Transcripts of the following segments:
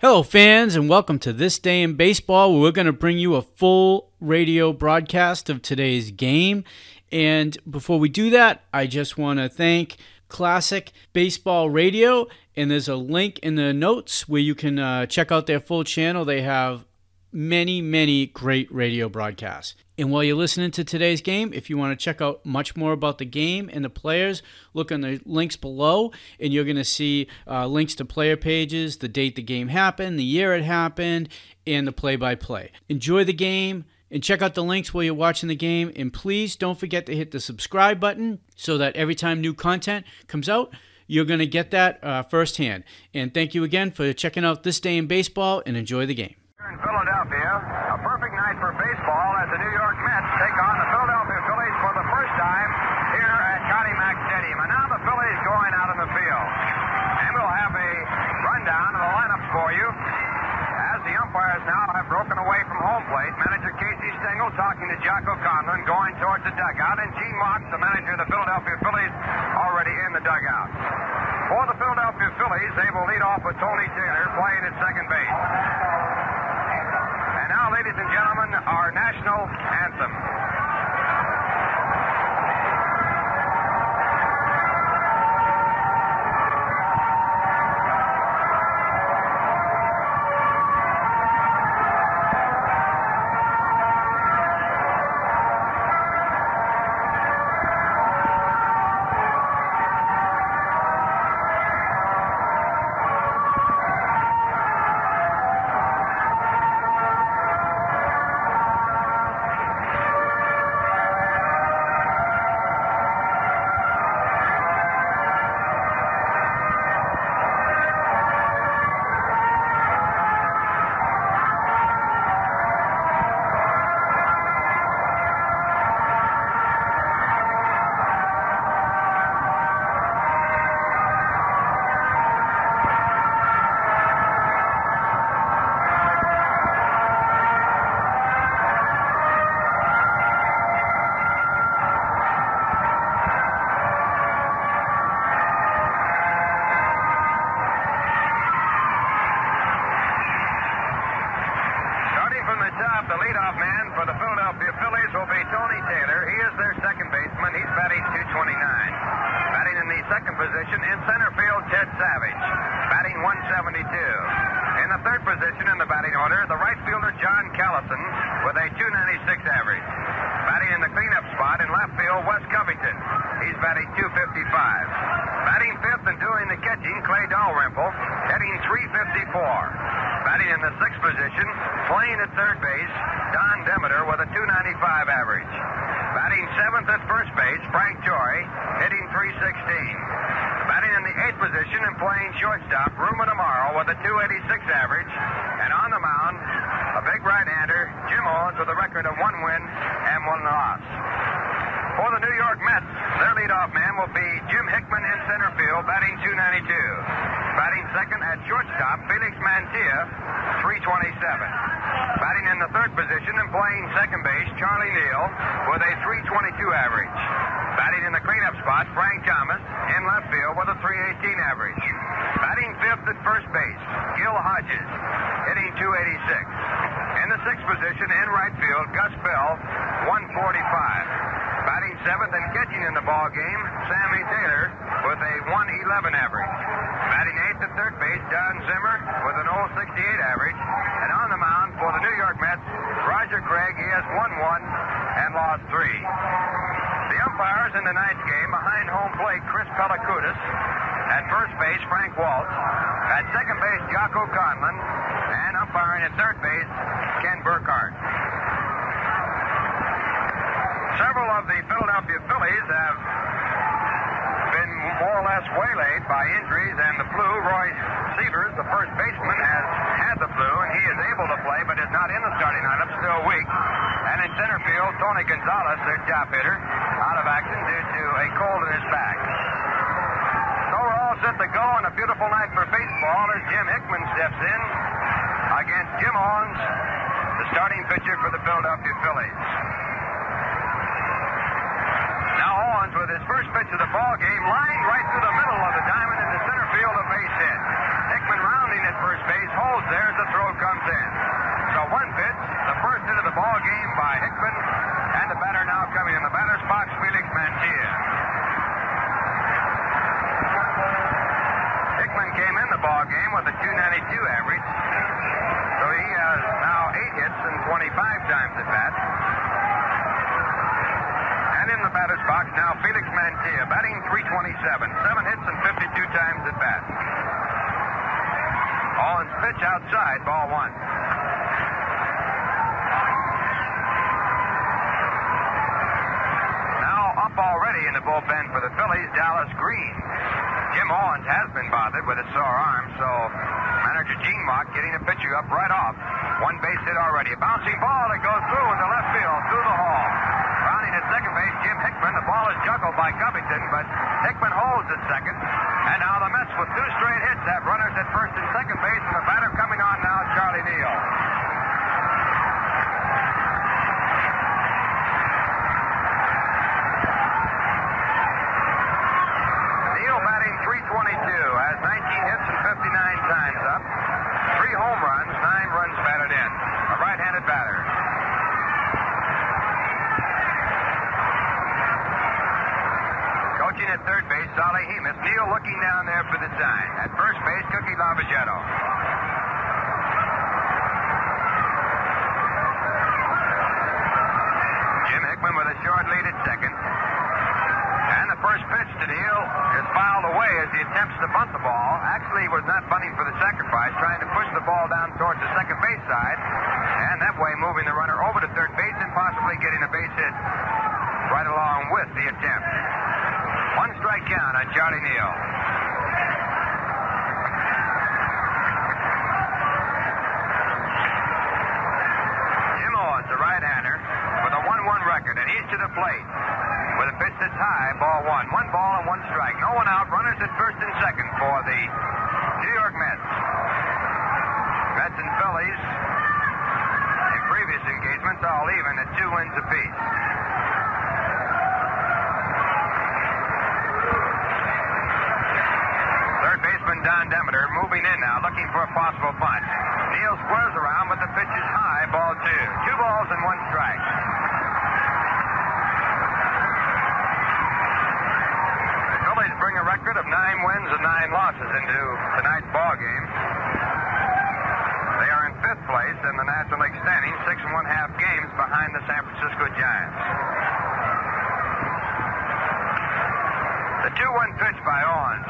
Hello, fans, and welcome to This Day in Baseball, where we're going to bring you a full radio broadcast of today's game. And before we do that, I just want to thank Classic Baseball Radio, and there's a link in the notes where you can check out their full channel. They have many great radio broadcasts. And while you're listening to today's game, if you want to check out much more about the game and the players, look on the links below, and you're going to see links to player pages, the date the game happened, the year it happened, and the play-by-play. Enjoy the game, and check out the links while you're watching the game, and please don't forget to hit the subscribe button so that every time new content comes out, you're going to get that firsthand. And thank you again for checking out This Day in Baseball, and enjoy the game. In Philadelphia, a perfect night for baseball as the New York Mets take on the Philadelphia Phillies for the first time here at Connie Mack Stadium. And now the Phillies going out in the field. And we'll have a rundown of the lineup for you as the umpires now have broken away from home plate. Manager Casey Stengel talking to Jocko Conlan going towards the dugout. And Gene Marks, the manager of the Philadelphia Phillies, already in the dugout. For the Philadelphia Phillies, they will lead off with Tony Taylor playing at second base. Ladies and gentlemen, our national anthem. In center field, Ted Savage, batting 172. In the third position in the batting order, the right fielder, John Callison, with a 296 average. Batting in the cleanup spot in left field, Wes Covington. He's batting 255. Batting fifth and doing the catching, Clay Dalrymple, hitting 354. Batting in the sixth position, playing at third base, Don Demeter with a 295 average. Batting seventh at first base, Frank Torre, hitting 316. Batting in the eighth position and playing shortstop, Ruben Amaro with a 286 average. And on the mound, a big right-hander, Jim Owens, with a record of 1 win and 1 loss. For the New York Mets, their leadoff man will be Jim Hickman in center field, batting 292. Batting second at shortstop, Felix Mantilla, 327. Batting in the third position and playing second base, Charlie Neal with a 322 average. Batting in the cleanup spot, Frank Thomas in left field with a 318 average. Batting fifth at first base, Gil Hodges, hitting 286. In the sixth position in right field, Gus Bell, 145. Batting seventh and catching in the ball game, Sammy Taylor with a 111 average. Batting eighth at third base, John Zimmer with an 068 average. And on the mound for the New York Mets, Roger Craig. He has won 1 and lost 3. The umpires in tonight's game, behind home plate, Chris Pelakoudis. At first base, Frank Waltz. At second base, Jocko Conlan. And umpiring at third base, Ken Burkhardt. Several of the Philadelphia Phillies have been more or less waylaid by injuries and the flu. Roy Severs, the first baseman, has had the flu, and he is able to play, but is not in the starting lineup, still weak. And in center field, Tony Gonzalez, their top hitter, out of action due to a cold in his back. So we're all set to go on a beautiful night for baseball as Jim Hickman steps in against Jim Owens, the starting pitcher for the Philadelphia Phillies. Now Owens with his first pitch of the ball game, lined right through the middle of the diamond in the center field, a base hit. Hickman rounding at first base, holds there. .392 average. So he has now 8 hits and 25 times at bat. And in the batter's box now Felix Mantilla, batting .327, 7 hits and 52 times at bat. All in pitch outside, ball one. Now up already in the bullpen for the Phillies, Dallas Green. Jim Owens has been bothered with a sore arm, so manager Gene Mock getting the pitcher up right off. One base hit already. A bouncing ball that goes through into left field, through the hall. Rounding at second base, Jim Hickman. The ball is juggled by Covington, but Hickman holds at second. And now the Mets with 2 straight hits have runners at first and second base, and the batter coming on now, Charlie Neal. Neal batting .322, has 19 hits and 59 times up. 3 home runs, 9 runs batted in. A right-handed batter. At third base, Solly Hemus. Neal looking down there for the sign. At first base, Cookie Lavagetto. Jim Hickman with a short lead at second. And the first pitch to Neal is fouled away as he attempts to bunt the ball. Actually, he was not bunting for the sacrifice, trying to push the ball down towards the second base side. And that way, moving the runner over to third base and possibly getting a base hit right along with the attempt. 1 strike count on Charlie Neal. Jim Owens, a right-hander, with a 1-1 record, and he's to the plate. With a pitch that's high, ball one. 1 ball and 1 strike. No one out. Runners at first and second for the New York Mets. Mets and Phillies, in previous engagements, all even at 2 wins apiece. Don Demeter moving in now, looking for a possible bunt. Neal squares around, but the pitch is high, ball two. 2 balls and 1 strike. The Phillies bring a record of 9 wins and 9 losses into tonight's ball game. They are in 5th place in the National League standing, 6 1/2 games behind the San Francisco Giants. The 2-1 pitch by Owens.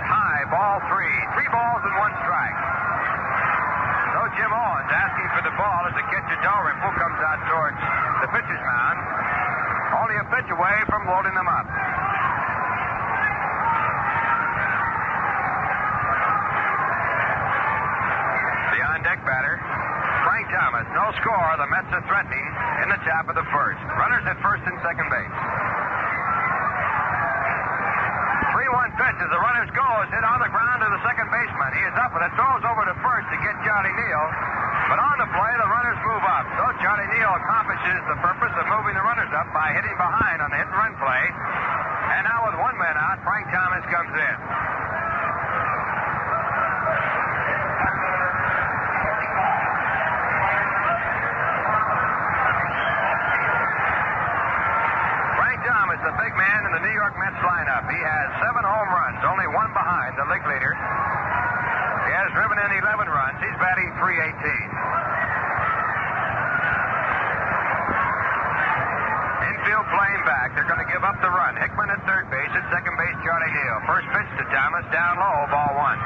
Ball three. 3 balls and 1 strike. So Jim Owens asking for the ball as the catcher Dalrymple comes out towards the pitcher's mound. Only a pitch away from loading them up. The on-deck batter, Frank Thomas. No score. The Mets are threatening in the top of the first. Runners at first and second base. 3-1 pitch as the runner's goal is hit on the ground to the second baseman. He is up and it throws over to first to get Charlie Neal. But on the play, the runners move up. So Charlie Neal accomplishes the purpose of moving the runners up by hitting behind on the hit and run play. And now with 1 man out, Frank Thomas comes in. The big man in the New York Mets lineup. He has 7 home runs, only 1 behind the league leader. He has driven in 11 runs. He's batting .318. Infield playing back. They're going to give up the run. Hickman at third base. At second base, Charlie Neal. First pitch to Thomas. Down low. Ball one.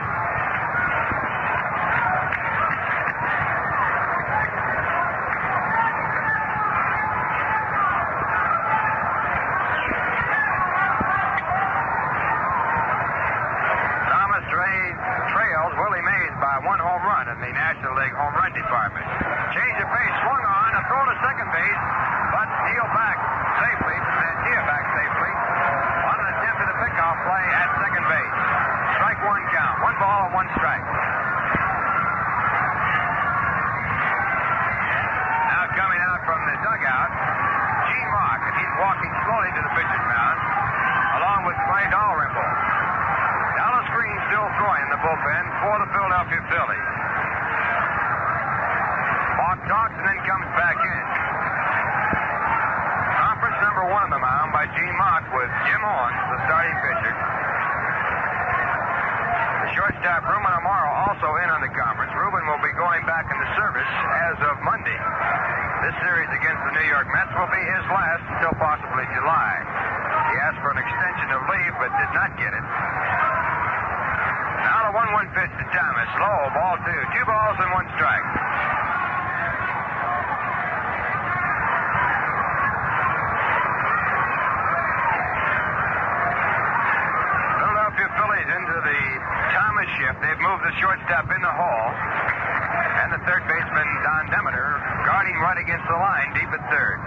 Ruben Amaro also in on the conference. Ruben This series against the New York Mets will be his last until possibly July. He asked for an extension of leave but did not get it. Now the 1-1 pitch to Thomas. Low, ball two. 2 balls and 1 strike. Philadelphia Phillies into the Thomas shift. They've moved the shortstop in the hole. And the third baseman, Don Demeter, guarding right against the line, deep at third.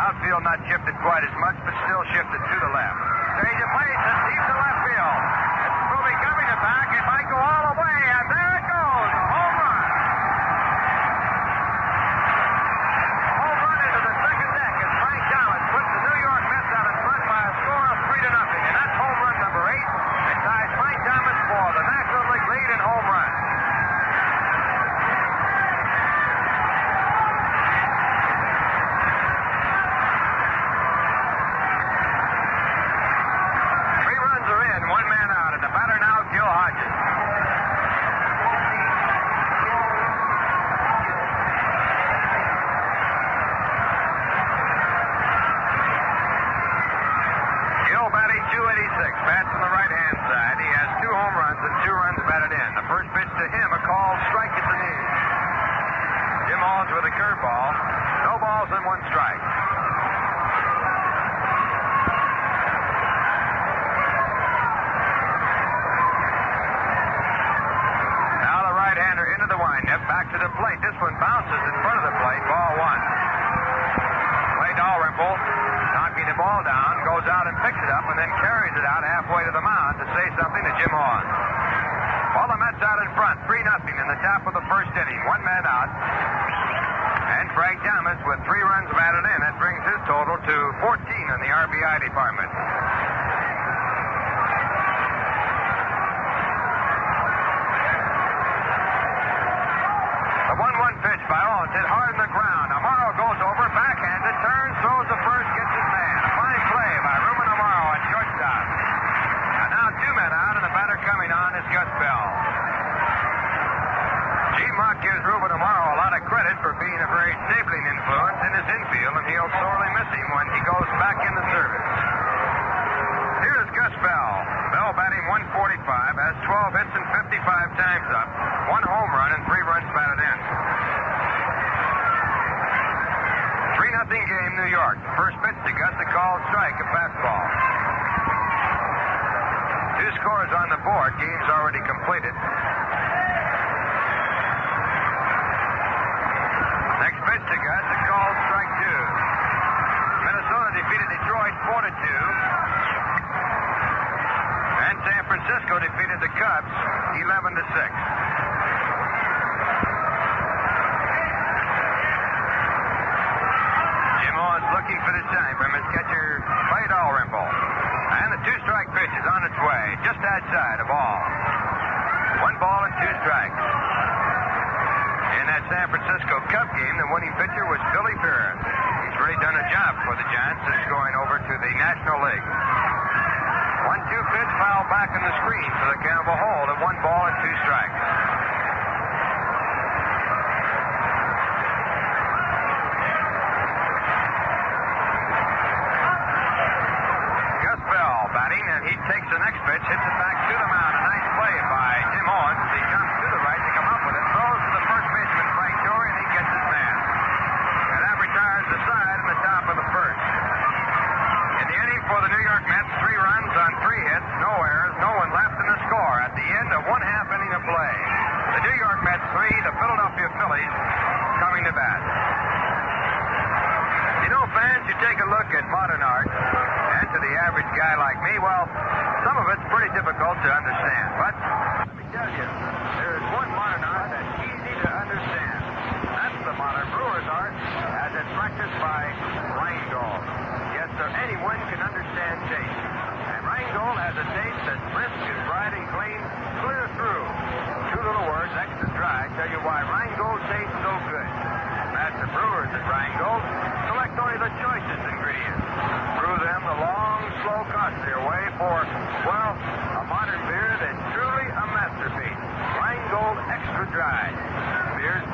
Outfield not shifted quite as much, but still shifted to the left. Change of pace and deep to left field. Ruben Covington back. It might go all the way, and there it goes. Home run. Home run into the second deck as Frank Thomas puts the New York Mets out in front by a score of 3-0. And that's home run number 8. It ties Frank Thomas for the National League lead in home run.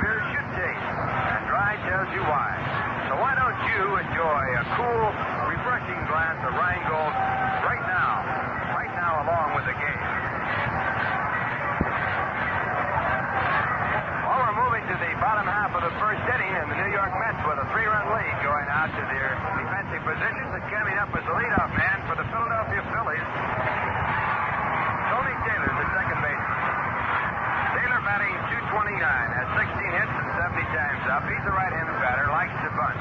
Beer should taste, and Rye tells you why. a cool, refreshing glass of Rheingold right now along with the game. Well, we're moving to the bottom half of the first inning, and the New York Mets with a 3-run lead going out to their defensive positions, and coming up as the leadoff man for the Philadelphia Phillies, Tony Taylor, the second baseman. Taylor batting .229, has 16 hits and 70 times up. He's a right-handed batter, likes to bunt.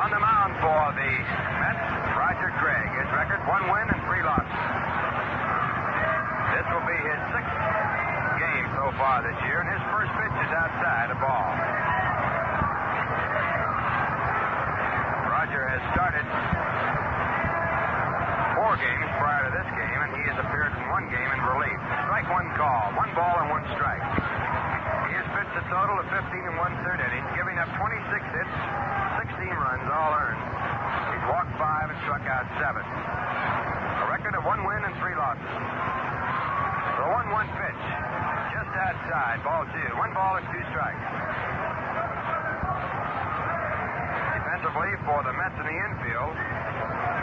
On the mound for the Mets, Roger Craig. His record, 1 win and 3 losses. This will be his 6th game so far this year, and his first pitch is outside a ball. Roger has started 4 games prior to this game, and he has appeared in 1 game in relief. Strike one call, 1 ball and 1 strike. He has pitched a total of 15 1/3 innings, giving up 26 hits, 16 runs, all earned. He's walked 5 and struck out 7. A record of 1 win and 3 losses. The 1-1 pitch, just outside, ball 2. 1 ball and 2 strikes. Defensively for the Mets in the infield,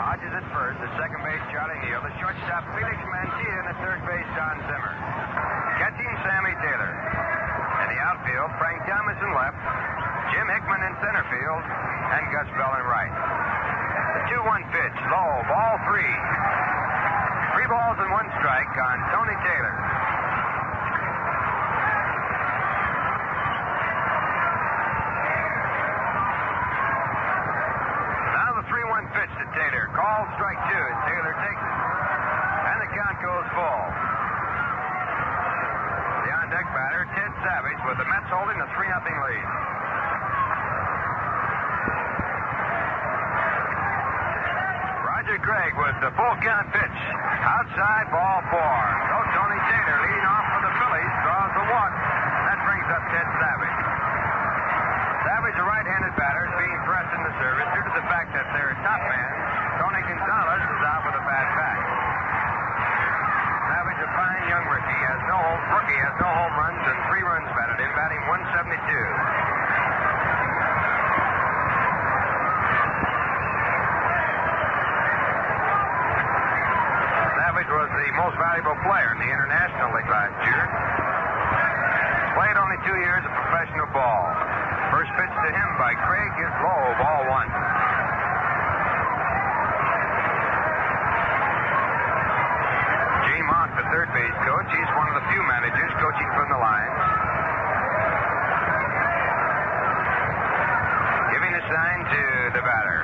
Hodges at first, at second base Charlie Neal, the shortstop Felix Mantilla, and at third base John Zimmer. Catching Sammy Taylor. In the outfield, Frank Thomas in left, Jim Hickman in center field, and Gus Bell in right. The 2-1 pitch, low, ball 3. 3 balls and 1 strike on Tony Taylor. Pitch to Taylor. Call strike 2 as Taylor takes it. And the count goes full. The on-deck batter, Ted Savage, with the Mets holding a 3-0 lead. Roger Craig with the full count pitch. Outside, ball 4. So Tony Taylor leading off for the Phillies draws the walk. That brings up Ted Savage. Savage, a right-handed batter, is being pressed into service due to the fact that their top man, Tony Gonzalez, is out with a bad back. Savage, a fine young rookie, has no home runs and 3 runs batted in, batting .172. Savage was the most valuable player in the International League last year. Played only 2 years of professional ball. First pitch to him by Craig is low, ball 1. Gene Mock, the third base coach, he's one of the few managers coaching from the line, giving a sign to the batter.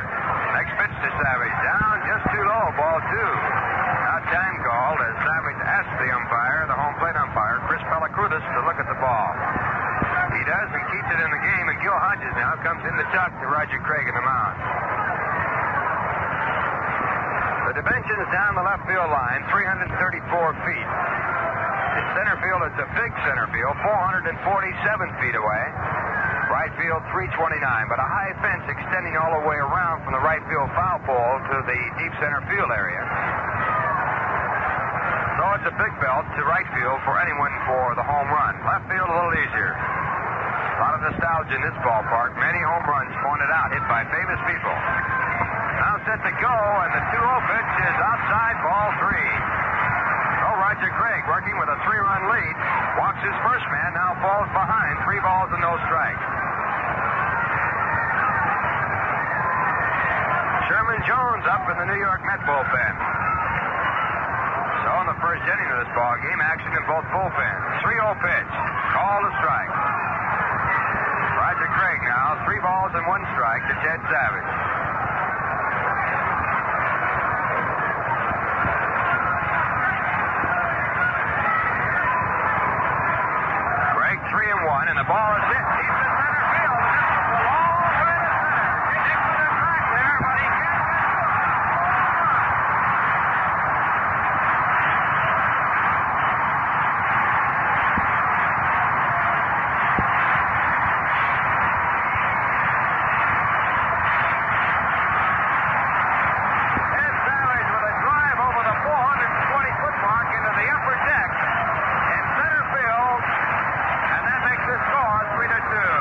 Next pitch to Savage, down, just too low, ball 2. Now time called as Savage asked the umpire, the home plate umpire, Chris Pellicrudis, to look at the ball. He does and keeps it in the game, and Gil Hodges now comes in to talk to Roger Craig in the mound. The dimensions down the left field line, 334 feet. In center field, it's a big center field, 447 feet away. Right field, 329, but a high fence extending all the way around from the right field foul pole to the deep center field area. So it's a big belt to right field for anyone for the home run. Left field, a little easier. A lot of nostalgia in this ballpark. Many home runs pointed out, hit by famous people. Now set to go, and the 2-0 pitch is outside, ball 3. So Roger Craig, working with a 3-run lead, walks his first man, now falls behind, 3 balls and no strikes. Sherman Jones up in the New York Mets bullpen. So in the first inning of this ballgame, action in both bullpens. 3-0 pitch, call to strike. Roger Craig now, 3 balls and 1 strike to Ted Savage. Craig 3-1, and the ball is hit deep to center field. It's a long way to center. He takes it in back there, but he can't hit it. Score 3-2.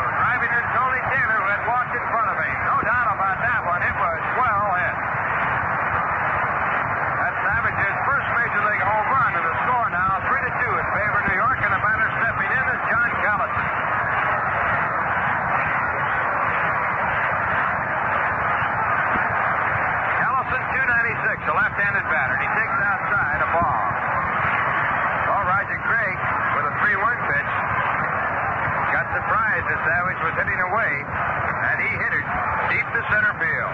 realized that Savage was hitting away, and he hit it deep to center field.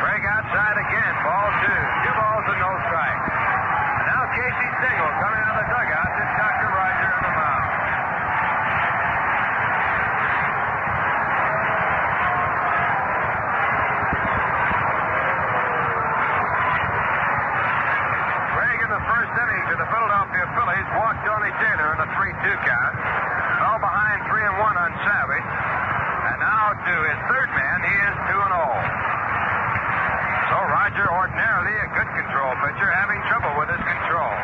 Craig outside again, ball two. 2 balls and no strikes. And now Casey Stengel coming out of the dugout to talk to Roger on the mound. Craig in the first inning to the Philadelphia Phillies walked Tony Taylor in a 3-2 count. Fell behind 3-1 on Savage. And now to his third man, he is 2-0. So Roger, ordinarily a good control pitcher, having trouble with his control.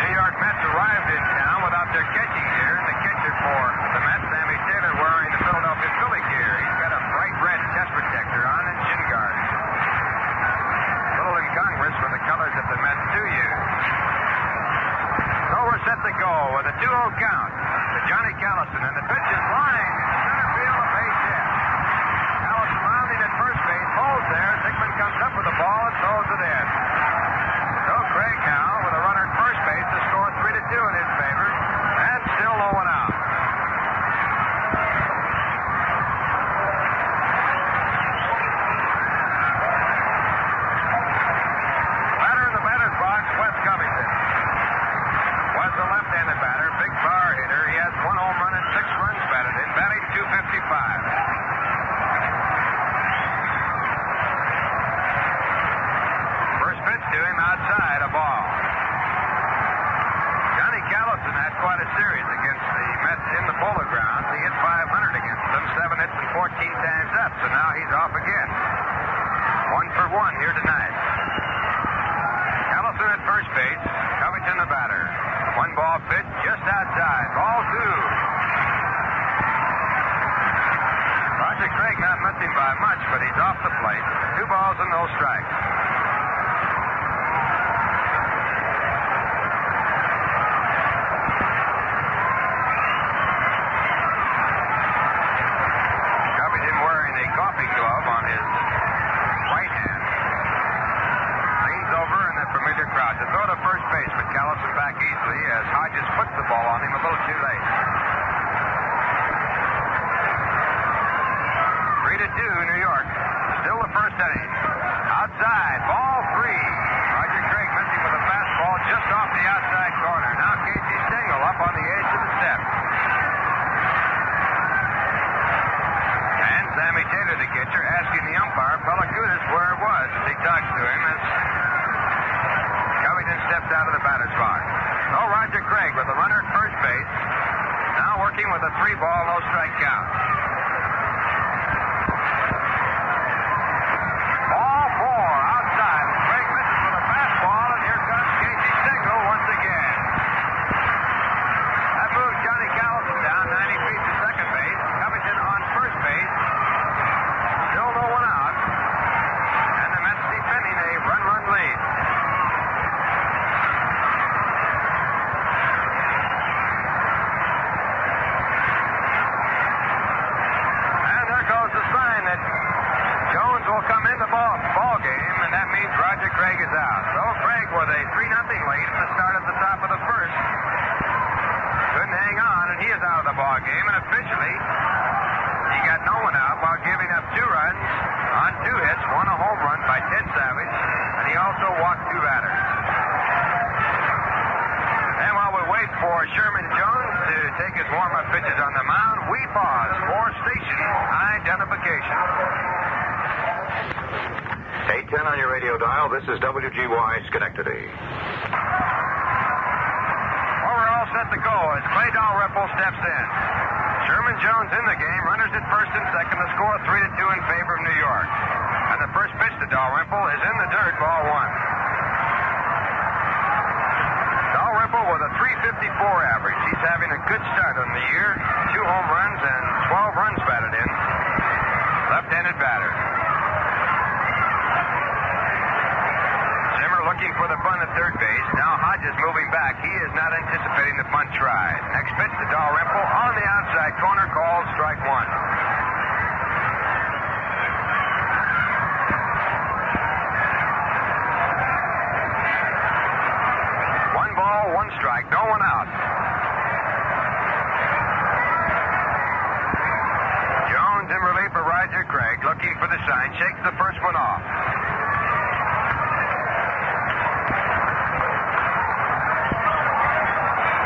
New York Mets arrived in town without their catching gear, and the catcher for the Mets, Sammy Taylor, wearing the Philadelphia Philly gear. He's got a bright red chest protector on and shin guard. Little incongruous for the colors that the Mets do use. So we're set to go with a 2-0 count. Johnny Callison, and the pitch is lined to center field, a base hit. Callison mounding at first base, holds there. Hickman comes up with the ball and throws it in. So Craig now with a runner at first base to score 3-2 in his favor, and still 0-1 out. Batter in the batter's box, Wes Covington. Wes, a left-handed batter, big power hitter. He has 1 home run and 6 runs batted in, batting .255. First pitch to him outside, a ball. Johnny Callison had quite a series against the Mets in the Polo Grounds. He hit .500 against them, 7 hits and 14 times up, so now he's off again. 1 for 1 here tonight. Callison at first base, Covington the batter. 1 ball pitch just outside. Ball 2. Roger Craig not missing by much, but he's off the plate. 2 balls and no strikes. Covington wearing a golfing glove on his right hand. Leans over in the familiar crowd to throw to first base, but Callison back easily as Hodges puts the ball on him a little too late. 3-2, New York. Still the first inning. Outside, ball 3. Roger Craig missing with a fastball just off the outside corner. Now Casey Stengel up on the edge of the steps. And Sammy Taylor, the catcher, asking the umpire, Pelagudis, where it was. He talks to him as Covington steps out of the batter's box. So Roger Craig with a runner at first base, now working with a 3-ball, no strike count. Ball 4 outside. Craig misses with a fastball, and here comes Casey Stengel once again. That moves Johnny Callison down 90 feet to second base. Covington on first base. Still no one out. And the Mets defending a run lead. Will come in the ball game, and that means Roger Craig is out. So Craig with a 3-0 lead at the start of the top of the first. Couldn't hang on, and he is out of the ball game, and officially he got no one out while giving up 2 runs on 2 hits, 1 a home run by Ted Savage, and he also walked 2 batters. And while we wait for Sherman Jones to take his warm-up pitches on the mound, we pause for station identification. 810 on your radio dial. This is WGY Schenectady. Well, we're all set to go as Clay Dalrymple steps in. Sherman Jones in the game, runners at first and second. The score 3-2 in favor of New York. And the first pitch to Dalrymple is in the dirt, ball 1. Dalrymple with a .354 average. He's having a good start on the year. 2 home runs and 12 runs batted in. Left-handed batter. Zimmer looking for the bunt at third base. Now Hodges moving back. He is not anticipating the bunt try. Next pitch to Dalrymple on the outside corner, called strike 1. strike, no one out. Jones in relief for Roger Craig, looking for the sign, shakes the first one off.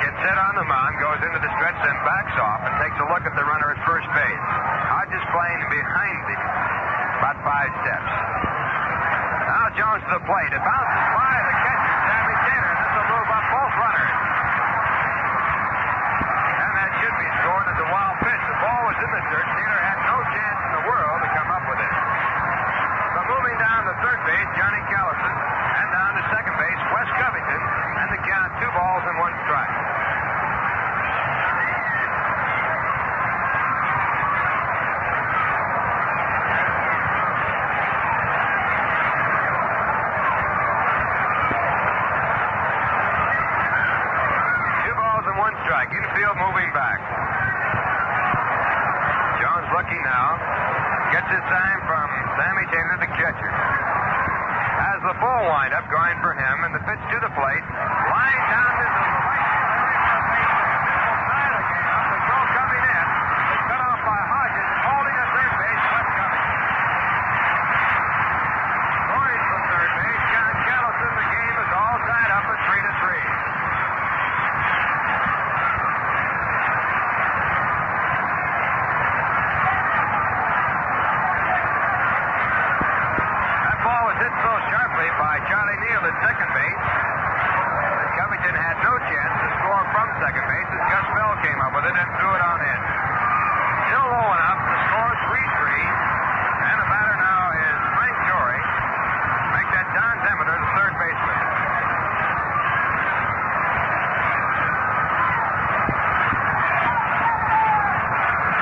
Gets set on the mound, goes into the stretch, then backs off and takes a look at the runner at first base. Hodges playing behind him, about 5 steps. Now Jones to the plate, it bounces by the catcher, Sammy Taylor, and this will move up both runners. And that should be scored as a wild pitch. The ball was in the dirt. Taylor had no chance in the world to come up with it. But moving down to third base, Johnny Callison, and down to second base, Wes Covington, and the count 2-1. Infield moving back. Jones looking now. Gets his sign from Sammy Taylor, the catcher. Has the full windup going for him, and the pitch to the plate. Line down to the plate. The throw coming in. It's cut off by Hodges, holding at third base. West coming. Torres from third base. John Callison. The game is all tied up at 3-3. By Charlie Neal at second base. Covington had no chance to score from second base as Gus Bell came up with it and threw it on in. Still low enough to score 3-3. And the batter now is Frank Torre. Make that Don Demeter the third baseman.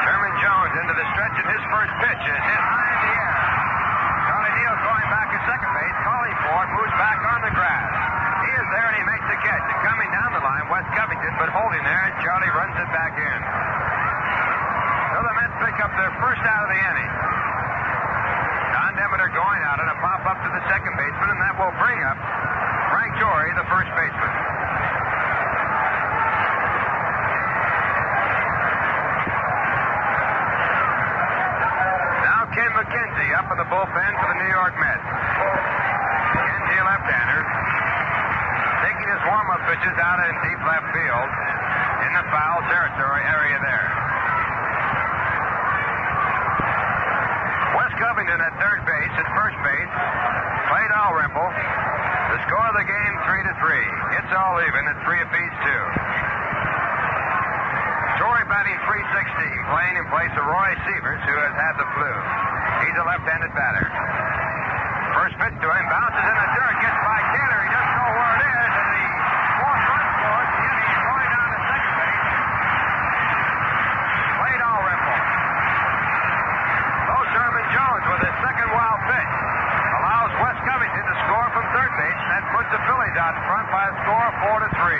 Sherman Jones into the stretch, and his first pitch is hit high in the air. Charlie Neal going back at second base, calling for it, moves back on the grass. He is there and he makes the catch. And coming down the line, Wes Covington, but holding there, and Charlie runs it back in. So the Mets pick up their first out of the inning. Don Demeter going out and a pop up to the second baseman, and that will bring up Frank Torre, the first baseman. Ken McKenzie up in the bullpen for the New York Mets. McKenzie, left-hander, taking his warm-up pitches out in deep left field in the foul territory area there. Wes Covington at third base, at first base, Clay Dalrymple. The score of the game, 3-3. It's all even at 3 apiece, too. Torre batting .316, playing in place of Roy Severs, who has had the flu. He's a left-handed batter. First pitch to him, bounces in the dirt, gets by Taylor. He doesn't know where it is, and the fourth run scores. The inning is going down to second base. Clay Dalrymple. So Sherman Jones with his second wild pitch allows Wes Covington to score from third base, and that puts the Phillies out in front by a score of 4-3.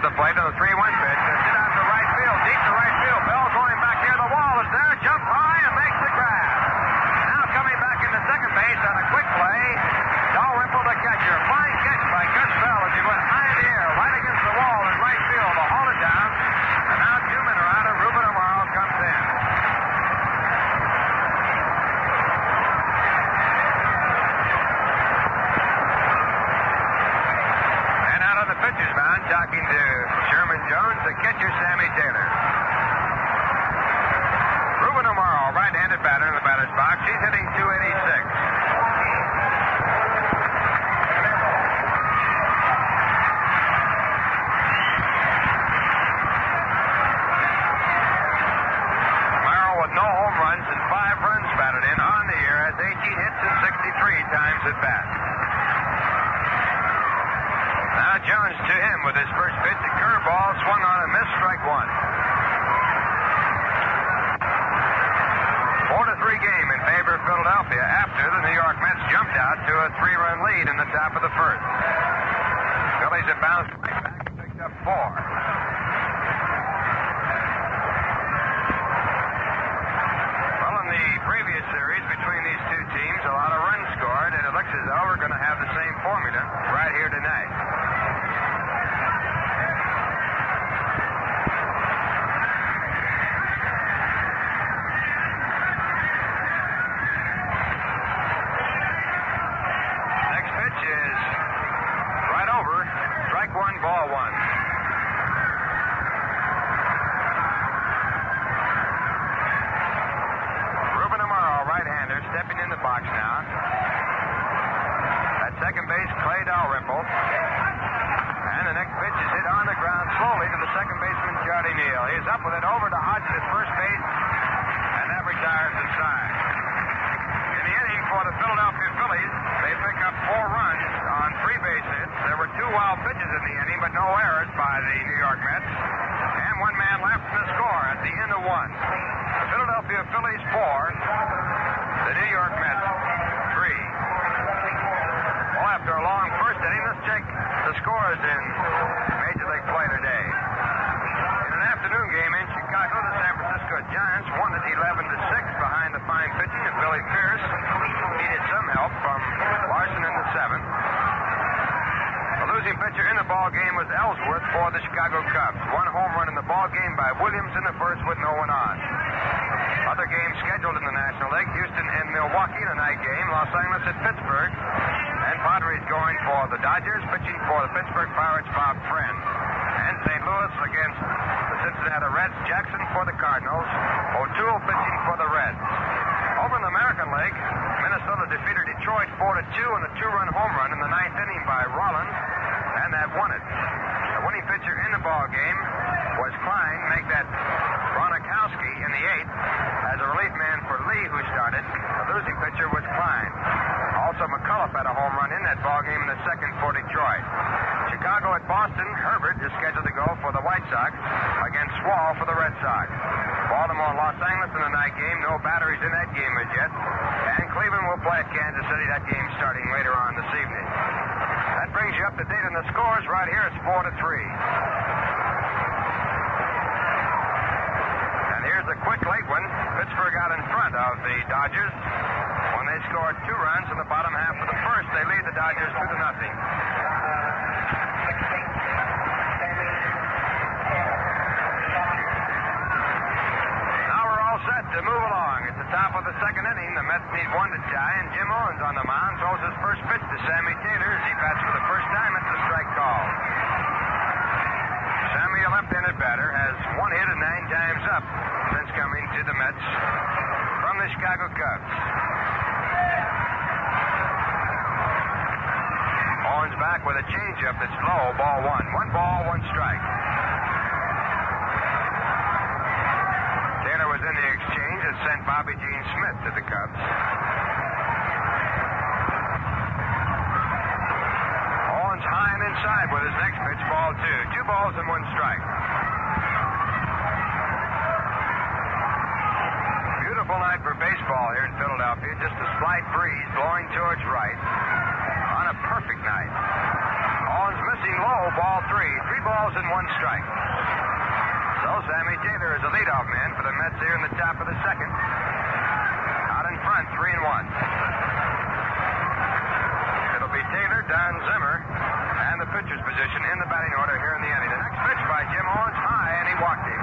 to the plate on the 3-1 pitch. It's hit out to right field, deep to right field. Bell going back near the wall. It's there. Jump high and makes the grab. Now coming back into second base on a quick play. Dalrymple the catcher. Fine catch by Gus Bell as he went high in the air, right against the wall in right field. The haul it down. And now 2 men are out, and Ruben Amaro comes in. And out on the pitcher's mound, talking to Sherman Jones, the catcher Sammy Taylor. Ruben Amaro, right-handed batter in the batter's box. He's hitting 286. At bat. Now Jones to him with his first pitch. The curveball swung on and missed. Strike 1. 4-3 game in favor of Philadelphia after the New York Mets jumped out to a 3-run lead in the top of the first. The Phillies have bounced right back and picked up 4. Well, in the previous series between these two teams, a lot of runs scored, and it looks as though we're going to have the same formula right here tonight. Next pitch is right over. Strike 1, ball 1. Ruben Amaro, right-hander, stepping in the box now. Second base, Clay Dalrymple. And the next pitch is hit on the ground slowly to the second baseman, Charlie Neal. He's up with it over to Hodges at first base, and that retires inside. In the inning for the Philadelphia Phillies, they pick up 4 runs on 3 base hits. There were 2 wild pitches in the inning, but no errors by the New York Mets. And 1 man left in the score at the end of 1. The Philadelphia Phillies 4, the New York Mets 3. After a long first inning, let's check the scores in Major League play today. In an afternoon game in Chicago, the San Francisco Giants won at 11-6 behind the fine pitching of Billy Pierce. Needed some help from Larson in the 7th. The losing pitcher in the ball game was Ellsworth for the Chicago Cubs. 1 home run in the ball game by Williams in the first with no one on. Other games scheduled in the National League, Houston and Milwaukee, the night game, Los Angeles at Pittsburgh, and Padres going for the Dodgers, pitching for the Pittsburgh Pirates, Bob Friend, and St. Louis against the Cincinnati Reds, Jackson for the Cardinals, O'Toole pitching for the Reds. Over in the American League, Minnesota defeated Detroit 4-2 in a 2-run home run in the 9th inning by Rollins, and that won it. The winning pitcher in the ball game was Klein, make that Ronikowski in the 8th as a relief man for Lee, who started. The losing pitcher was Klein. Also, McCullough had a home run in that ball game in the 2nd for Detroit. Chicago at Boston, Herbert is scheduled to go for the White Sox against Swall for the Red Sox. Baltimore, Los Angeles in the night game. No batteries in that game as yet. And Cleveland will play at Kansas City. That game starting later on this evening. That brings you up to date on the scores. Right here, it's 4-3. A quick late one. Pittsburgh out in front of the Dodgers. When they scored 2 runs in the bottom half of the first, they lead the Dodgers 2-0. Now we're all set to move along. At the top of the 2nd inning, the Mets need 1 to tie, and Jim Owens on the mound throws his first pitch to Sammy Taylor as he bats for the first time. It's a strike call. Sammy, a left-handed batter, has 1 hit and 9 times up since coming to the Mets from the Chicago Cubs. Owens back with a changeup that's low, ball 1. 1 ball, 1 strike. Taylor was in the exchange and sent Bobby Gene Smith to the Cubs. Owens high and inside with his next pitch, ball 2. 2 balls and 1 strike. Beautiful night for baseball here in Philadelphia. Just a slight breeze blowing towards right on a perfect night. Owens missing low, ball 3. 3 balls and one strike. So Sammy Taylor is the leadoff man for the Mets here in the top of the second. Out in front, 3-1. It'll be Taylor, Don Zimmer, and the pitcher's position in the batting order here in the inning. The next pitch by Jim Owens high, and he walked him.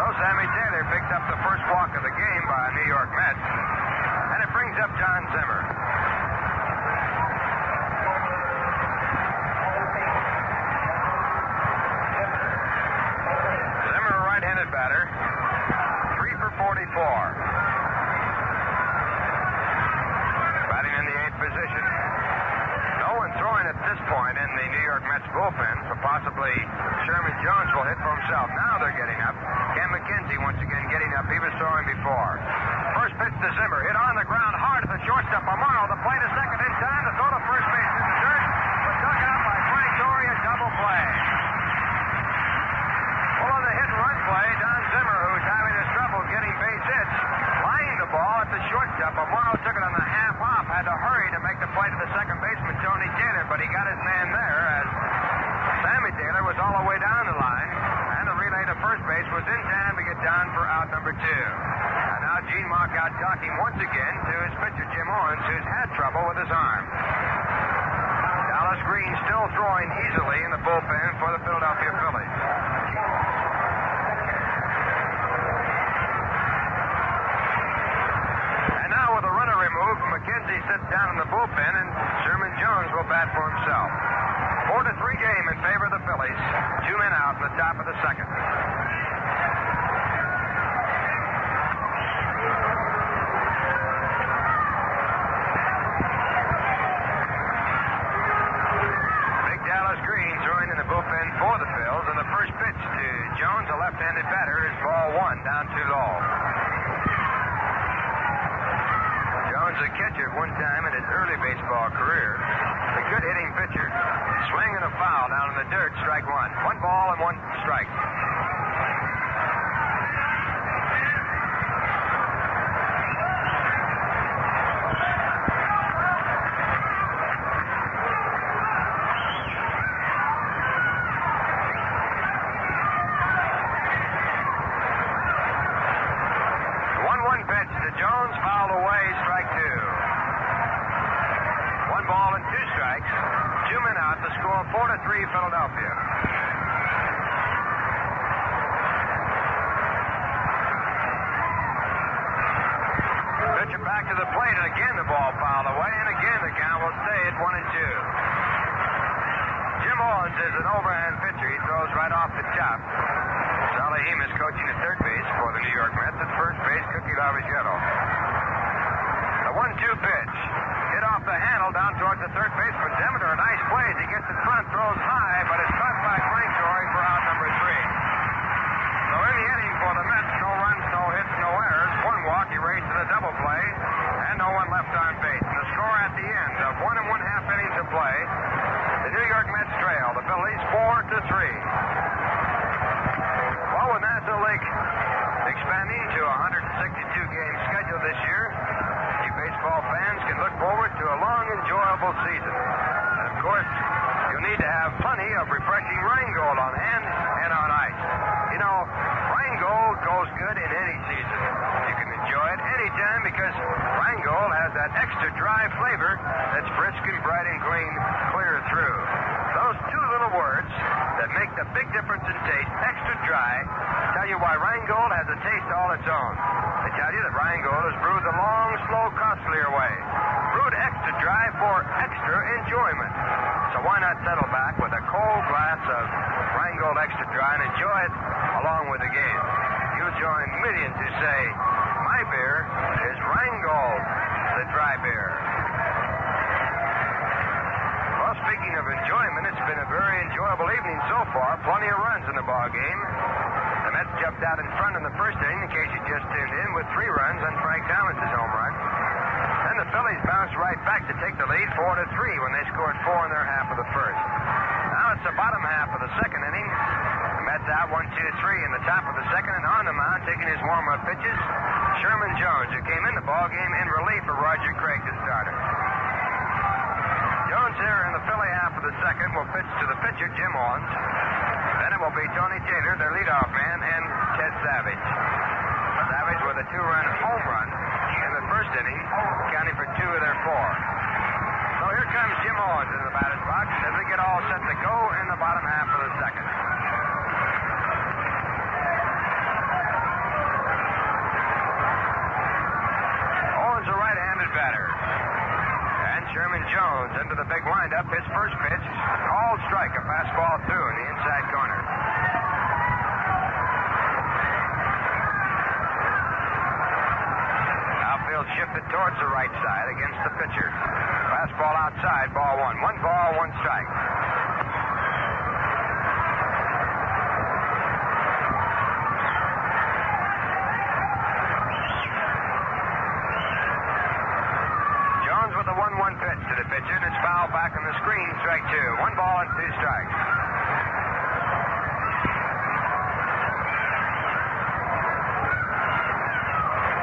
So Sammy Taylor picked up the first walk of the game by New York Mets, and it brings up John Zimmer. Batter, 3 for 44. Batting in the eighth position. No one throwing at this point in the New York Mets bullpen, so possibly Sherman Jones will hit for himself. Now they're getting up. Ken McKenzie once again getting up. He was throwing before. First pitch to Zimmer. Hit on the ground hard at the shortstop. Amaro, the play to second in time to throw to first base in the dirt, but dug out by Frank Torre, a double play. Play, Don Zimmer, who's having his trouble getting base hits, flying the ball at the shortstop. Amaro took it on the half off, had to hurry to make the play to the second baseman, Tony Taylor, but he got his man there as Sammy Taylor was all the way down the line, and the relay to first base was in time to get down for out number 2. And now Gene Mock out talking once again to his pitcher, Jim Owens, who's had trouble with his arm. Dallas Green still throwing easily in the bullpen for the Philadelphia Phillies. McKenzie sits down in the bullpen, and Sherman Jones will bat for himself. 4-3 game in favor of the Phillies. 2 men out in the top of the second. Big Dallas Green throwing in the bullpen for the Phils, and the first pitch to Jones, a left-handed batter, is ball 1 down too low. A catcher at one time in his early baseball career. A good hitting pitcher. Swing and a foul down in the dirt, strike 1. 1 ball and 1 strike. The 1-1 pitch to Jones, fouled away, strike 2. 1 ball and 2 strikes. 2 men out. The score 4-3 Philadelphia. Pitcher back to the plate, and again the ball fouled away, and again the count will stay at 1-2. Jim Owens is an overhand pitcher. He throws right off the top. Salahim is coaching at third base for the New York Mets. At first base, Cookie Larvigetto. The 1-2 pitch. Hit off the handle down towards the third baseman. Demeter, a nice play. He gets in front, throws high, but it's cut by Frank Torre for out number 3. So in the inning for the Mets, no runs, no hits, no errors. 1 walk, erased in a double play, and no one left on base. And the score at the end of 1 1/2 innings of play, the New York Mets trail the Phillies 4-3. Well, with National League expanding to a 162-game schedule this year, baseball fans can look forward to a long, enjoyable season. And of course, you'll need to have plenty of refreshing Rheingold on hand and on ice. You know, Rheingold goes good in any season. You can enjoy it any time because Rheingold has that extra dry flavor that's brisk and bright and clean, clear through. Those 2 little words that make the big difference in taste, extra dry, tell you why Rheingold has a taste all its own. They tell you that Rheingold is brewed the long, slow, costlier way. Brewed extra dry for extra enjoyment. So why not settle back with a cold glass of Rheingold extra dry and enjoy it along with the game? You'll join millions who say, my beer is Rheingold, the dry beer. Well, speaking of enjoyment, it's been a very enjoyable evening so far. Plenty of runs in the ball game. The Mets jumped out in front in the first inning, in case you just tuned in, with 3 runs on Frank Thomas' home run. Then the Phillies bounced right back to take the lead 4-3 when they scored 4 in their half of the first. Now it's the bottom half of the second inning. The Mets out 1-2-3 in the top of the second, and on the mound taking his warm-up pitches, Sherman Jones, who came in the ballgame in relief for Roger Craig, the starter. Jones here in the Philly half of the second will pitch to the pitcher, Jim Owens. Then it will be Tony Taylor, their leadoff man, and Ted Savage. Savage with a two-run home run in the first inning, counting for two of their four. So here comes Jim Owens in the batter's box as they get all set to go in the bottom half of the second. Owens, a right-handed batter. And Sherman Jones into the big windup. His first pitch, all strike, a fastball through in the inside corner. Outfield shifted towards the right side against the pitcher. Fastball outside, ball one. One ball, one strike. Pitch to the pitcher, and it's fouled back on the screen. Strike two. One ball and two strikes.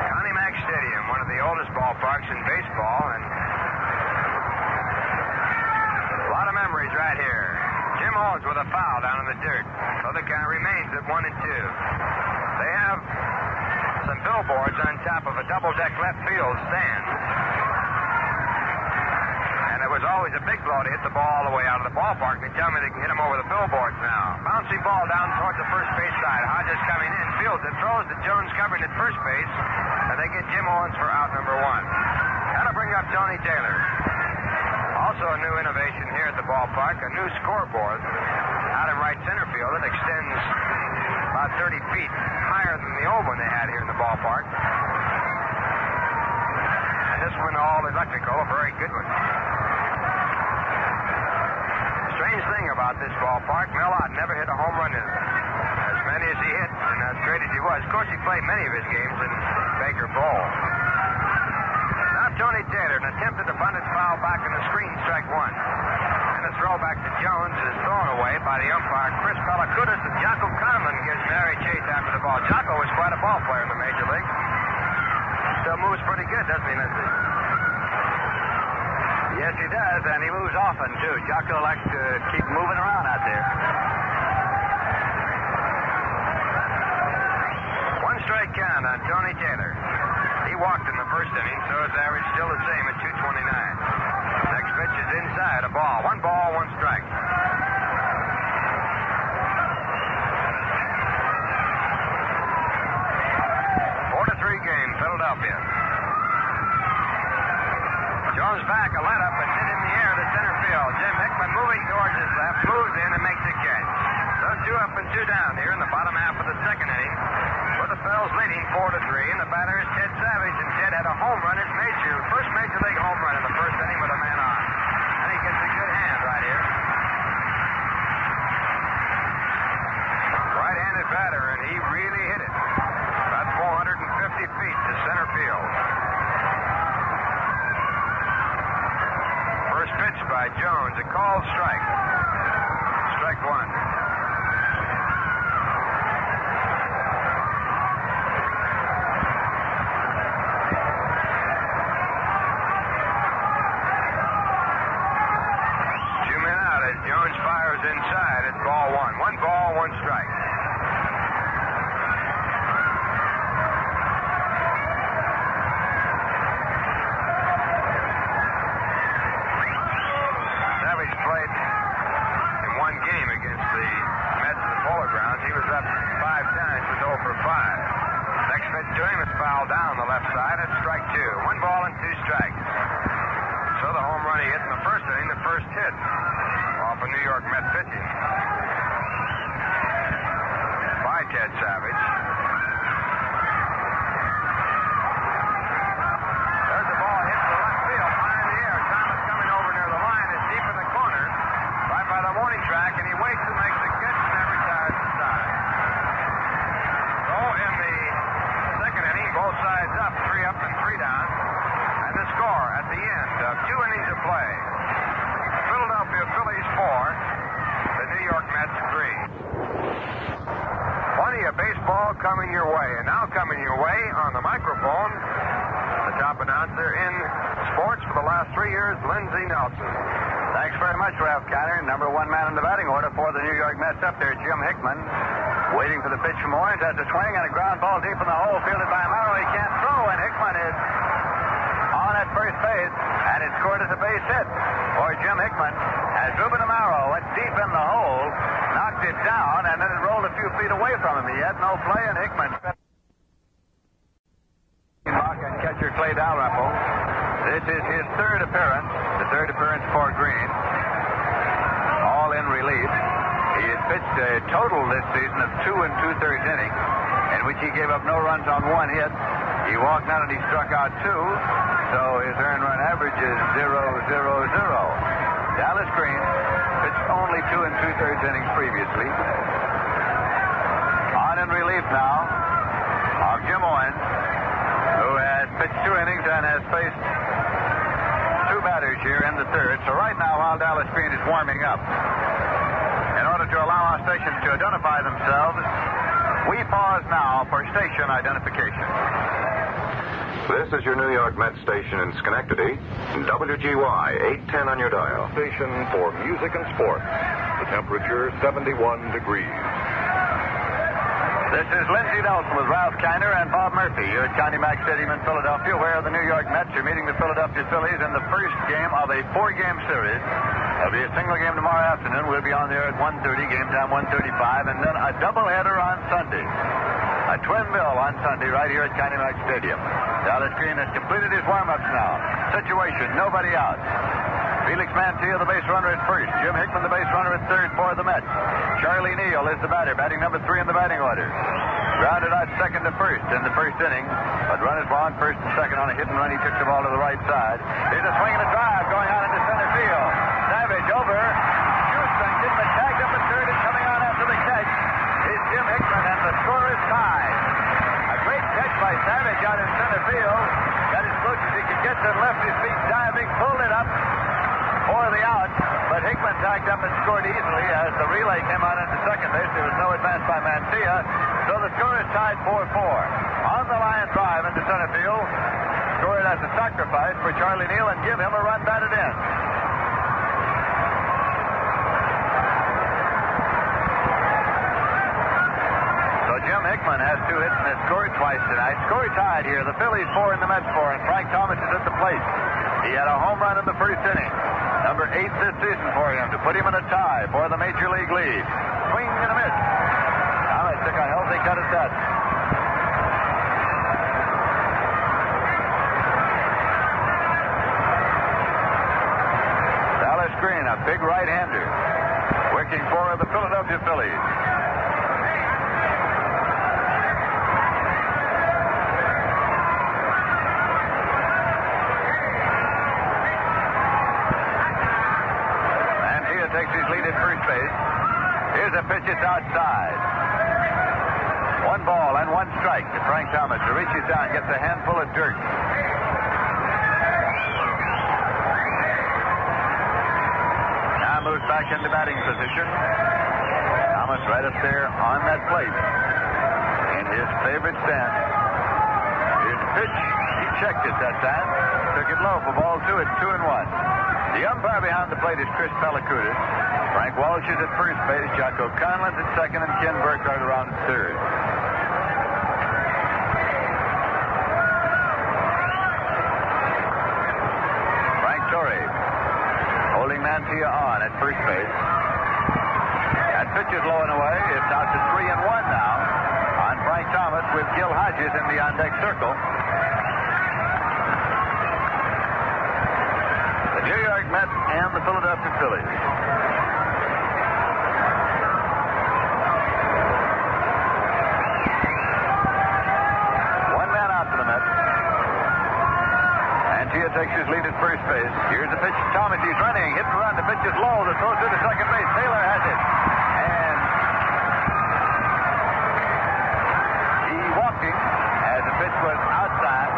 Connie Mack Stadium, one of the oldest ballparks in baseball, and a lot of memories right here. Jim Owens with a foul down in the dirt, so the count remains at 1-2. They have some billboards on top of a double-deck left field stand. It was always a big blow to hit the ball all the way out of the ballpark. They tell me they can hit him over the billboards now. Bouncing ball down towards the first base side. Hodges coming in, fields it, throws to Jones covering at first base, and they get Jim Owens for out number one. That'll bring up Tony Taylor. Also a new innovation here at the ballpark, a new scoreboard out in right center field. It extends about 30 feet higher than the old one they had here in the ballpark. And this one all electrical, a very good one. Strange thing about this ballpark, Mel Ott never hit a home run in it. As many as he hit, and as great as he was. Of course, he played many of his games in Baker Bowl. Now Tony Taylor, an attempted abundant foul back in the screen, strike one. And a throwback to Jones is thrown away by the umpire Chris Palacutis, and Jocko Conlan gives Mary chase after the ball. Jocko is quite a ball player in the Major League. Still moves pretty good, doesn't he, Lindsay? Yes, he does, and he moves often, too. Jocko likes to keep moving around out there. One strike count on Tony Taylor. He walked in the first inning, so his average still the same at 229. Next pitch is inside, a ball. One ball, one strike. Goes back, a let-up, and hit in the air to center field. Jim Hickman moving towards his left, moves in and makes a catch. So two up and two down here in the bottom half of the second inning, with the Phils leading 4-3, and the batter is Ted Savage, and Ted had a home run. His major, first Major League home run in the first inning with a man on. And he gets a good hand right here. Right-handed batter, and he really hit it. About 450 feet to center field. Pitch by Jones, a called strike. Strike one. Two men out as Jones fires inside at ball one. One ball, one strike. Announcer in sports for the last 3 years, Lindsey Nelson. Thanks very much, Ralph Kiner. Number one man in the batting order for the New York Mets up there, Jim Hickman. Waiting for the pitch from Owens. That's a swing and a ground ball deep in the hole, fielded by Amaro. He can't throw, and Hickman is on at first base, and it scored as a base hit for Jim Hickman as Ruben Amaro went deep in the hole, knocked it down, and then it rolled a few feet away from him. He had no play, and Hickman set and catcher Clay Dalrymple. This is his third appearance, the third appearance for Green, all in relief. He has pitched a total this season of 2 2/3 innings, in which he gave up no runs on one hit. He walked out and he struck out two, so his earned run average is 0-0-0. Dallas Green pitched only 2 2/3 innings previously. On in relief now of Jim Owens, who has pitched two innings and has faced two batters here in the third. So right now, while Dallas Green is warming up, in order to allow our stations to identify themselves, we pause now for station identification. This is your New York Mets station in Schenectady, WGY 810 on your dial. Station for music and sports. The temperature 71 degrees. This is Lindsey Nelson with Ralph Kiner and Bob Murphy. You're at Connie Mack Stadium in Philadelphia, where the New York Mets are meeting the Philadelphia Phillies in the first game of a 4-game series. There'll be a single game tomorrow afternoon. We'll be on there at 1:30, game time 1:35, and then a doubleheader on Sunday. A twin mill on Sunday right here at Connie Mack Stadium. Dallas Green has completed his warm-ups now. Situation, nobody out. Felix Mantilla, the base runner at first. Jim Hickman, the base runner at third for the Mets. Charlie Neal is the batter, batting number 3 in the batting order. Grounded out second to first in the first inning, but runners were on first and second on a hit and run. He took the ball to the right side. Here's a swing and a drive going out into center field. Savage over. Houston but tagged up at third, and coming on after the catch is Jim Hickman, and the score is tied. A great catch by Savage out in center field. Got as close as he could get to the left. His feet diving, pulled it up for the out, but Hickman tagged up and scored easily as the relay came on into second base. There was no advance by Mantilla, so the score is tied 4-4. On the line drive into center field, scored as a sacrifice for Charlie Neal and give him a run batted in. Jim Hickman has 2 hits and has scored twice tonight. Score tied here. The Phillies 4 and the Mets 4, and Frank Thomas is at the plate. He had a home run in the first inning. Number 8 this season for him to put him in a tie for the Major League lead. Swing and a miss. Thomas took a healthy cut at that. Dallas Green, a big right-hander, working for the Philadelphia Phillies. Pitch is outside. 1 ball and 1 strike to Frank Thomas, who reaches down, gets a handful of dirt. Now moves back into batting position. Thomas right up there on that plate in his favorite stance. His pitch, he checked it that time. Took it low for ball 2. It's 2-1. The umpire behind the plate is Chris Pelicutis. Frank Walsh is at first base, Jocko Conlan's at second, and Ken Burkhardt around at third. Frank Torre holding Mantilla on at first base. That pitch is low and away. It's out to 3-1 now on Frank Thomas, with Gil Hodges in the on-deck circle. The New York Mets and the Philadelphia Phillies. Takes his lead at first base. Here's the pitch to Thomas. He's running. Hit and run. The pitch is low. The throw through to second base. Taylor has it. And he walked him as the pitch was outside.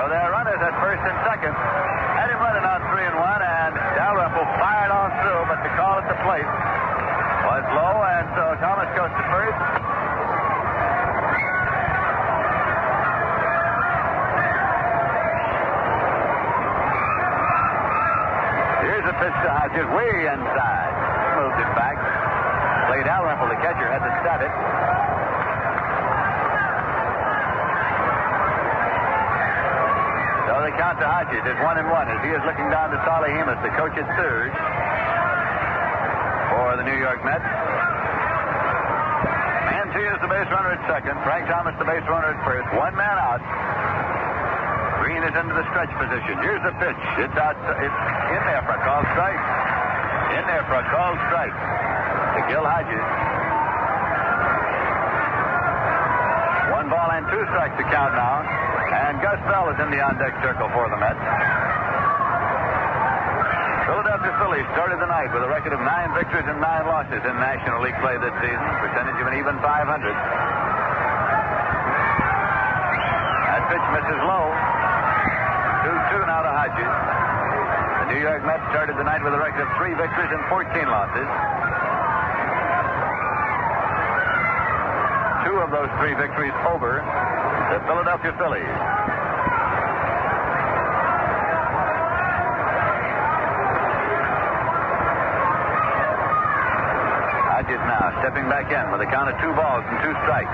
So there are runners at first and second. Had him running on 3-1, and Dalrymple fired on through, but the call at the plate was low, and so Thomas goes to first. This just way inside. Moved it back. Clay Dalrymple, the catcher, had to stop it. So they count to Hodges at 1-1 as he is looking down to Charlie Hemus, the coach at third for the New York Mets. Mantilla is the base runner at second. Frank Thomas, the base runner at first. One man out. Green is into the stretch position. Here's the pitch. It's out. It's in there for a called strike. In there for a called strike to Gil Hodges. One ball and two strikes to count now. And Gus Bell is in the on-deck circle for the Mets. Philadelphia Phillies started the night with a record of 9 victories and 9 losses in National League play this season. Percentage of an even .500. That pitch misses low. 2-2 now to Hodges. The New York Mets started the night with a record of 3 victories and 14 losses. 2 of those 3 victories over the Philadelphia Phillies. Hodges now stepping back in with a count of 2 balls and 2 strikes.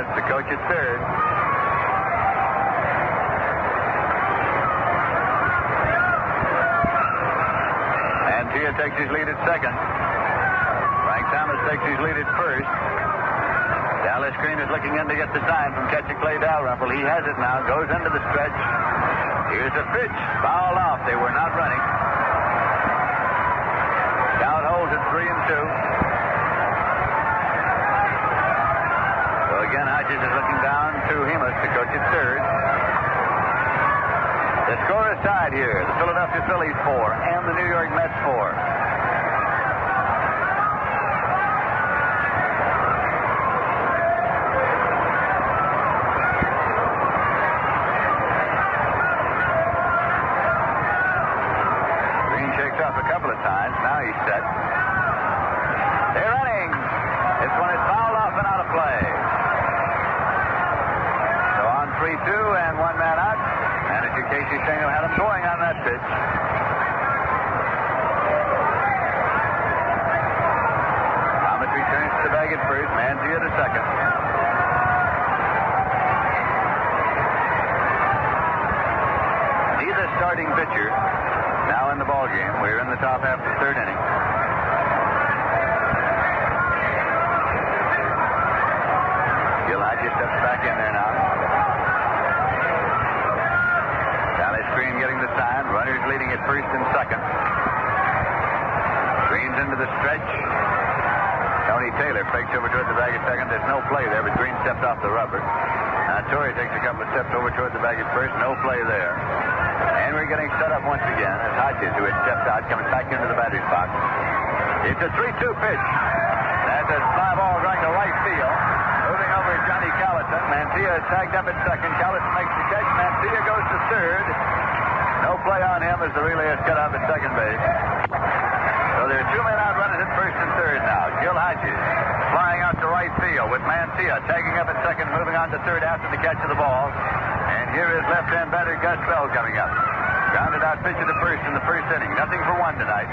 The coach at third. And Tia takes his lead at second. Frank Thomas takes his lead at first. Dallas Green is looking in to get the sign from catcher Clay Dalrymple. He has it now. Goes into the stretch. Here's a pitch. Fouled off. They were not running. Down holds at 3-2. Again, Hodges is looking down to Hemus, the coach at third. The score is tied here. The Philadelphia Phillies 4 and the New York Mets 4. Green shakes off a couple of times. Now he's set. They're running. This one is fouled off and out of play. 3-2 and 1 man out. Manager Casey Stengel had him going on that pitch. Thomas returns to the bag at first. Manzi at second. Neither starting pitcher now in the ballgame. We're in the top half of the third inning. Gil Hodges steps back in there now. Getting the sign. Runners leading at first and second. Green's into the stretch. Tony Taylor fakes over toward the bag at second. There's no play there, but Green stepped off the rubber. Now Torre takes a couple of steps over toward the bag at first. No play there. And we're getting set up once again as Hodges, who had stepped out, comes back into the batter's box. It's a 3-2 pitch. That's a fly ball going to right field. Moving over Johnny Callison. Mantilla is tagged up at second. Callison makes the catch. Mantilla goes to third. No play on him as the relay is cut off at second base. So there are 2 men out runners at first and third now. Gil Hodges flying out to right field with Mantilla tagging up at second, moving on to third after the catch of the ball. And here is left-hand batter Gus Bell coming up. Grounded out pitcher to first in the first inning. Nothing for one tonight.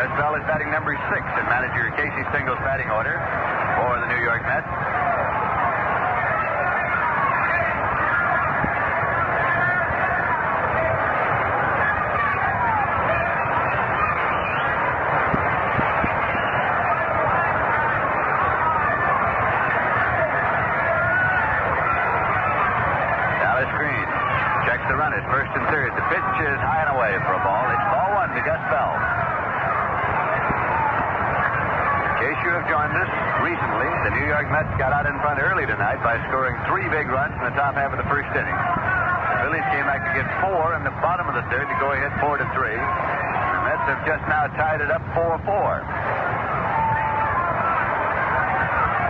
Gus Bell is batting number 6 in manager Casey Stengel's batting order for the New York Mets. By scoring 3 big runs in the top half of the first inning. The Phillies came back to get 4 in the bottom of the third to go ahead 4-3. The Mets have just now tied it up 4-4.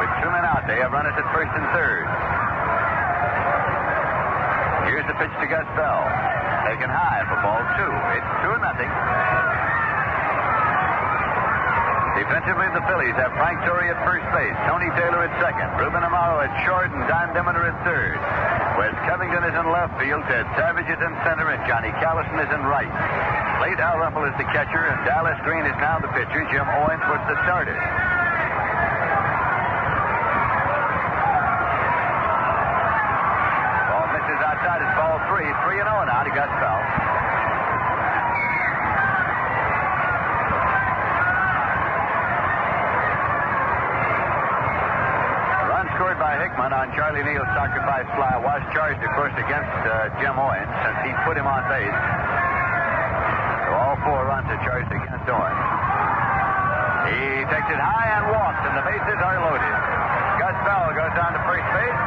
With 2 men out, they have runners at first and third. Here's the pitch to Gus Bell. Taken high for ball two. It's 2-0. Defensively, the Phillies have Frank Torre at first base, Tony Taylor at second, Ruben Amaro at short, and Don Demeter at third. Wes Covington is in left field, Ted Savage is in center, and Johnny Callison is in right. Clay Dalrymple is the catcher, and Dallas Green is now the pitcher. Jim Owens was the starter. Ball misses outside. It's ball three. 3-0 now to Gus Bell. Hickman on Charlie Neal's sacrifice fly was charged, of course, against Jim Owens, since he put him on base. So all four runs are charged against Owens. He takes it high and walks, and the bases are loaded. Gus Bell goes down to first base.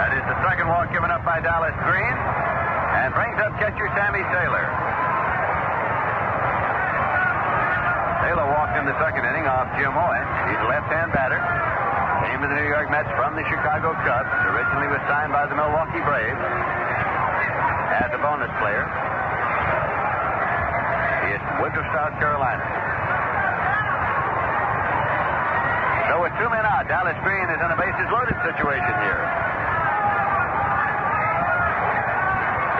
That is the second walk given up by Dallas Green, and brings up catcher Sammy Taylor. Taylor walked in the second inning off Jim Owens. He's a left-hand batter. Came to the New York Mets from the Chicago Cubs. Originally was signed by the Milwaukee Braves as a bonus player. He is from Woodruff, South Carolina. So with two men out, Dallas Green is in a bases-loaded situation here.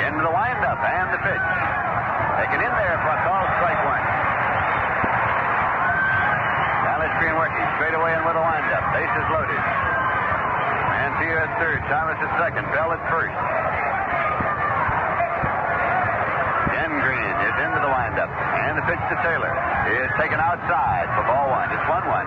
Into the windup and the pitch. Taken in there for a call, strike one. Green working straight away and with a windup. Base is loaded. Mantilla at third. Thomas at second. Bell at first. Jim Green is into the windup. And the pitch to Taylor. He is taken outside for ball one. It's 1-1.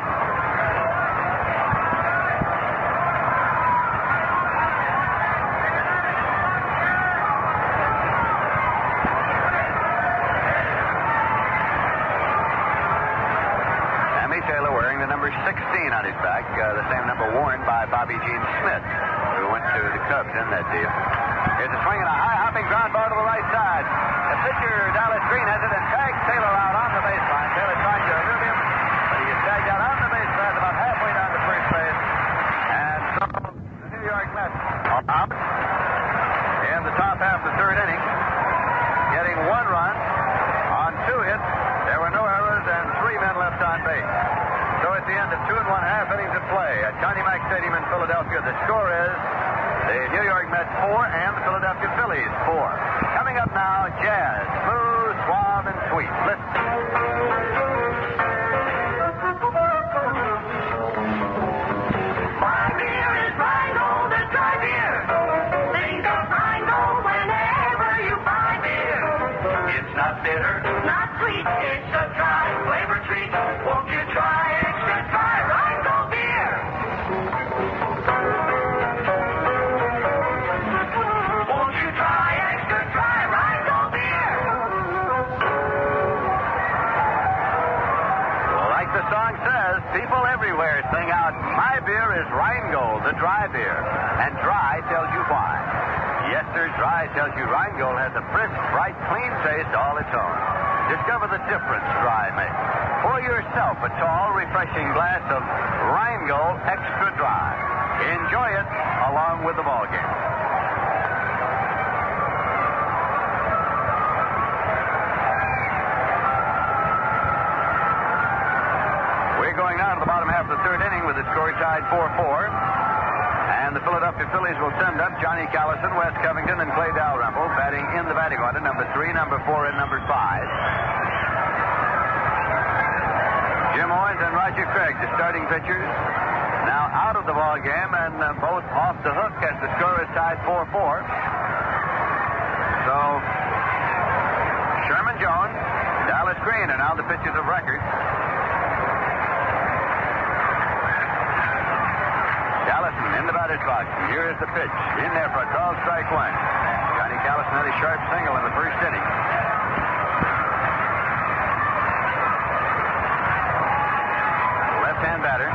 The same number worn by Bobby Gene Smith, who went to the Cubs in that deal. Here's a swing and a high hopping ground ball to the right side. The pitcher, Dallas Green, has it and tags Taylor out on the baseline. Taylor trying to elude him, but he is tagged out on the baseline about halfway down to first base. And so the New York Mets are out in the top half of the third inning, getting one run on two hits. There were no errors and three men left on base. So at the end of 2 1/2 innings of play at Connie Mack Stadium in Philadelphia, the score is the New York Mets 4 and the Philadelphia Phillies 4. Coming up now, jazz, smooth, suave, and sweet. Listen. People everywhere sing out, my beer is Rheingold, the dry beer. And dry tells you why. Yes, sir, dry tells you Rheingold has a crisp, bright, clean taste all its own. Discover the difference dry makes. Pour yourself a tall, refreshing glass of Rheingold Extra Dry. Enjoy it along with the ballgame. Going down to the bottom half of the third inning with the score tied 4-4. And the Philadelphia Phillies will send up Johnny Callison, Wes Covington, and Clay Dalrymple, batting in the batting order, number 3, number 4, and number 5. Jim Owens and Roger Craig, the starting pitchers, now out of the ball game and both off the hook as the score is tied 4-4. So Sherman Jones, Dallas Green are now the pitchers of record. Callison in the batter's box. Here is the pitch. In there for a called strike one. Johnny Callison had a sharp single in the first inning. Left-hand batter.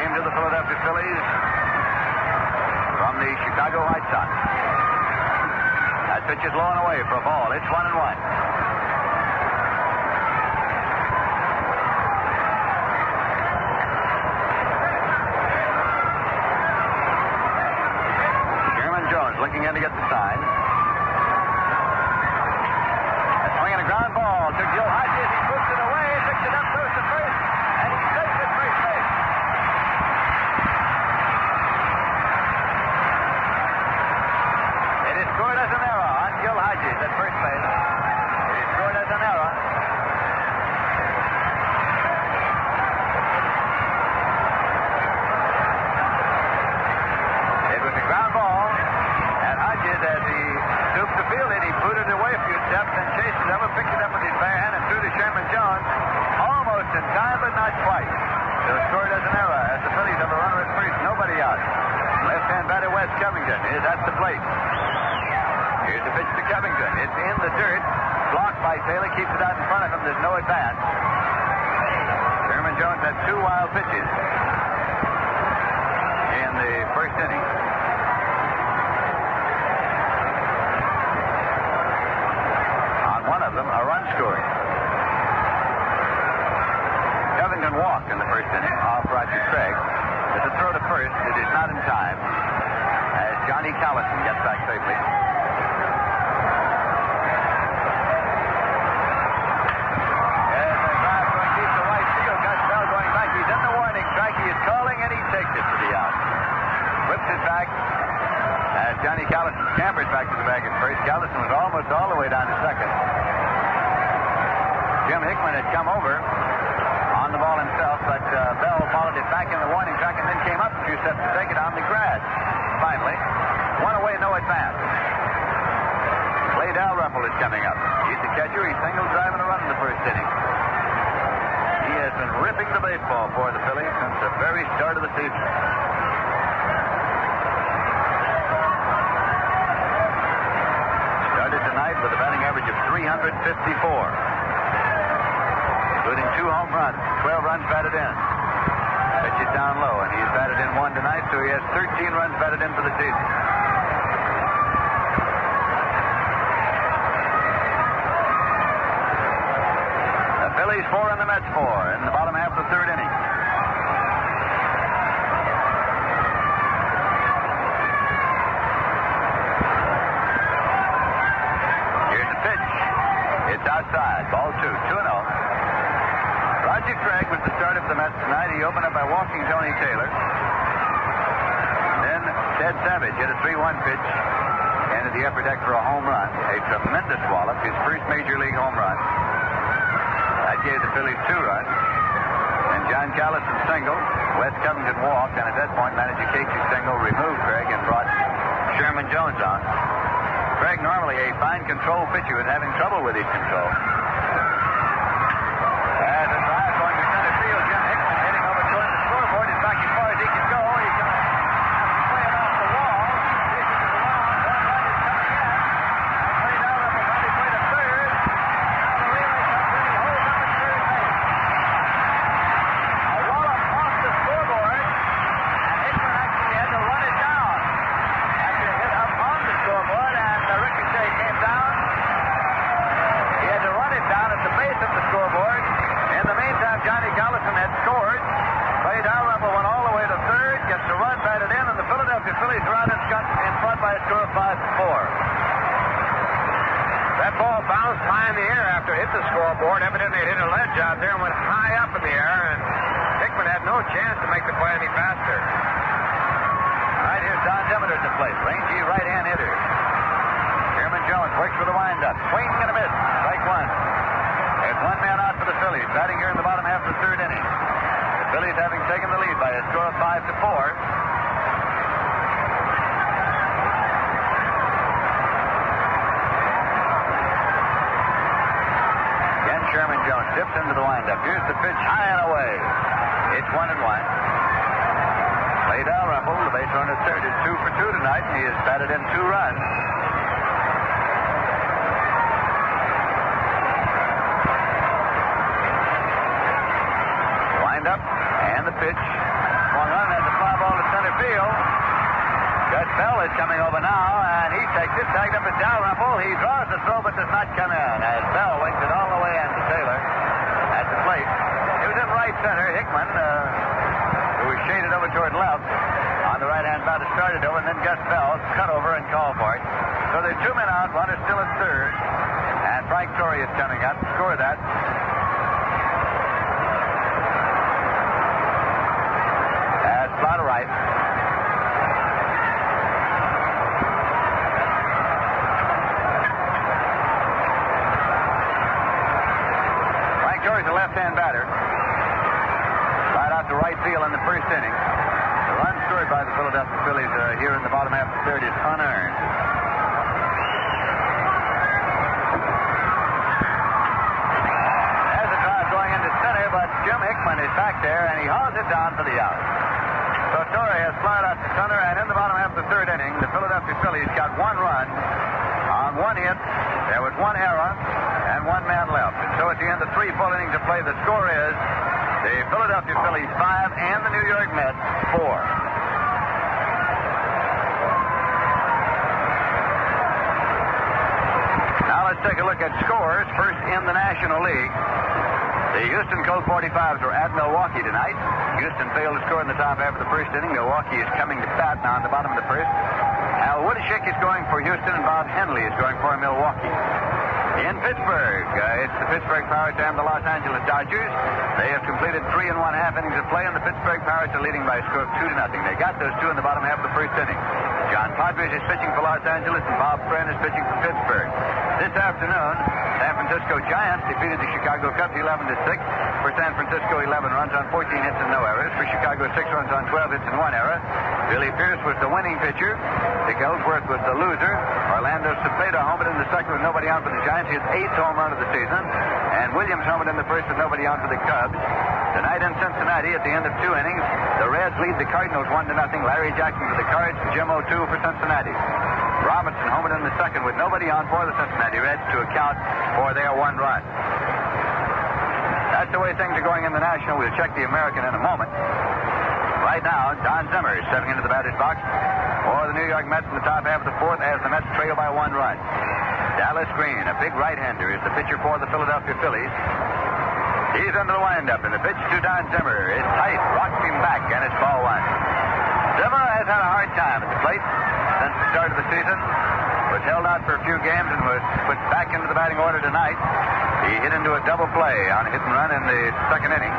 Came to the Philadelphia Phillies from the Chicago White Sox. That pitch is low and away for a ball. It's 1-1. Covington is at the plate. Here's the pitch to Covington. It's in the dirt. Blocked by Taylor. Keeps it out in front of him. There's no at-bat. Sherman Jones had two wild pitches in the first inning. On one of them, a run scoring. Covington walked in the first inning off Roger Craig. It's a throw to first. It is not in time as Johnny Callison gets back safely. There's a drive going deep to right field. Gus Bell going back. He's in the warning track. He is calling, and he takes it to the out. Whips it back as Johnny Callison scampers back to the bag at first. Callison was almost all the way down to second. Jim Hickman had come over on the ball himself, but Bell followed it back in the warning track and then came up a few steps to take it on the grass. Finally, one away, no advance. Clay Dalrymple is coming up. He's the catcher. He singled, driving a run in the first inning. He has been ripping the baseball for the Phillies since the very start of the season. Started tonight with a batting average of 354. Including two home runs, 12 runs batted in. Pitch it down low, and he's batted in one tonight, so he has 13 runs batted in for the season. The Phillies 4 and the Mets 4 in the bottom half of the third inning. Here's the pitch. It's outside. Ball two. 2-0. Roger Craig was the start of the Mets tonight. He opened up by walking Tony Taylor. Then Ted Savage hit a 3-1 pitch into the upper deck for a home run. A tremendous wallop, his first major league home run. That gave the Phillies 2 runs. And John Callison singled. Wes Covington walked, and at that point, manager Casey Stengel removed Craig and brought Sherman Jones on. Craig, normally a fine control pitcher, was having trouble with his control. Jim Hickman is back there, and he hauls it down for the out. So Torre has flied out to center, and in the bottom half of the third inning, the Philadelphia Phillies got one run on one hit. There was one error and one man left. And so at the end of three full innings of play, the score is the Philadelphia Phillies 5 and the New York Mets 4. Now let's take a look at scores. First in the National League, the Houston Colt 45s were at Milwaukee tonight. Houston failed to score in the top half of the first inning. Milwaukee is coming to bat now in the bottom of the first. Al Woodschick is going for Houston, and Bob Henley is going for Milwaukee. In Pittsburgh, it's the Pittsburgh Pirates and the Los Angeles Dodgers. They have completed 3 1/2 innings of play, and the Pittsburgh Pirates are leading by a score of 2-0. They got those two in the bottom half of the first inning. John Podgers is pitching for Los Angeles, and Bob Friend is pitching for Pittsburgh. This afternoon, San Francisco Giants defeated the Chicago Cubs 11-6. For San Francisco, 11 runs on 14 hits and no errors. For Chicago, 6 runs on 12 hits and 1 error. Billy Pierce was the winning pitcher. Dick Ellsworth was the loser. Orlando Cepeda homered in the second with nobody out for the Giants. His 8th home run of the season. And Williams homered in the first with nobody out for the Cubs. Tonight in Cincinnati, at the end of 2 innings, the Reds lead the Cardinals 1-0. Larry Jackson for the Cards, Jim O'Toole for Cincinnati. Robinson homered in the second with nobody on for the Cincinnati Reds to account for their 1 run. That's the way things are going in the National. We'll check the American in a moment. Right now, Don Zimmer is stepping into the batter's box for the New York Mets in the top half of the fourth as the Mets trail by 1 run. Dallas Green, a big right-hander, is the pitcher for the Philadelphia Phillies. He's under the windup, and the pitch to Don Zimmer is tight, rocks him back, and it's ball 1. Zimmer has had a hard time at the plate since the start of the season. Was held out for a few games and was put back into the batting order tonight. He hit into a double play on a hit and run in the second inning.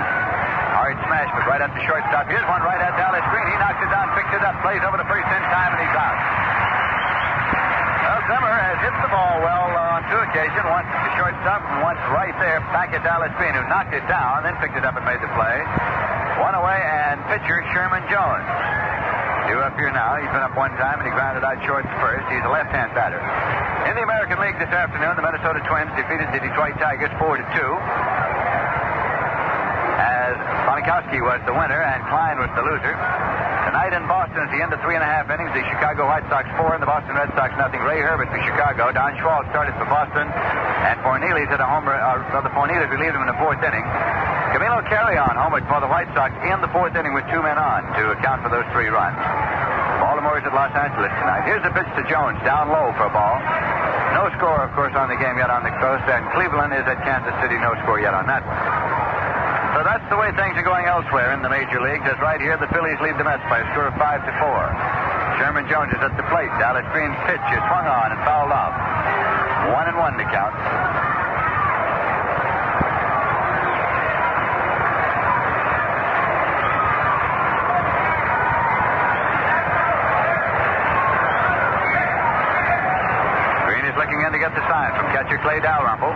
Hard smash, but right at the shortstop. Here's one right at Dallas Green. He knocks it down, picks it up, plays over the first in time, and he's out. Well, Zimmer has hit the ball well on 2 occasions. Once at the shortstop and once right there back at Dallas Green, who knocked it down, then picked it up and made the play. One away, and pitcher Sherman Jones. Due up here now. He's been up one time, and he grounded out short first. He's a left-hand batter. In the American League this afternoon, the Minnesota Twins defeated the Detroit Tigers 4-2. As Bonikowski was the winner and Klein was the loser. Tonight in Boston, at the end of 3 1/2 innings, the Chicago White Sox 4 and the Boston Red Sox 0. Ray Herbert for Chicago. Don Schwal started for Boston, and Fornelli hit a homer. Fornelli relieved him in the fourth inning. Camilo Carrion homered for the White Sox in the fourth inning with 2 men on to account for those 3 runs. Baltimore is at Los Angeles tonight. Here's the pitch to Jones, down low for a ball. No score, of course, on the game yet on the coast, and Cleveland is at Kansas City. No score yet on that one. So that's the way things are going elsewhere in the major leagues. As right here, the Phillies lead the Mets by a score of 5-4. Sherman Jones is at the plate. Dallas Green's pitch is swung on and fouled off. 1-1 to count. To get the sign from catcher Clay Dalrymple.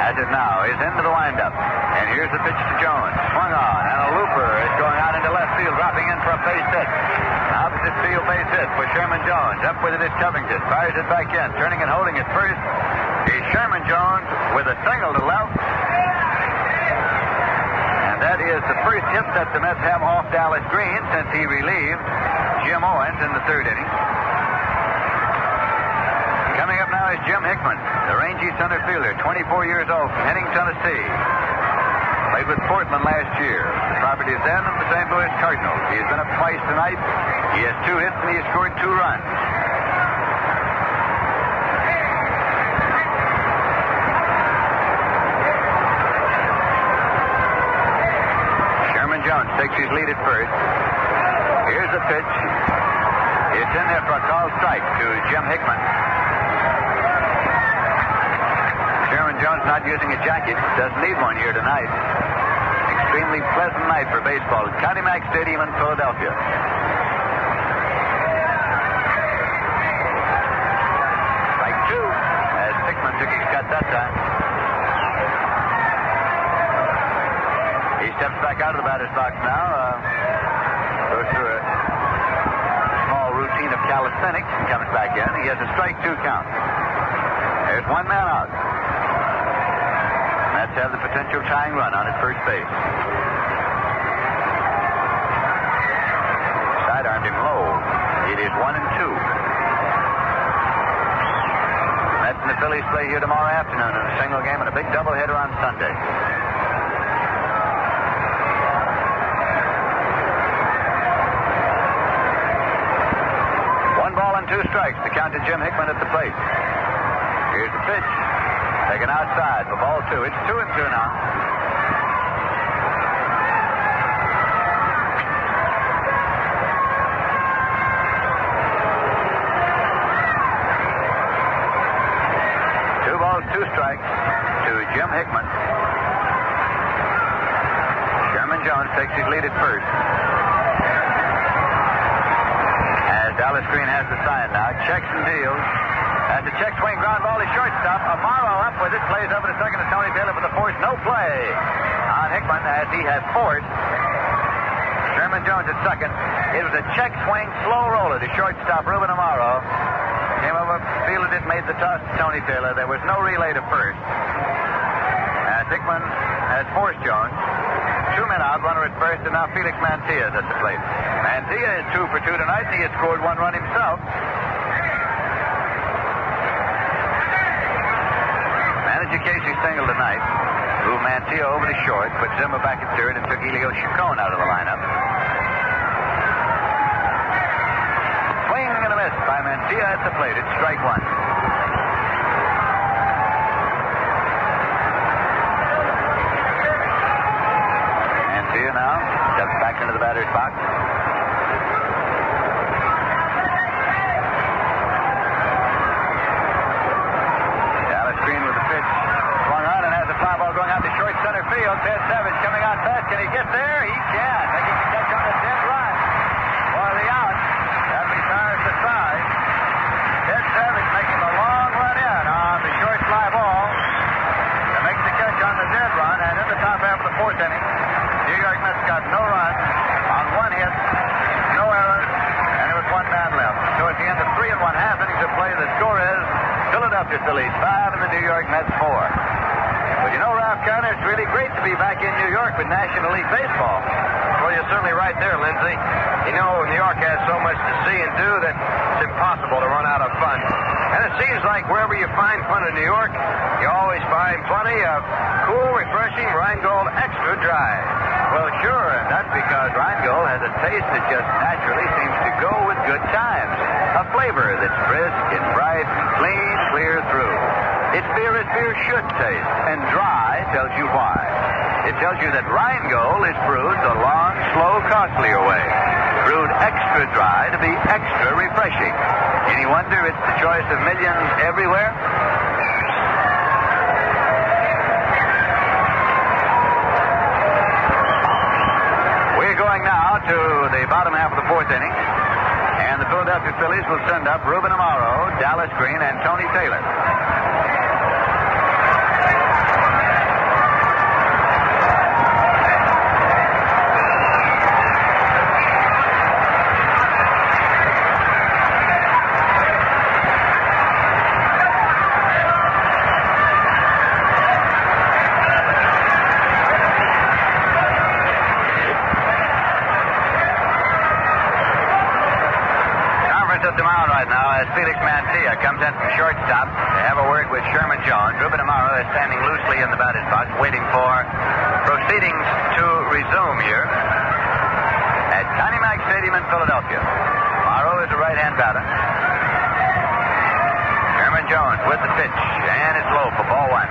As it now is into the windup. And here's the pitch to Jones. Swung on, and a looper is going out into left field, dropping in for a base hit. Opposite field base hit for Sherman Jones. Up with it is Covington. Fires it back in. Turning and holding at first is Sherman Jones with a single to left. And that is the first hit that the Mets have off Dallas Green since he relieved Jim Owens in the third inning. Coming up now is Jim Hickman, the rangy center fielder, 24 years old, from Henning, Tennessee. Played with Portland last year. The property is then of the St. Louis Cardinals. He has been up twice tonight. He has 2 hits, and he has scored 2 runs. Sherman Jones takes his lead at first. Here's the pitch. It's in there for a called strike to Jim Hickman. Jones not using a jacket. Doesn't need one here tonight. Extremely pleasant night for baseball at Connie Mack Stadium in Philadelphia. Strike 2 as Hickman took his cut that time. He steps back out of the batter's box now. Goes through a small routine of calisthenics and comes back in. He has a strike 2 count. There's 1 man out. Have the potential tying run on at first base. ground and low. It is 1-2. Mets and the Phillies play here tomorrow afternoon in a single game and a big doubleheader on Sunday. One ball and two strikes. The count to Jim Hickman at the plate. Here's the pitch. Taken outside for ball two. It's 2-2 now. Two strikes to Jim Hickman. Sherman Jones takes his lead at first. As Dallas Green has the sign now, checks and deals. And the check swing ground ball to shortstop. Amaro up with it, plays over to second to Tony Taylor for the force. No play on Hickman as he has forced Sherman Jones at second. It was a check swing slow roller to shortstop Ruben Amaro. Came over, fielded it, made the toss to Tony Taylor. There was no relay to first. And Hickman has forced Jones. 2 men out, runner at first, and now Felix Mantilla is at the plate. Mantilla is 2 for 2 tonight, and he has scored 1 run himself. Manager Casey Stengel tonight moved Mantilla over to short, put Zimmer back at third, and took Elio Chacon out of the lineup. By Mantilla at the plate. It's strike one. Mantilla now steps back into the batter's box. Dallas Green with the pitch. Swung on and has a fly ball going out to short center field. Ted Savage coming out fast. Can he get there? He can. They get the catch on the dead run for the out. Ted Savage making a long run in on the short fly ball to make the catch on the dead run, and in the top half of the fourth inning, New York Mets got no run on 1 hit, no error, and there was 1 man left. So at the end of 3 1/2 innings of play, the score is Philadelphia Phillies 5 and the New York Mets 4. Well, you know, Ralph Kiner, it's really great to be back in New York with National League Baseball. Well, you're certainly right there, Lindsay. You know, New York has so much to see and do that it's impossible to run out of fun. And it seems like wherever you find fun in New York, you always find plenty of cool, refreshing Rheingold Extra Dry. Well, sure, and that's because Rheingold has a taste that just naturally seems to go with good times. A flavor that's brisk and bright and clean, clear through. It's beer as beer should taste, and dry tells you why. It tells you that Rheingold is brewed the long, slow, costlier way. Brewed extra dry to be extra refreshing. Any wonder it's the choice of millions everywhere? We're going now to the bottom half of the fourth inning. And the Philadelphia Phillies will send up Ruben Amaro, Dallas Green, and Tony Taylor. Felix Mantilla comes in from shortstop to have a word with Sherman Jones. Ruben Amaro is standing loosely in the batter's box, waiting for proceedings to resume here at Connie Mack Stadium in Philadelphia. Amaro is a right-hand batter. Sherman Jones with the pitch, and it's low for ball one.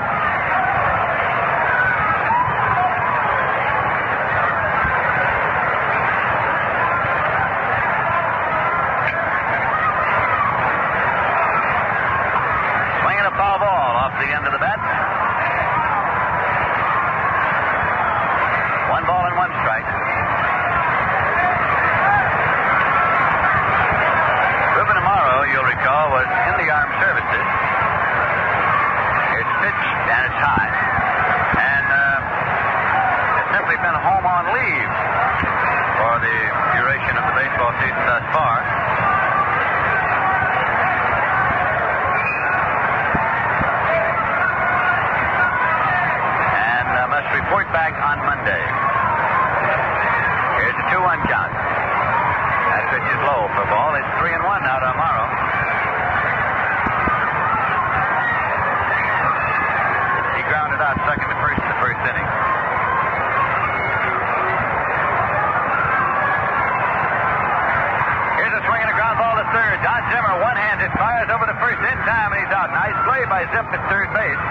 to first in time, and he's out. Nice play by Zip at third base.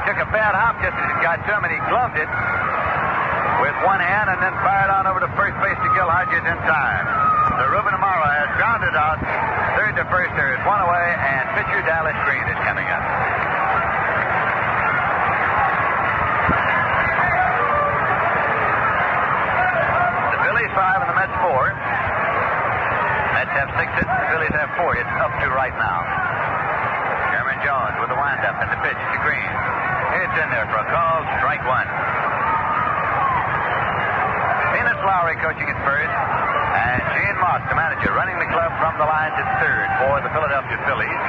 It took a bad hop just as it got to him, and he gloved it with one hand and then fired on over to first base to Gil Hodges in time. So Ruben Amaro has grounded out. Third to first, there is one away, and pitcher Dallas Green is coming up. The Phillies 5 and the Mets 4. Mets have 6 hits, the Phillies have 4 hits up to right now. Sherman Jones with the windup and the pitch to Green. It's in there for a call, strike one. Venus Lowry coaching at first, and Gene Moss, the manager, running the club from the line to third for the Philadelphia Phillies.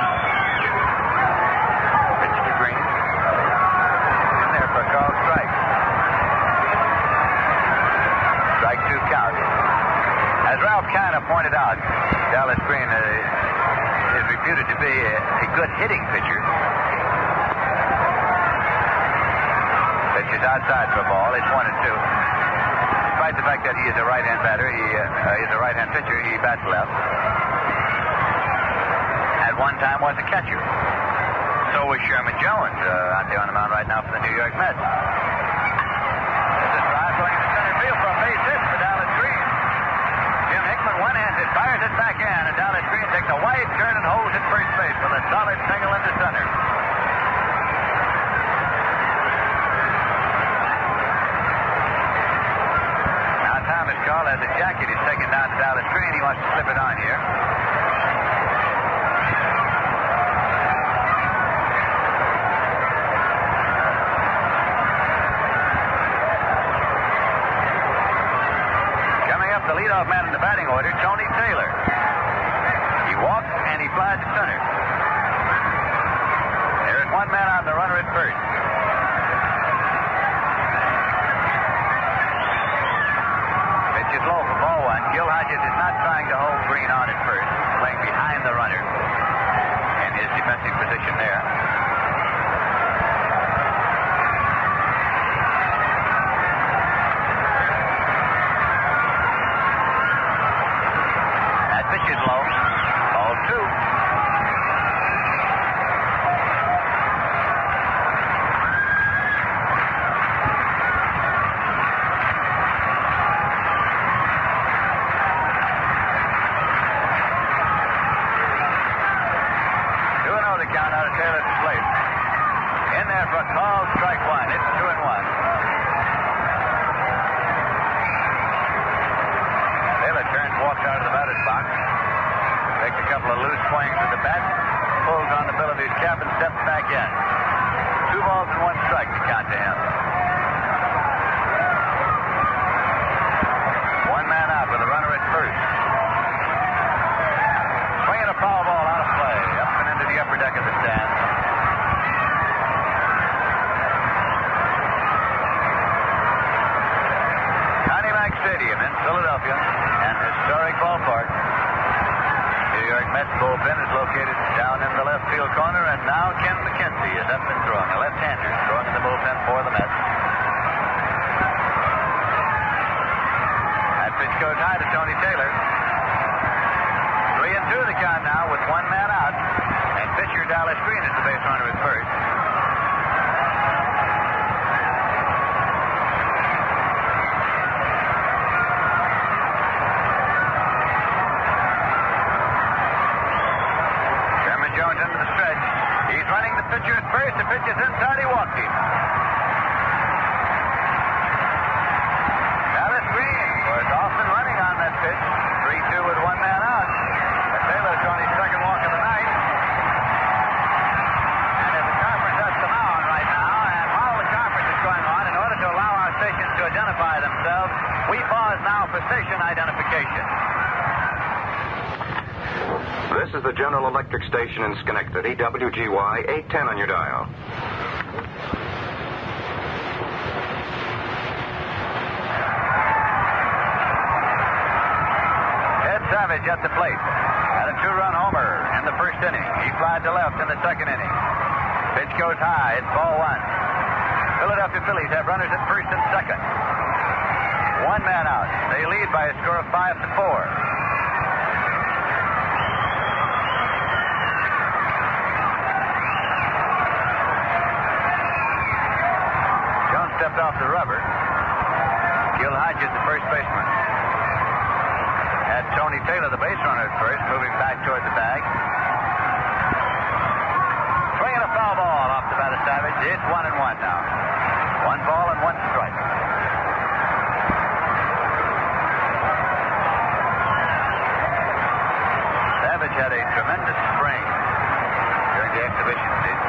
Pitch to Green. In there for a call, strike. Strike two count. As Ralph Kiner pointed out, Dallas Green is reputed to be a good hitting pitcher. Pitches outside for a ball. It's 1-2. Despite the fact that he is a right-hand batter, he is a right-hand pitcher. He bats left. At one time was a catcher. So was Sherman Jones out there on the mound right now for the New York Mets. This is drive going to center field for a base hit for Dallas Green. Jim Hickman one-handed fires it back in, and Dallas Green takes a wide turn and holds at first base with a solid single into center. As the jacket is taken down to Dallas Green, he wants to slip it on here. Coming up, the leadoff man in the batting order, Tony Taylor. He walks and he flies to center. There is one man on the runner at first. Gil Hodges is not trying to hold Green on at first, playing behind the runner in his defensive position there. That pitch is low. Ball two. Station in Schenectady, WGY 810 on your dial. Ted Savage at the plate. Had a two-run homer in the first inning. He flied to left in the second inning. Pitch goes high. It's ball one. Philadelphia Phillies have runners at first and second. One man out. They lead by a score of 5-4. stepped off the rubber. Gil Hodges, the first baseman. Had Tony Taylor, the base runner, at first, moving back toward the bag. Swinging a foul ball off the bat of Savage. It's 1-1 now. One ball and one strike. Savage had a tremendous spring during the exhibition season.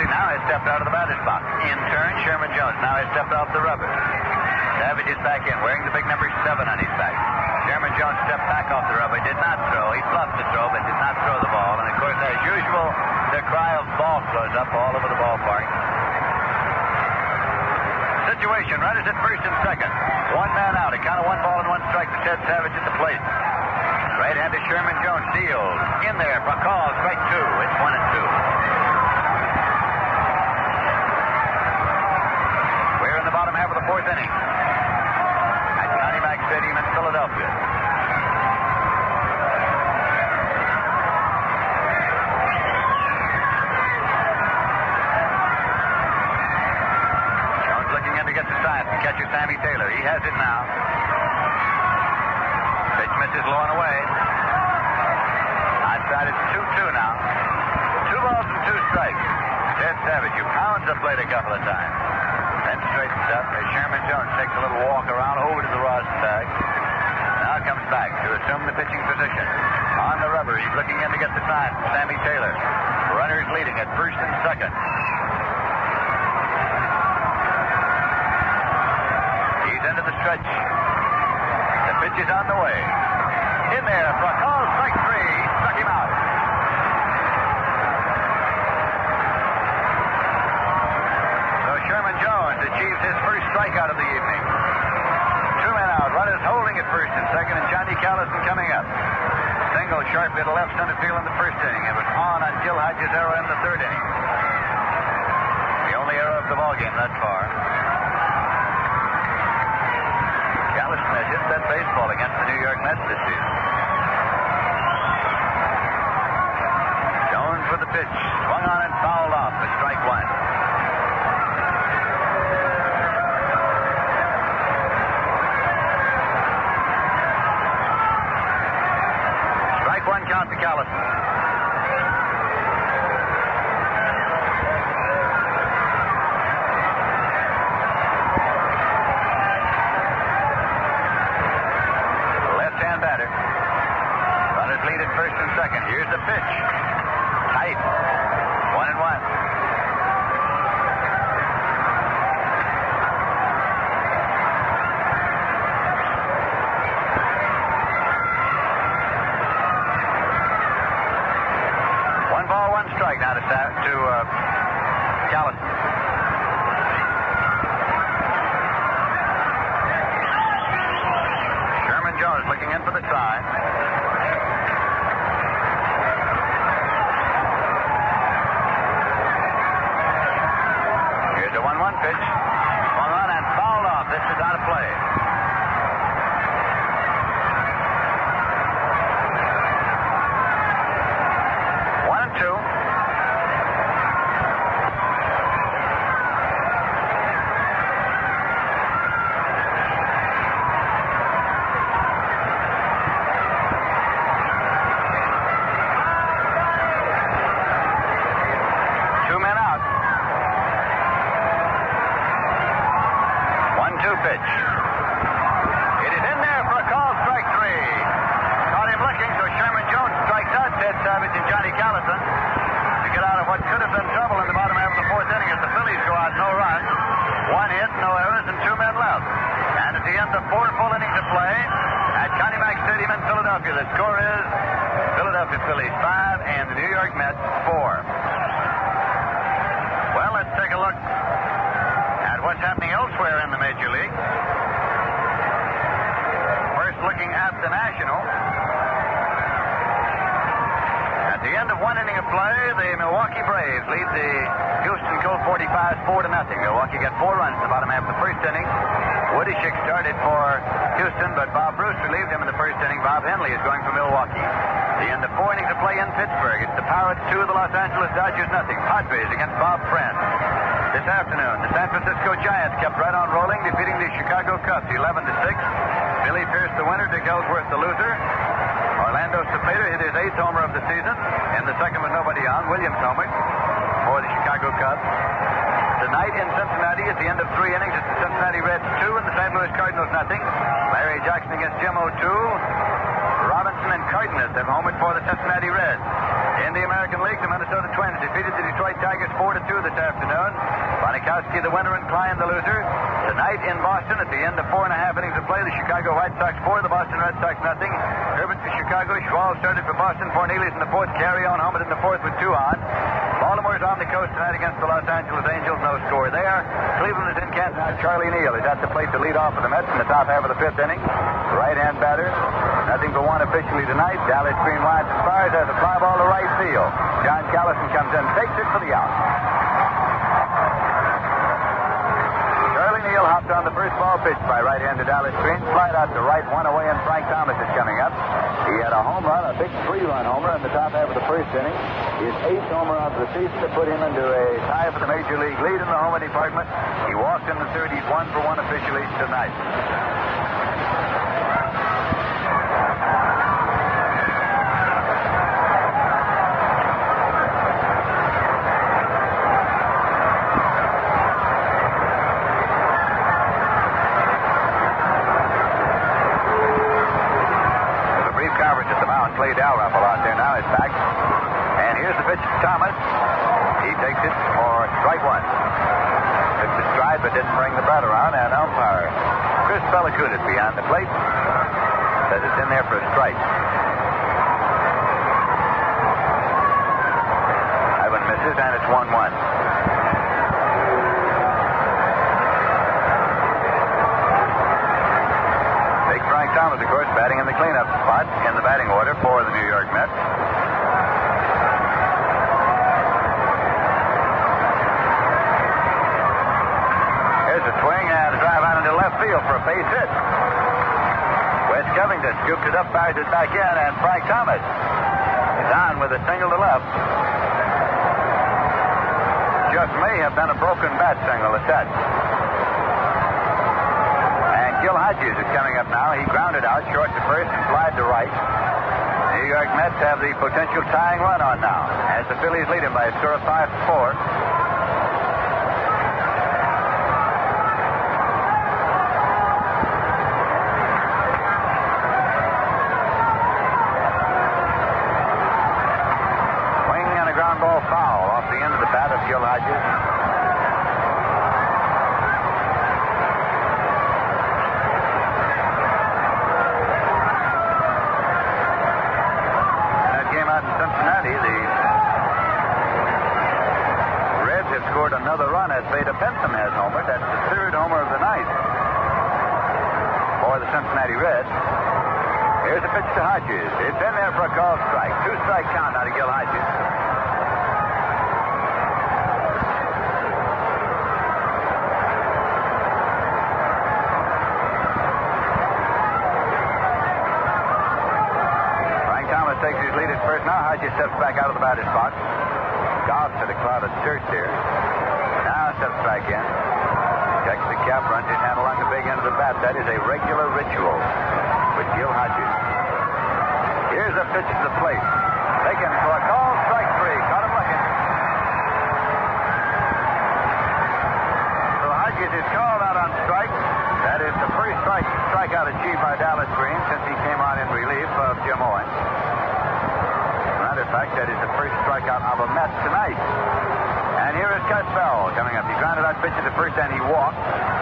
Now has stepped out of the batter's box. In turn, Sherman Jones now has stepped off the rubber. Savage is back in, wearing the big number 7 on his back. Sherman Jones stepped back off the rubber, did not throw. He bluffed to throw, but did not throw the ball. And, of course, as usual, the cry of balls goes up all over the ballpark. Situation, runners at first and second. One man out, a count of one ball and one strike to Ted Savage at the plate. Right-hander Sherman Jones deals. In there, McCall, strike 2. It's 1-2. Half of the fourth inning at Connie Mack Stadium in Philadelphia. Jones looking in to get the sign from catcher Sammy Taylor. He has it now. Pitch misses low and away. Outside it's 2-2 now. 2 balls and 2 strikes. Ted Savage, who pounds the plate a couple of times. Straightens up as Sherman Jones takes a little walk around over to the rosin bag. Now comes back to assume the pitching position. On the rubber, he's looking in to get the sign from Sammy Taylor. Runners leading at first and second. He's into the stretch. The pitch is on the way. In there, Bracall, strike 3. Struck him out. Achieves his first strikeout of the evening. 2 men out. Runners holding at first and second, and Johnny Callison coming up. Stengel sharp hit a left center field in the first inning. It was on Gil Hodges' error in the third inning. The only error of the ballgame thus far. Callison has hit that baseball against the New York Mets this season. Jones with the pitch. Swung on and fouled off for strike 1. Count to Callison. Left-hand batter. Runners lead at first and second. Here's the pitch. Tight. 1-1. Now to Callison. Sherman Jones looking in for the sign. Here's a 1-1 pitch. One run and fouled off. This is out of play. end of one inning of play, the Milwaukee Braves lead the Houston Colt 45s 4-0. Milwaukee got 4 runs in the bottom half of the first inning. Woody Schick started for Houston, but Bob Bruce relieved him in the first inning. Bob Henley is going for Milwaukee. The end of 4 innings of play in Pittsburgh. It's the Pirates 2, the Los Angeles Dodgers 0. Padres against Bob Friend. This afternoon, the San Francisco Giants kept right on rolling, defeating the Chicago Cubs 11-6. Billy Pierce the winner, Dick Ellsworth the loser. Orlando Cepeda hit his 8th homer of the season. In the second with nobody on, Williams homered for the Chicago Cubs. Tonight in Cincinnati, at the end of 3 innings, it's the Cincinnati Reds 2 and the St. Louis Cardinals 0. Larry Jackson against Jim O'Toole. Robinson and Cardenas have homered for the Cincinnati Reds. In the American League, the Minnesota Twins defeated the Detroit Tigers 4-2 this afternoon. Bonikowski the winner and Klein the loser. Tonight in Boston, at the end of 4.5 innings of play, the Chicago White Sox 4, the Boston Red Sox 0. Herbert for Chicago, Schwal started for Boston, Fornelius in the 4th, carry on, Homer in the 4th with 2 on. Baltimore's on the coast tonight against the Los Angeles Angels, no score there. Cleveland is in Kansas. Charlie Neal is at the plate to lead off for the Mets in the top half of the 5th inning. Right-hand batter, nothing but one officially tonight. Dallas Green winds and fires, has a fly ball to right field. John Callison comes in, takes it for the out. Hopped on the first ball pitched by right-hander Dallas Green. Slide out to right, one away, and Frank Thomas is coming up. He had a home run, a big 3-run homer in the top half of the first inning. His 8th homer of the season to put him into a tie for the major league lead in the home department. He walked in the third. He's 1-for-1 officially tonight. Clay Dalrymple out there now is back. And here's the pitch to Thomas. He takes it for strike one. Took the stride but didn't bring the bat around. And umpire Chris Bellicudis behind the plate says it's in there for a strike. That one misses and it's 1-1. Big Frank Thomas, of course, batting in the cleanup spot in the batting order for the New York Mets. Here's a swing and a drive out into left field for a base hit. Wes Covington scooped it up, fires it back in, and Frank Thomas is on with a single to left. Just may have been a broken bat single at that. Gil Hodges is coming up now. He grounded out short to first and flied to right. New York Mets have the potential tying run on now as the Phillies lead him by a score of 5-4. Swing and a ground ball foul off the end of the bat of Gil Hodges. Another run as Veda Penson has homered. That's the third homer of the night for the Cincinnati Reds. Here's a pitch to Hodges. It's in there for a called strike. 2-strike count out of Gil Hodges. Frank Thomas takes his lead at first. Now Hodges steps back out of the batter's box. Golfs at a cloud of dirt here. Steps back in, checks the cap, runs his hand along the big end of the bat. That is a regular ritual with Gil Hodges. Here's a pitch to the plate. Taken for a call, strike three. Caught him looking. So Hodges is called out on strike. That is the first strikeout achieved by Dallas Green since he came on in relief of Jim Owens. As a matter of fact, that is the first strikeout of a Met tonight. And here is Gus Bell coming up. He grounded out pitches at first and he walked.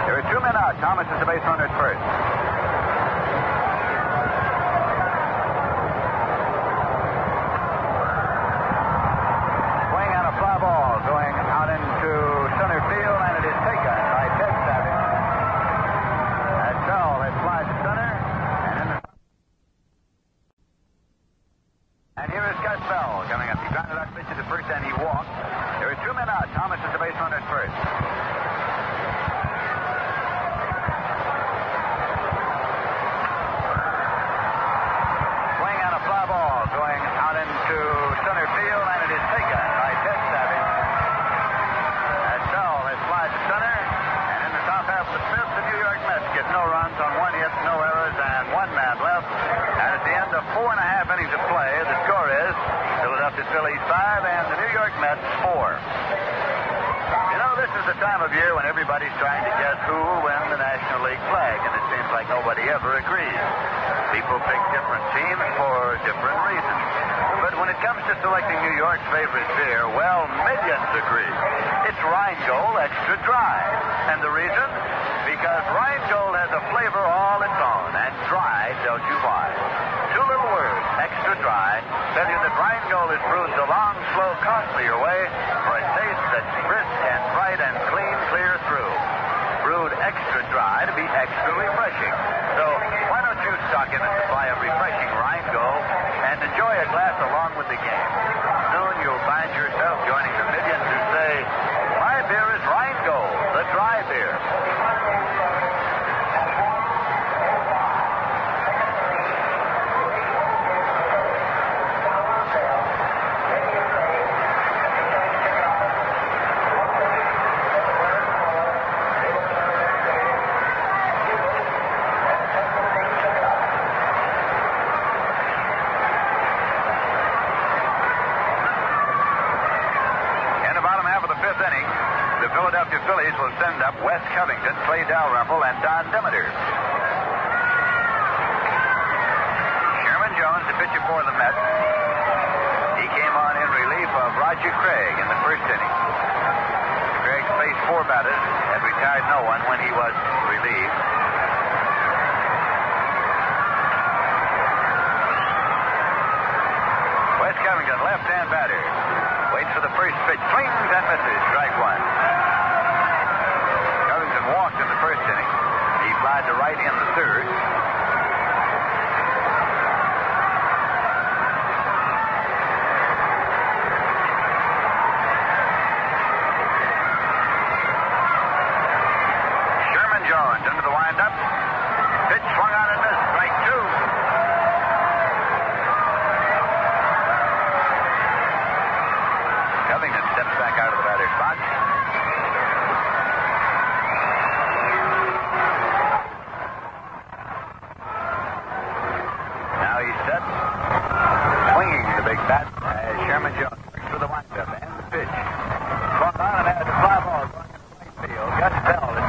There are 2 men out. Thomas is the base runner at first. Swing and a fly ball going out into center field, and it is taken by Ted Savage. That Bell has flies to center. And here is Gus Bell coming up. He time of year when everybody's trying to guess who will win the National League flag, and it seems like nobody ever agrees. People pick different teams for different reasons. But when it comes to selecting New York's favorite beer, well, millions agree. It's Rheingold Extra Dry. And the reason? Because Rheingold has a flavor all its own, and dry tells you why. Two little words, extra dry, tell you that Rheingold is brewed the long, slow, costlier way for a taste that's crisp and bright and clean, clear through. Brewed extra dry to be extra refreshing. So why don't you stock in and supply a refreshing Rheingold and enjoy a glass along with the game? Soon you'll find yourself joining the millions who say, my beer is Rheingold, the dry beer. The Phillies will send up Wes Covington, Clay Dalrymple, and Don Demeter. Sherman Jones, the pitcher for the Mets. He came on in relief of Roger Craig in the first inning. Craig faced four batters and retired no one when he was relieved. Wes Covington, left-hand batter. Waits for the first pitch. Swings and misses. Strike one. Walked in the first inning. He flied to right in the third. Sherman Jones into the windup. Pitch swung on and missed. Strike two. Covington steps back out of the batter's box.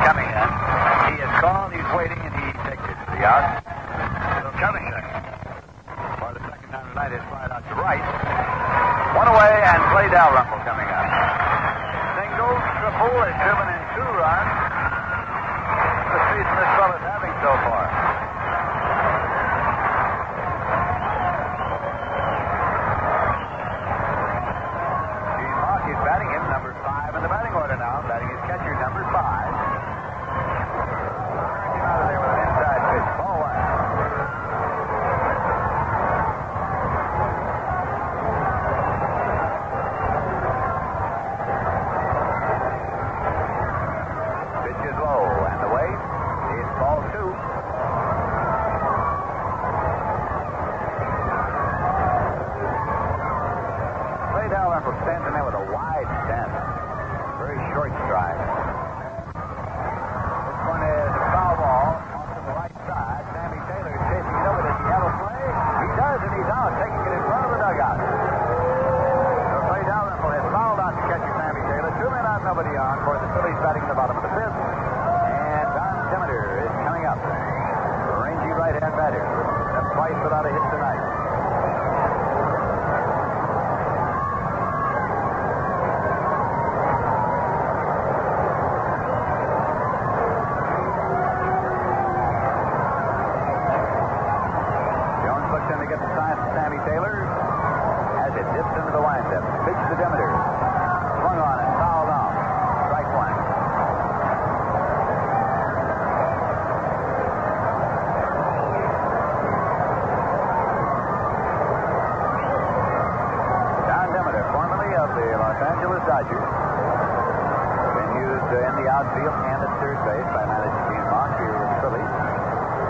Demeter.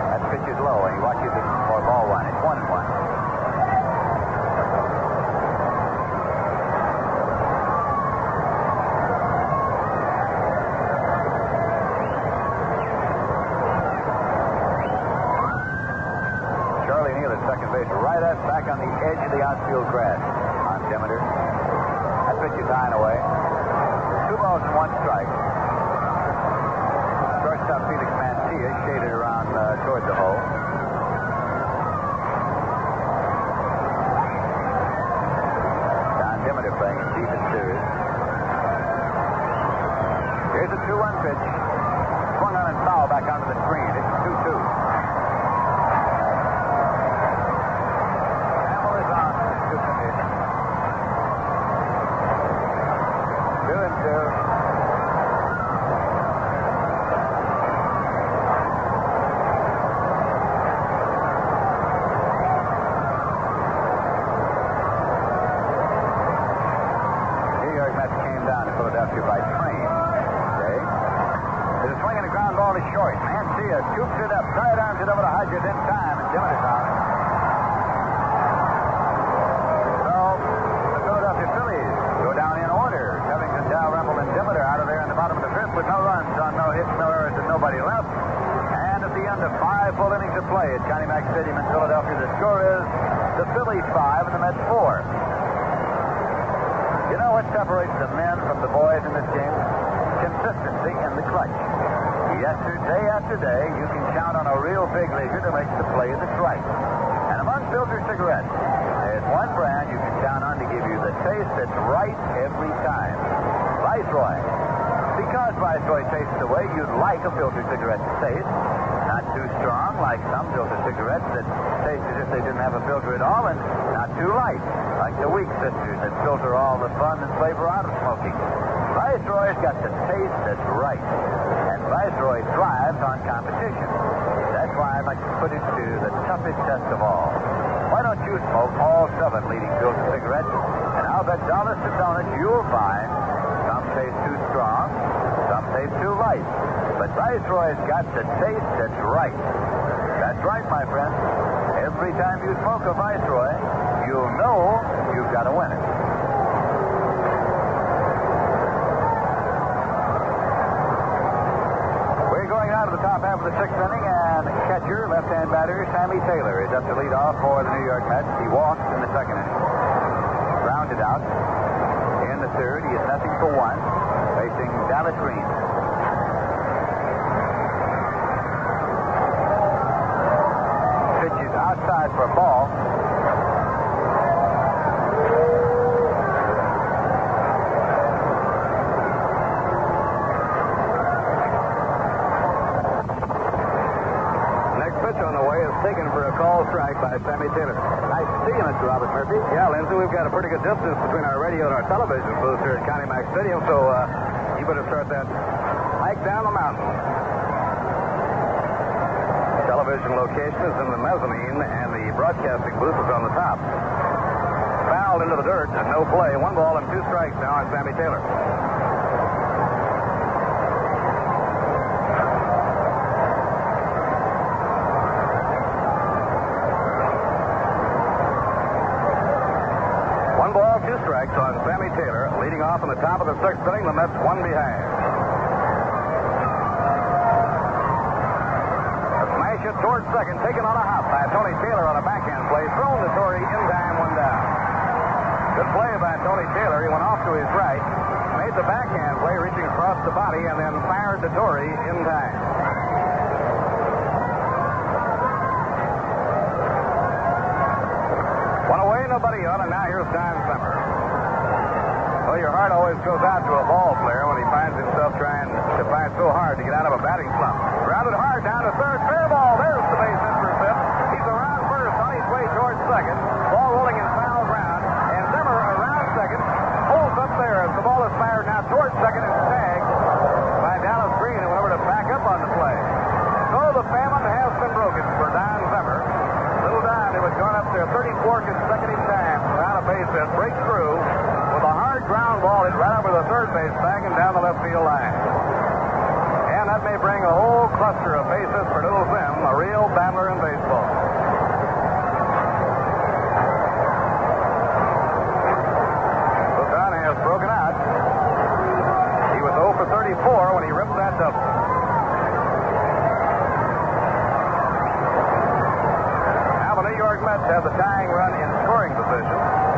That pitch is high and away. 2 balls and 1 strike. it skated around toward the hole. Don Demeter playing in deep and serious. Here's a 2-1 pitch. Swung on and foul back onto the screen. It's 2-2. Sammy Taylor is up to lead off for the New York Mets. He walked in the second inning. Grounded out. In the third, he is 0-1, facing Dallas Green. Pitches outside for a ball. Sammy Taylor. Nice to see you, Mr. Robert Murphy. Yeah, Lindsay, we've got a pretty good distance between our radio and our television booth here at Connie Mack Stadium, so you better start that hike down the mountain. The television location is in the mezzanine, and the broadcasting booth is on the top. Fouled into the dirt, and no play. 1 ball and 2 strikes now on Sammy Taylor. Off in the top of the 6th inning, the Mets 1 behind. A smash it towards second, taken on a hop by Tony Taylor on a backhand play, thrown to Torre in time, 1 down. Good play by Tony Taylor. He went off to his right, made the backhand play, reaching across the body, and then fired to Torre in time. One away, nobody on, and now here's Don Zimmer. Well, your heart always goes out to a ball player when he finds himself trying to fight so hard to get out of a batting slump. Grounded hard down to third, fair ball. There's the base hit for fifth. He's around first on his way towards second. Ball rolling and fouled round, and Zimmer around second pulls up there as the ball is fired now towards second and tagged by Dallas Green, who went over to back up on the play. So the famine has been broken for Don Zimmer. Little Don, who has gone up there 34 consecutive times without a base hit, breaks through. Ground ball hit right over the third base bag and down the left field line. And that may bring a whole cluster of bases for little Zim, a real battler in baseball. So Don has broken out. He was 0 for 34 when he ripped that double. Now the New York Mets have the tying run in scoring position.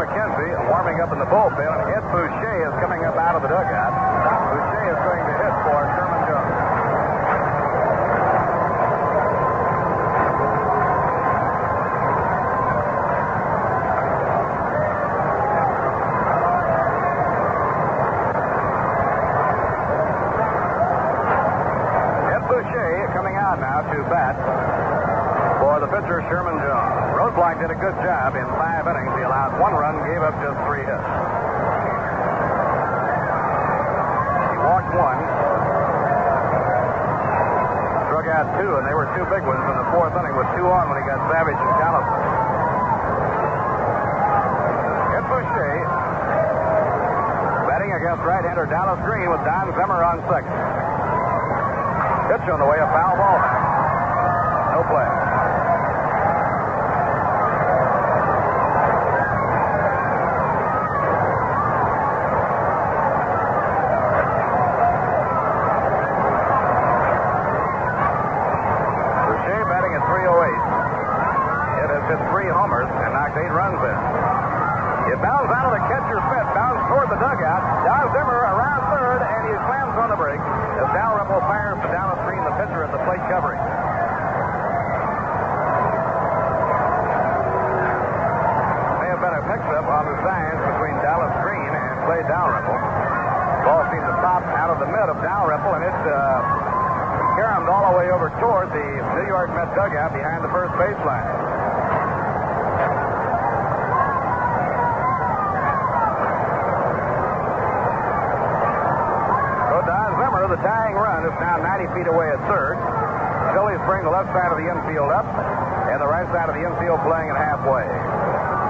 McKenzie warming up in the bullpen. Ed Boucher is coming up out of the dugout. Boucher is going to hit for Sherman Jones. down now to bat for the pitcher Sherman Jones. Roadblock did a good job in 5 innings. He allowed 1 run, gave up just 3 hits. He walked 1, struck out 2, and they were 2 big ones in the 4th inning with 2 on when he got Savage and Callison. Ed Boucher batting against right-hander Dallas Green with Don Zimmer on second. Pitch on the way, a foul ball back. No play. Boucher batting at .308. It has hit 3 homers and knocked 8 runs in. It bounds out of the catcher's mitt, bounds toward the dugout. Don Zimmer around third, and he slams on the break as Dalrymple fires to Dallas Green, the pitcher, at the plate covering. On the signs between Dallas Green and Clay Dalrymple. Ball seemed to pop out of the mid of Dalrymple, and it caromed all the way over toward the New York Mets dugout behind the first baseline. So Don Zimmer, the tying run, is now 90 feet away at third. Phillies bring the left side of the infield up, and the right side of the infield playing at halfway.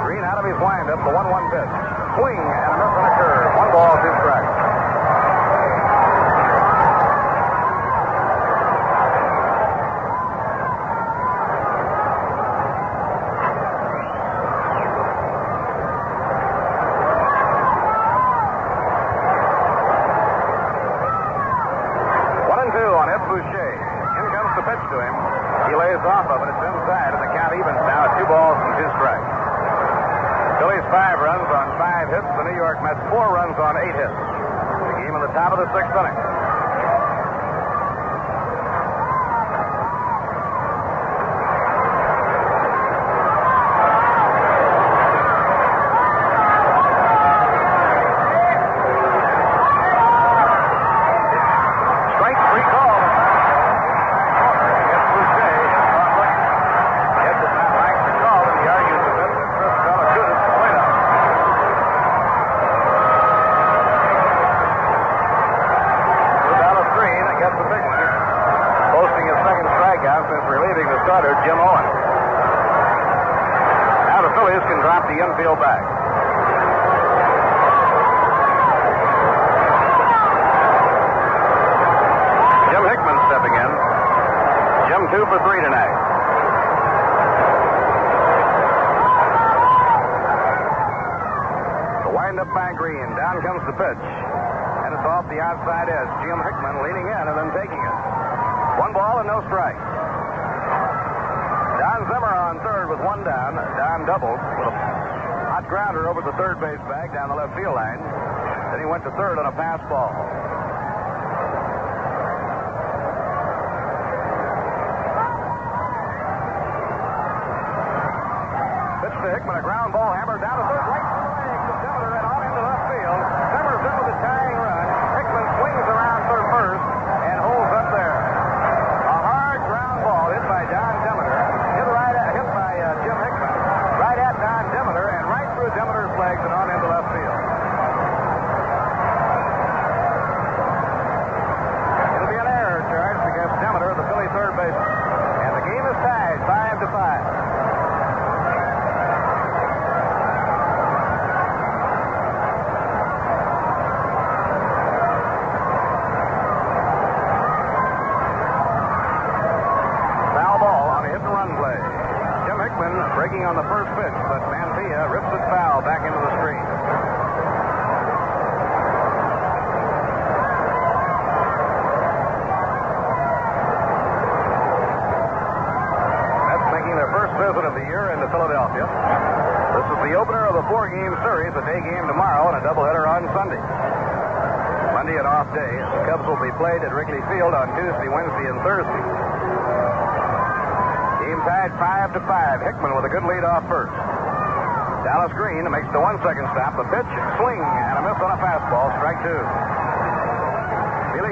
Green out of his windup, the 1-1 pitch. Swing and a miss on a curve. 1 ball, 2 strikes. Felix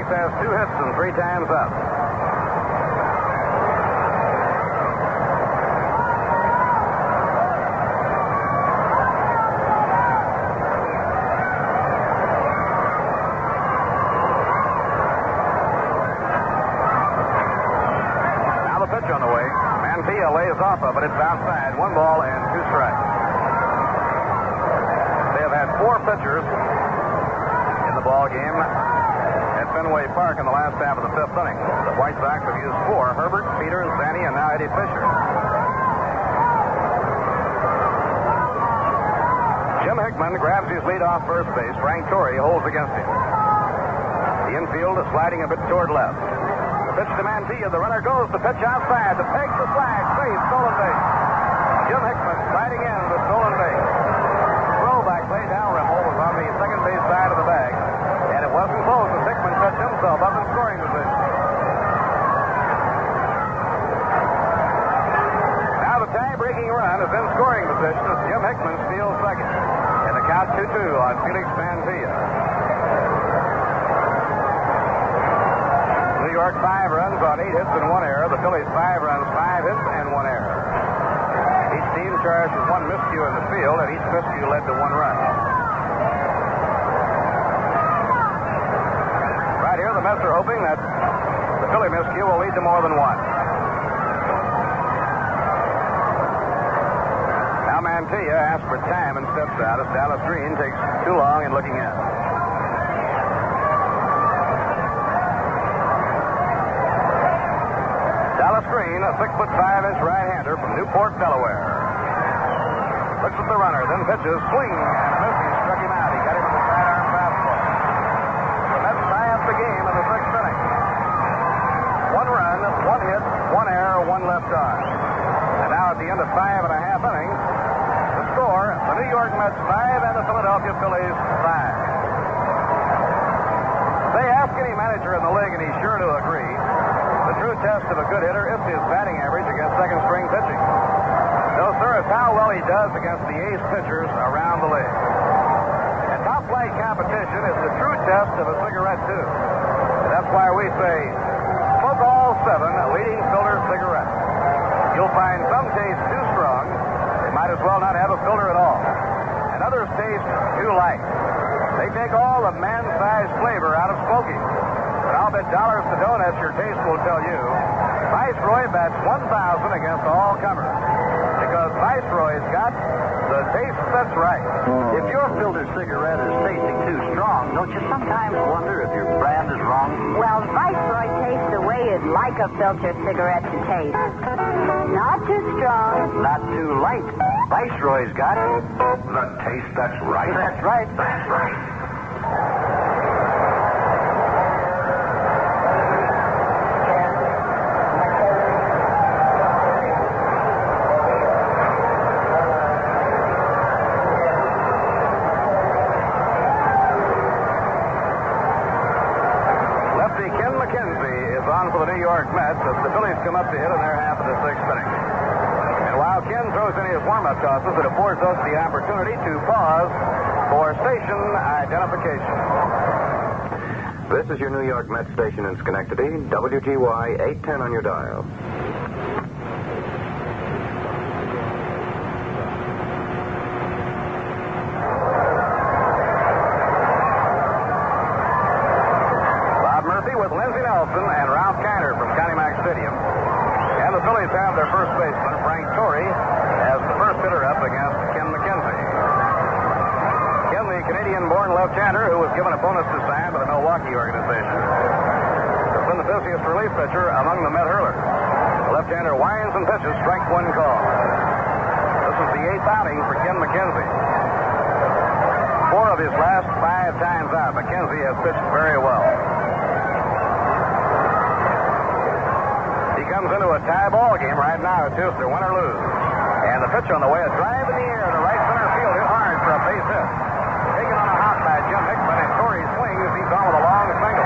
has 2 hits and 3 times up. is off of it. It's outside. 1 ball and 2 strikes. They have had 4 pitchers in the ball game at Fenway Park in the last half of the 5th inning. The White Sox have used 4: Herbert, Peters, Zanny, and now Eddie Fisher. Jim Hickman grabs his lead off first base. Frank Torre holds against him. The infield is sliding a bit toward left. The pitch to Mantilla. The runner goes. The pitch outside. The peg, the flag. Safe. Stolen base. Jim Hickman sliding in the stolen base. The throw by Clay Dalrymple was on the second base side of the bag, and it wasn't close as Hickman touched himself up in scoring position. Now the tie-breaking run is in scoring position as Jim Hickman steals second, and the count 2-2 on Felix Mantilla. New York 5 runs on 8 hits and 1 error. The Phillies 5 runs, 5 hits, and 1 error. Each team charged with 1 miscue in the field, and each miscue led to 1 run. Right here, the Mets are hoping that the Philly miscue will lead to more than 1. Now Mantilla asks for time and steps out as Dallas Green takes too long in looking in. Green, a 6'5" right-hander from Newport, Delaware. Looks at the runner, then pitches, swing, and misses. Struck him out. He got him with a sidearm fastball. The Mets tie up the game in the 6th inning. 1 run, 1 hit, 1 error, 1 left on. And now at the end of 5 and a half innings, the score: the New York Mets 5 and the Philadelphia Phillies 5. They ask any manager in the league, and he's sure to agree. The true test of a good hitter is his batting average against second-string pitching. No, sir, it's how well he does against the ace pitchers around the league. And top-flight competition is the true test of a cigarette, too. And that's why we say, smoke all 7 leading filter cigarettes. You'll find some taste too strong. They might as well not have a filter at all. And others taste too light. They take all the man-sized flavor out of smoking. I'll bet dollars to donuts your taste will tell you Viceroy bats 1,000 against all comers, because Viceroy's got the taste that's right. If your filter cigarette is tasting too strong, don't you sometimes wonder if your brand is wrong? Well, Viceroy tastes the way you'd like a filter cigarette to taste. Not too strong. Not too light. Viceroy's got the taste that's right. That's right. That's right. For the New York Mets as the Phillies come up to hit in their half of the 6th inning. And while Ken throws in his warm-up tosses, it affords us the opportunity to pause for station identification. This is your New York Mets station in Schenectady, WGY 810 on your dial. And Ralph Kiner from Connie Mack Stadium. And the Phillies have their first baseman, Frank Torre, as the first hitter up against Ken McKenzie. Ken, the Canadian-born left-hander who was given a bonus to sign by the Milwaukee organization, has been the busiest relief pitcher among the Met hurlers. The left-hander winds and pitches, strike 1 call. This is the 8th outing for Ken McKenzie. 4 of his last 5 times out, McKenzie has pitched very well. Comes into a tie ball game right now. It's just a win or lose. And the pitch on the way, a drive in the air to right center field. Hit hard for a base hit. Taken on a hop by Jim Hickman, and Torre swings. He's on with a long single.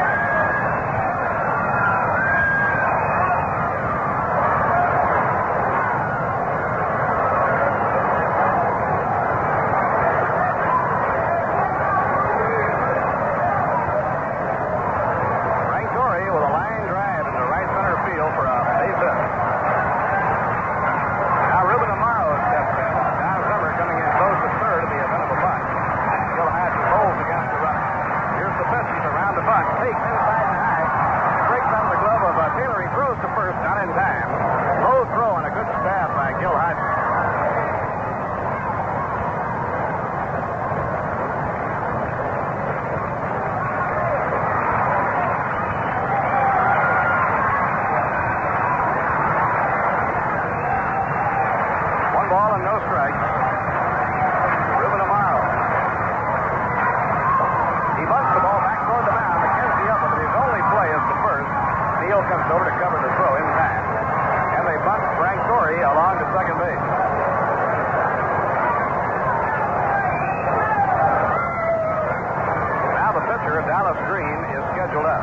Around the box, takes comes over to cover the throw in time. And they bunt Frank Torre along to second base. Now the pitcher, Dallas Green, is scheduled up.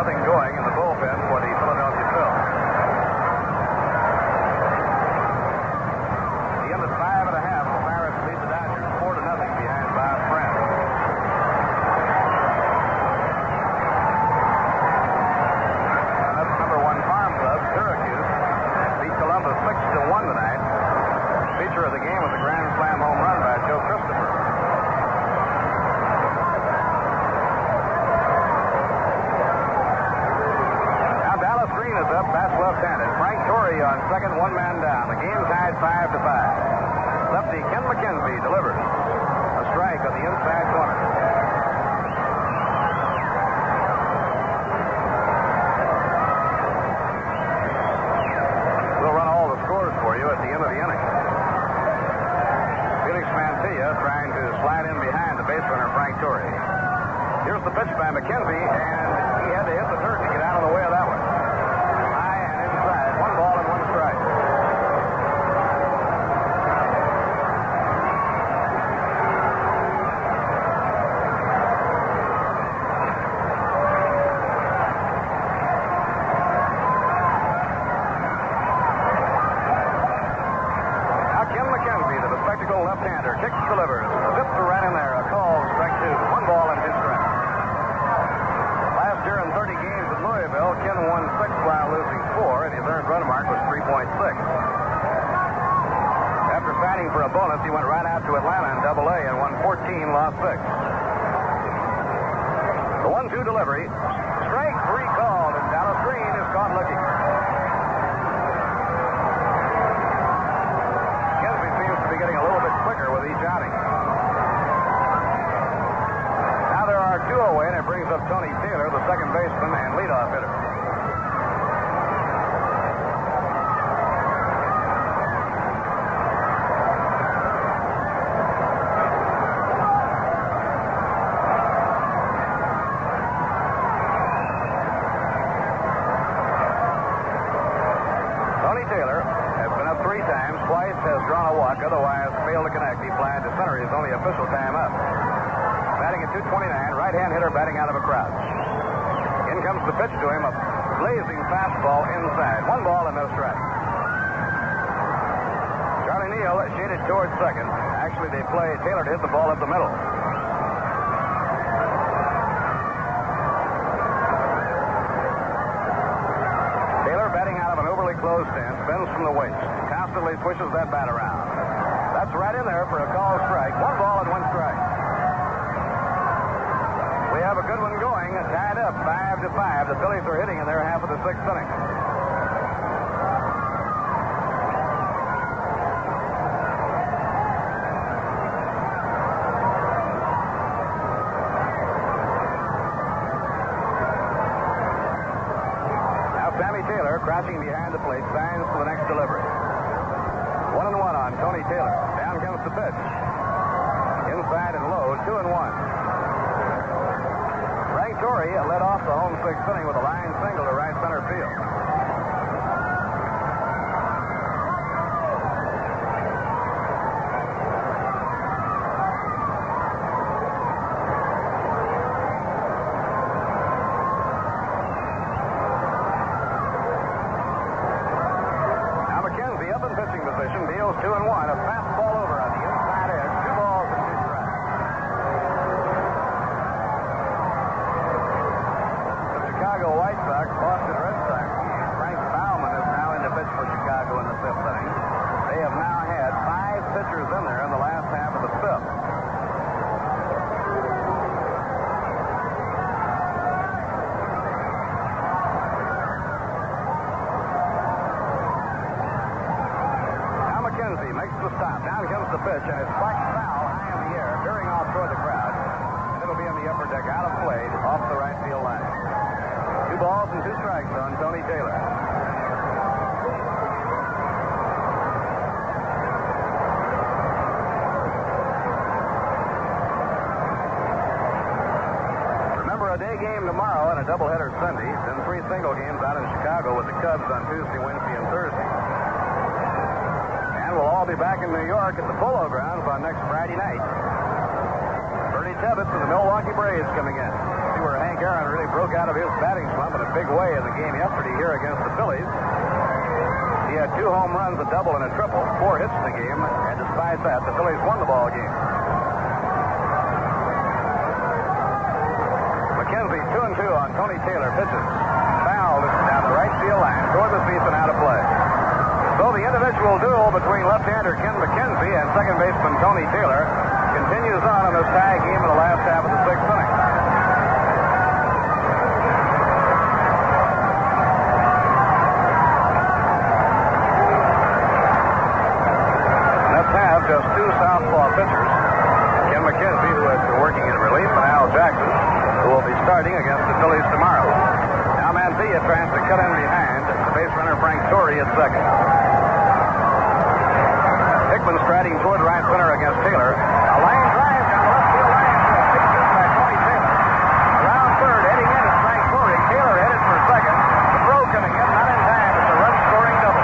Nothing going in the bullpen for the Philadelphia Phillies. He ended 5.5. The Pirates lead the Dodgers 4-0 behind Bob Murphy. That's #1 farm club, Syracuse, beat Columbus 6-1 tonight. Feature of the game was a grand slam home run by Joe Christopher. Is up, bats left-handed. Frank Torre on second, one man down. The game tied 5-5. Lefty Ken McKenzie delivers a strike on the inside corner. We'll run all the scores for you at the end of the inning. Felix Mantilla trying to slide in behind the base runner Frank Torre. Here's the pitch by McKenzie, and he had to hit the dirt to get out of the way of that one. Tony Taylor, the second baseman and leadoff hitter. Tony Taylor has been up 3 times, twice has drawn a walk, otherwise failed to connect. He flied to center. He's only official time up. Batting at 229, right-hand hitter batting out of a crowd. In comes the pitch to him, a blazing fastball inside. 1 ball and no strike. Charlie Neal shaded towards second. Actually, they play Taylor to hit the ball up the middle. Taylor batting out of an overly closed stance, bends from the waist, constantly pushes that bat around. That's right in there for a called strike. 1 ball and 1 strike. We have a good one going, tied up 5-5. The Phillies are hitting in their half of the 6th inning. Now Sammy Taylor, crouching behind the plate, signs for the next delivery. 1-1 on Tony Taylor. Down comes the pitch. Inside and low, 2-1. Frank Torre led off the home 6th inning with a line single to right center field. Now McKenzie up in pitching position, deals 2-1, a fastball over on the inside edge, 2 balls and 2 strikes. Day game game tomorrow and a doubleheader Sunday, then three single games out in Chicago with the Cubs on Tuesday, Wednesday, and Thursday. And we'll all be back in New York at the Polo Grounds on next Friday night. Bernie Tebbets and the Milwaukee Braves coming in. See where Hank Aaron really broke out of his batting slump in a big way in the game yesterday here against the Phillies. He had two home runs, a double, and a triple, four hits in the game, and despite that, the Phillies won the ball game. McKenzie 2-2 on Tony Taylor, pitches fouled down the right field line toward the seats and out of play. So the individual duel between left-hander Ken McKenzie and second baseman Tony Taylor continues on in this tie game in the last half of the sixth inning. Mets have just two southpaw pitchers, Ken McKenzie, who has been working in relief, and Al Jackson, who will be starting against the Phillies tomorrow. Now Mantilla tries to cut in behind the base runner Frank Torre at second. Hickman striding toward right center against Taylor. A line drive down the left field line. Big hit by Tony Taylor. Around third, heading in is Frank Torre. Taylor headed for second. The throw coming in, not in time. It's a run-scoring double.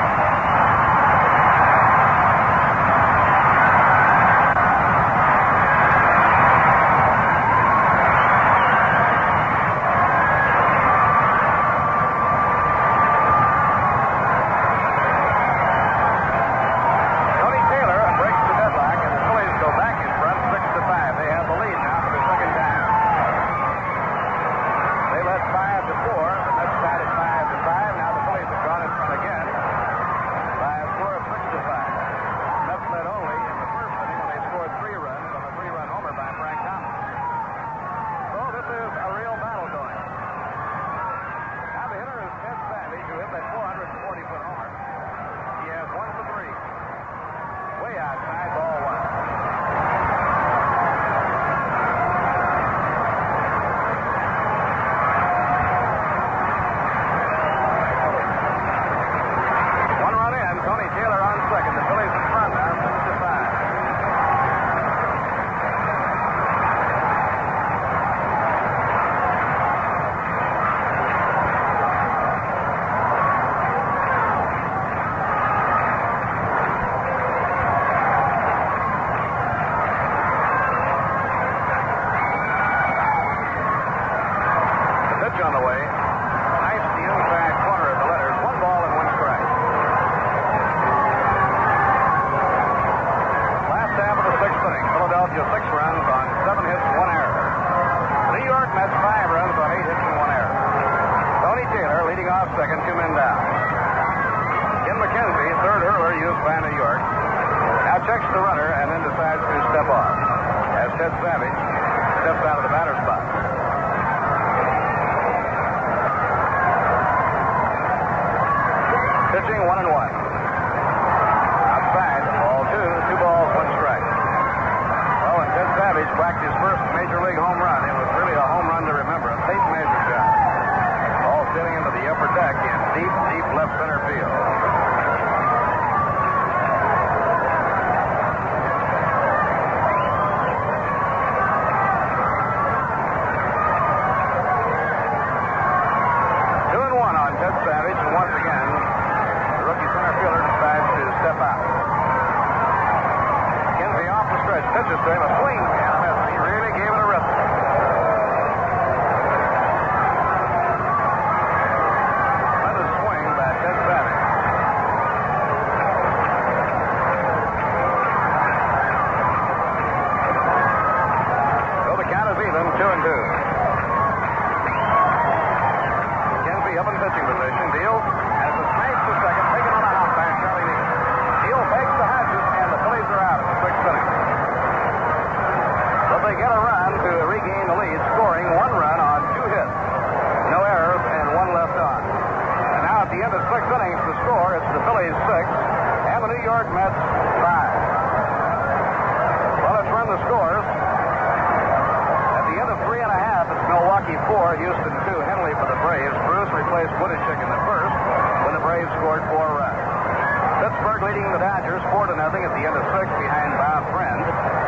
Behind Bob Friend.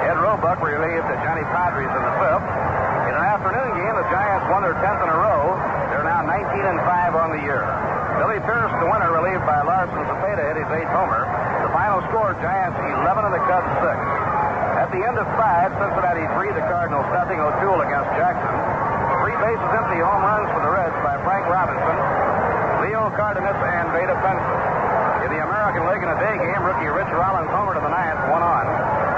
Ed Roebuck relieved to Johnny Padres in the fifth. In In an afternoon game, the Giants won their 10th in a row. They're now 19-5 on the year. Billy Pierce, the winner, relieved by Larson Zepeda, hit his 8th homer. The final score, Giants 11 and the Cubs 6. At the end of 5, Cincinnati 3, the Cardinals nothing. O'Toole against Jackson. 3 bases empty, home runs for the Reds by Frank Robinson, Leo Cardenas, and Vada Fenton. In the American League in a day game, rookie Rich Rollins homer to the 9th, 1 on.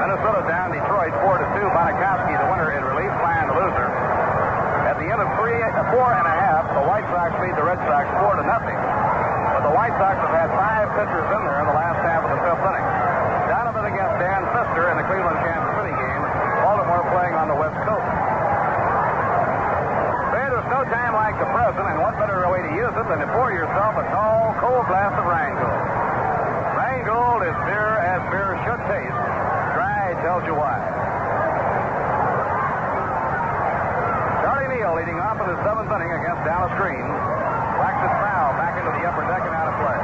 Minnesota down Detroit 4-2. Bonakowski, the winner in relief, Klein the loser. At the end of 4 and a half, the White Sox lead the Red Sox 4-0. But the White Sox have had 5 pitchers in there in the last half of the 5th inning. Donovan against Dan Fister in the Cleveland-Kansas City game. Baltimore playing on the West Coast. Man, there's no time like the present, and what better way to use it than to pour yourself a tall, cold glass of Rheingold. Rheingold is beer as beer should taste. Dry tells you why. Charlie Neal leading off in the 7th inning against Dallas Green. Black's foul back into the upper deck and out of play.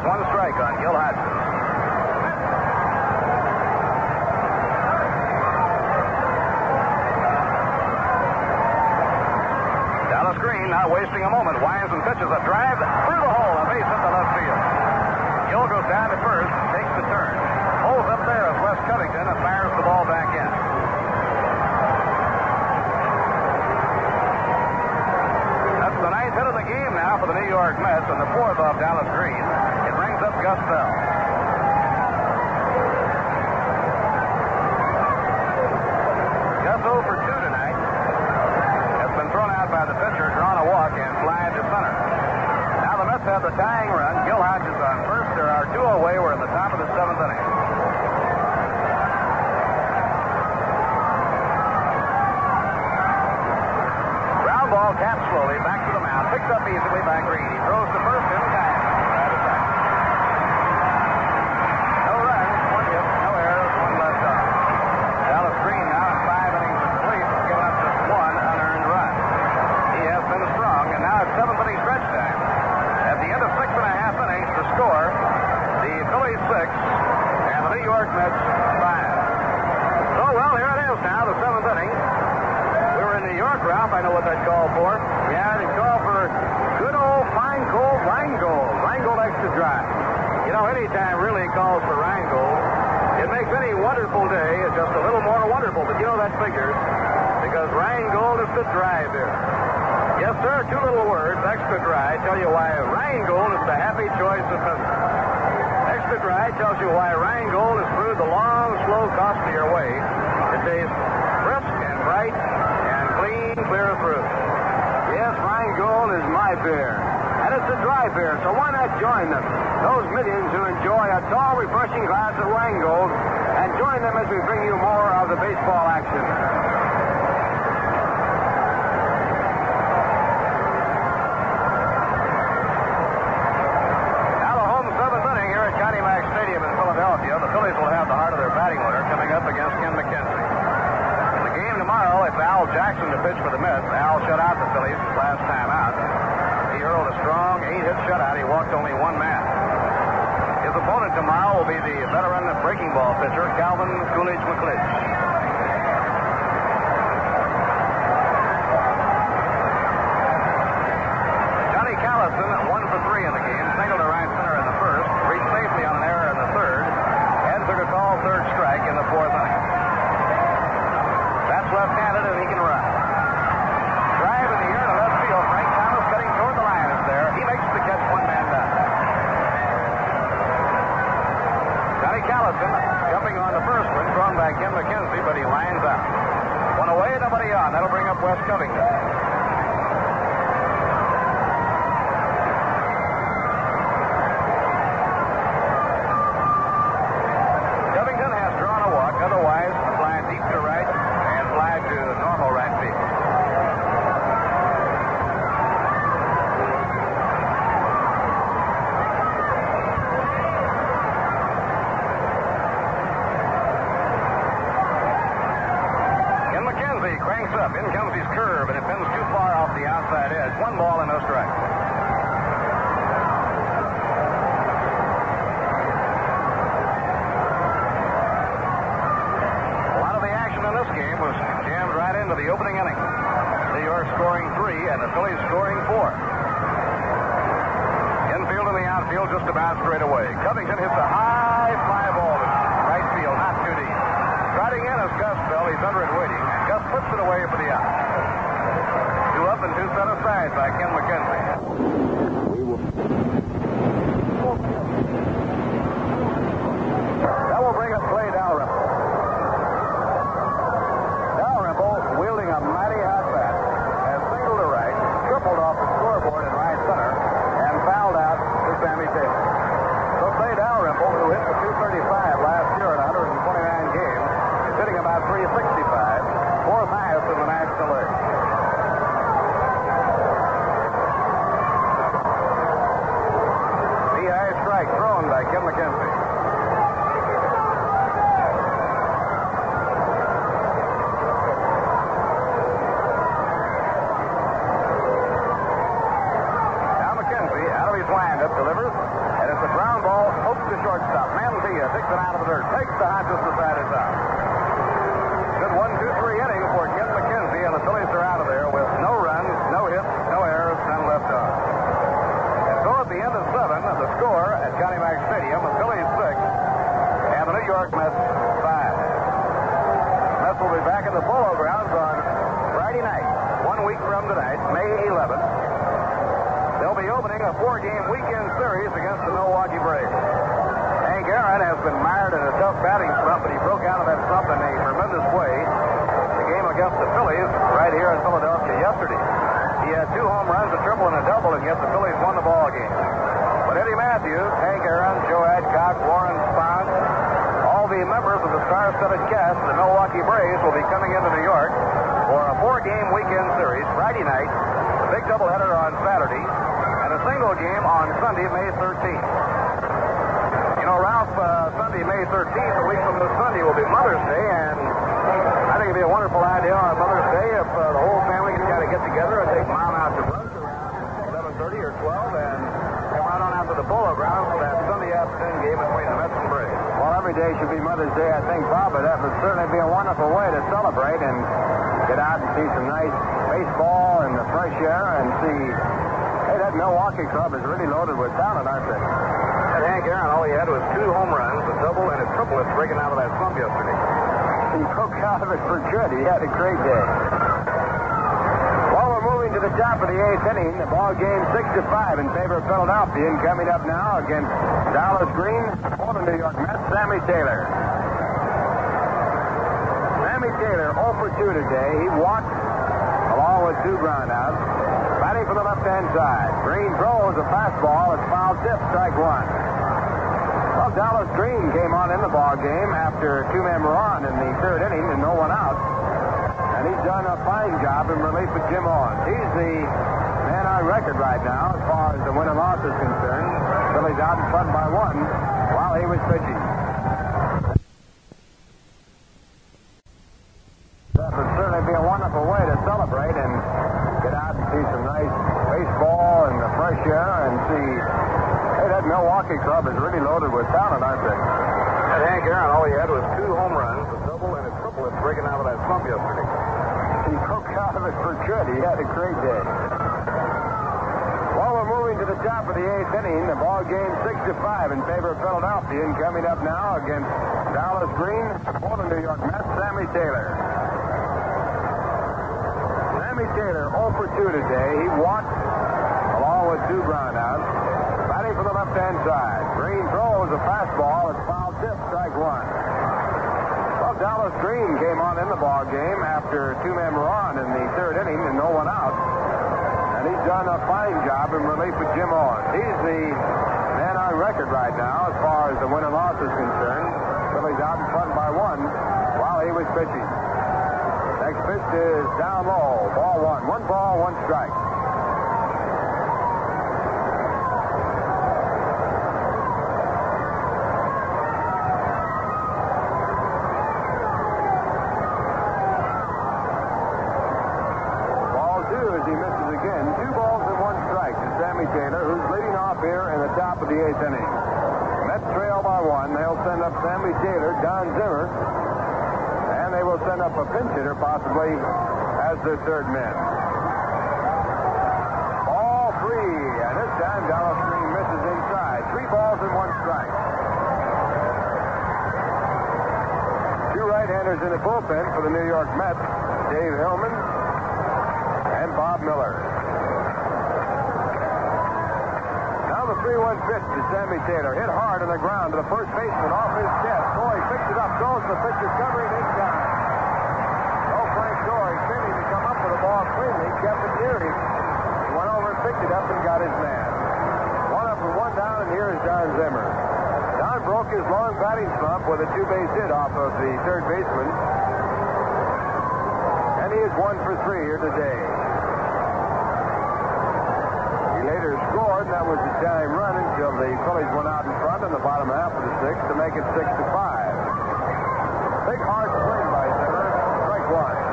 balls, one strike on Gil Hodges. Dallas Green not wasting a moment. Winds and pitches a drive through the hole, a base hit to left field. Gil goes down to first, takes the turn. Holds up there as Wes Covington and fires the ball back in. That's the ninth hit of the game now for the New York Mets and the fourth off Dallas Green. It rings up Gus Bell. Gus 0 for 2 tonight. Has been thrown out by the pitcher, drawn a walk, and flied to center. Now the Mets have the tying run. Gil Hodges on first. There are two away. We're in the top of the seventh inning. Ground ball tapped slowly back to the mound. Picked up easily by Green. He throws to first in time. No runs, one hit, no errors, one left off. Dallas Green now in 5 innings of relief has given up just 1 unearned run. He has been strong, and now it's 7th inning stretch time. At the end of 6 and a half innings, the score: the Phillies 6 and the New York Mets 5. So well, here it is now, the 7th inning. We were in New York, Ralph. I know what that called for. Yeah, it called for good old fine cold Rheingold. Rheingold extra drive. You know, any time really calls for Rheingold. It makes any wonderful day just a little more wonderful. But you know that figures, because Rheingold is the drive here. Yes, sir. 2 little words, extra dry, tell you why Rheingold is the happy choice of business. Extra dry tells you why Rheingold has proved the long, slow, costlier way. It tastes crisp and bright and clean, clear through. Yes, Rheingold is my beer. And it's a dry beer, so why not join them? Those millions who enjoy a tall, refreshing glass of Rheingold, and join them as we bring you more of the baseball action. The Phillies will have the heart of their batting order coming up against Ken McKenzie. In the game tomorrow, it's Al Jackson to pitch for the Mets. Al shut out the Phillies last time out. He hurled a strong 8-hit shutout. He walked only one man. His opponent tomorrow will be the veteran breaking ball pitcher, Calvin Coolidge McClitch. Johnny Callison, 1 for 3 in the game, singled to right center in the first, reached safely on an error in the third. A call third strike in the 4th inning. That's left-handed, and he can run. Drive in the air to left field. Frank Thomas cutting toward the line is there. He makes the catch, 1 man down. Johnny Callison jumping on the first one, thrown by Ken McKenzie, but he lines out. 1 away, nobody on. That'll bring up Wes Covington. Delivers, and it's a ground shortstop. Mantilla takes it out of the dirt. Takes the Hodges beside his out. Good 1-2-3 inning for Ken McKenzie, and the Phillies are out of there with no runs, no hits, no errors, none left on. And so at the end of seven, the score at Connie Mack Stadium, the Phillies 6 and the New York Mets 5. The Mets will be back in the Polo Grounds on Friday night, 1 week from tonight, May 11th. They'll be opening a 4-game weekend series against the Milwaukee Braves. Hank Aaron has been mired in a tough batting slump, but he broke out of that slump in a tremendous way. The game against the Phillies right here in Philadelphia yesterday. He had 2 home runs, a triple, and a double, and yet the Phillies won the ball game. But Eddie Matthews, Hank Aaron, Joe Adcock, Warren Spahn, all the members of the star-studded cast of the Milwaukee Braves will be coming into New York for a 4-game weekend series Friday night, a big doubleheader on Saturday, and a single game on Sunday, May 13th. You know, Ralph, Sunday, May 13th, a week from this Sunday, will be Mother's Day, and I think it'd be a wonderful idea on Mother's Day if the whole family can kind of get together and take Mom out to brunch around 11:30 or 12, and come right on out to the Polo Grounds for that Sunday afternoon game between the Mets and Braves. Well, every day should be Mother's Day, I think, Bob, but that would certainly be a wonderful way to celebrate and get out and see some nice baseball and the fresh air and see. Hey, that Milwaukee club is really loaded with talent, aren't they? And Hank Aaron, all he had was 2 home runs, a double, and a triple. It's breaking out of that slump yesterday. He broke out of it for good. He had a great day. Well, we're moving to the top of the 8th inning. The ball game 6-5 in favor of Philadelphia. And coming up now against Dallas Green for the New York Mets, Sammy Taylor. Sammy Taylor, 0-for-2 today. He walked along with 2 groundouts. Batting from the left-hand side. Green throws a fastball. It's foul tip, strike 1. Well, Dallas Green came on in the ball game after 2 men were on in the 3rd inning and no one out. And he's done a fine job in relief with Jim Owens. He's the man on record right now as far as the win and loss is concerned. Phillies out in front by 1 while he was pitching. That would certainly be a wonderful way to celebrate and get out and see some nice baseball and the fresh air and see, hey, that Milwaukee club is really loaded with talent, aren't they? And Hank Aaron, all he had was 2 home runs, a double, and a triple. It's breaking out of that slump yesterday. He broke out of it for good. He had a great day. Well, we're moving to the top of the 8th inning. The ball game 6-5 in favor of Philadelphia. And coming up now against Dallas Green for the New York Mets, Sammy Taylor. Taylor, 0-for-2 today. He walked along with 2 groundouts. Batting from the left-hand side. Green throws a fastball. It's foul tip, strike 1. Well, Dallas Green came on in the ball game after 2 men were on in the 3rd inning and no one out. And he's done a fine job in relief with Jim Owens. He's the man on record right now as far as the win and loss is concerned. Phillies out in front by 1 while he was pitching. Next pitch is down low. Ball 1. 1 ball, 1 strike. Ball 2 as he misses again. 2 balls and 1 strike to Sammy Taylor, who's leading off here in the top of the 8th inning. Mets trail by 1. They'll send up Sammy Taylor, Don Zimmer. They will send up a pinch hitter possibly as their 3rd man. Ball 3, and this time Dallas Green misses inside. 3 balls and 1 strike. 2 right-handers in the bullpen for the New York Mets, Dave Hillman and Bob Miller. Now the 3-1 pitch to Sammy Taylor, hit hard on the ground to the first baseman off his chest. Torre picks it up, goes to the pitcher, covering it. Kept it near him. He went over and picked it up and got his man. 1 up and 1 down, and here is John Zimmer. John broke his long batting slump with a 2-base hit off of the 3rd baseman. And he is 1-for-3 here today. He later scored, and that was the time run until the Phillies went out in front in the bottom half of the 6th to make it 6-5. Big hard swing by Zimmer. Strike 1.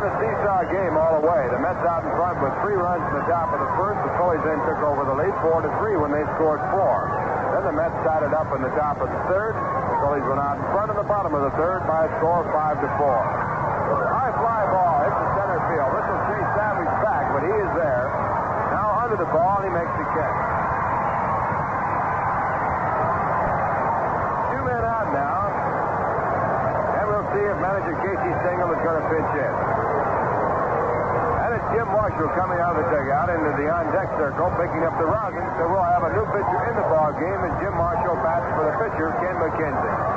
A seesaw game all the way. The Mets out in front with 3 runs in the top of the 1st. The Phillies then took over the lead 4-3 when they scored 4. in. The Mets tied it up in the top of the third. The Phillies went out in front in the bottom of the third by a score of 5-4. High fly ball hits the center field. This is Jay Savage back, but he is there. Now under the ball, he makes the catch. 2 men out now. And we'll see if manager Casey Stengel is going to pitch in. And it's Jim Marshall coming out of the dugout into the on-deck circle, picking up the Rousing. So we'll have a new pitcher in the ball game, and Jim Marshall bats for the pitcher, Ken McKenzie.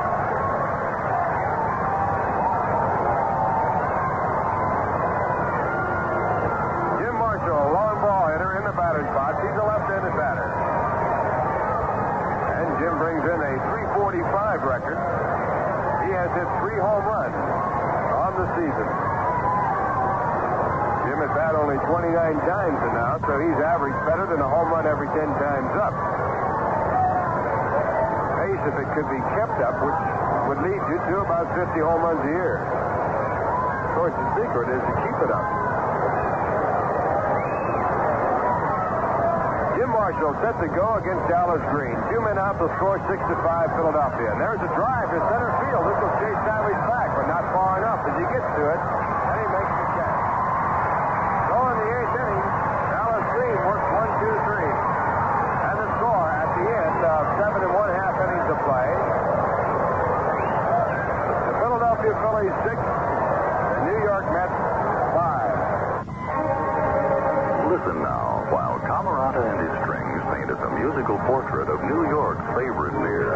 Set to go against Dallas Green. 2 men out, the score 6-5 Philadelphia. And there's a drive to center field. This will chase Savage back, but not far enough as he gets to it. And he makes the catch. So in the 8th inning, Dallas Green works 1, 2, 3. And the score at the end of 7 1/2 innings of play. The Philadelphia Phillies 6, the New York Mets 5. Listen now while Camerata and his painted the musical portrait of New York's favorite beer.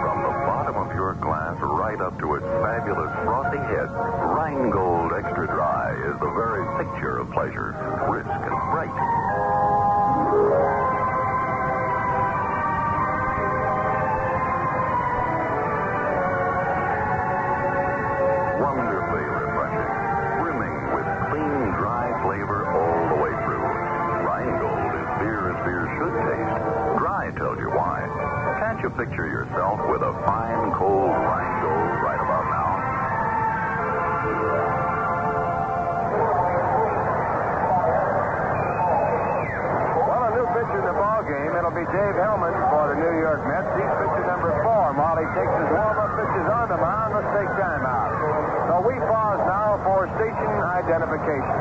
From the bottom of your glass right up to its fabulous frothy head, Rheingold Extra Dry is the very picture of pleasure, brisk and bright. Wonderfully refreshing, brimming with clean, dry flavor all the way through. Rheingold is beer as beer should taste. Dry tells you why. Can't you picture yourself with a fine, cold Rheingold right about now? Well, a new pitcher in the ballgame. It'll be Dave Hillman for the New York Mets. He's pitcher number 4. While he takes his warm-up pitches on the mound, let's take time out. So we pause now for station identification.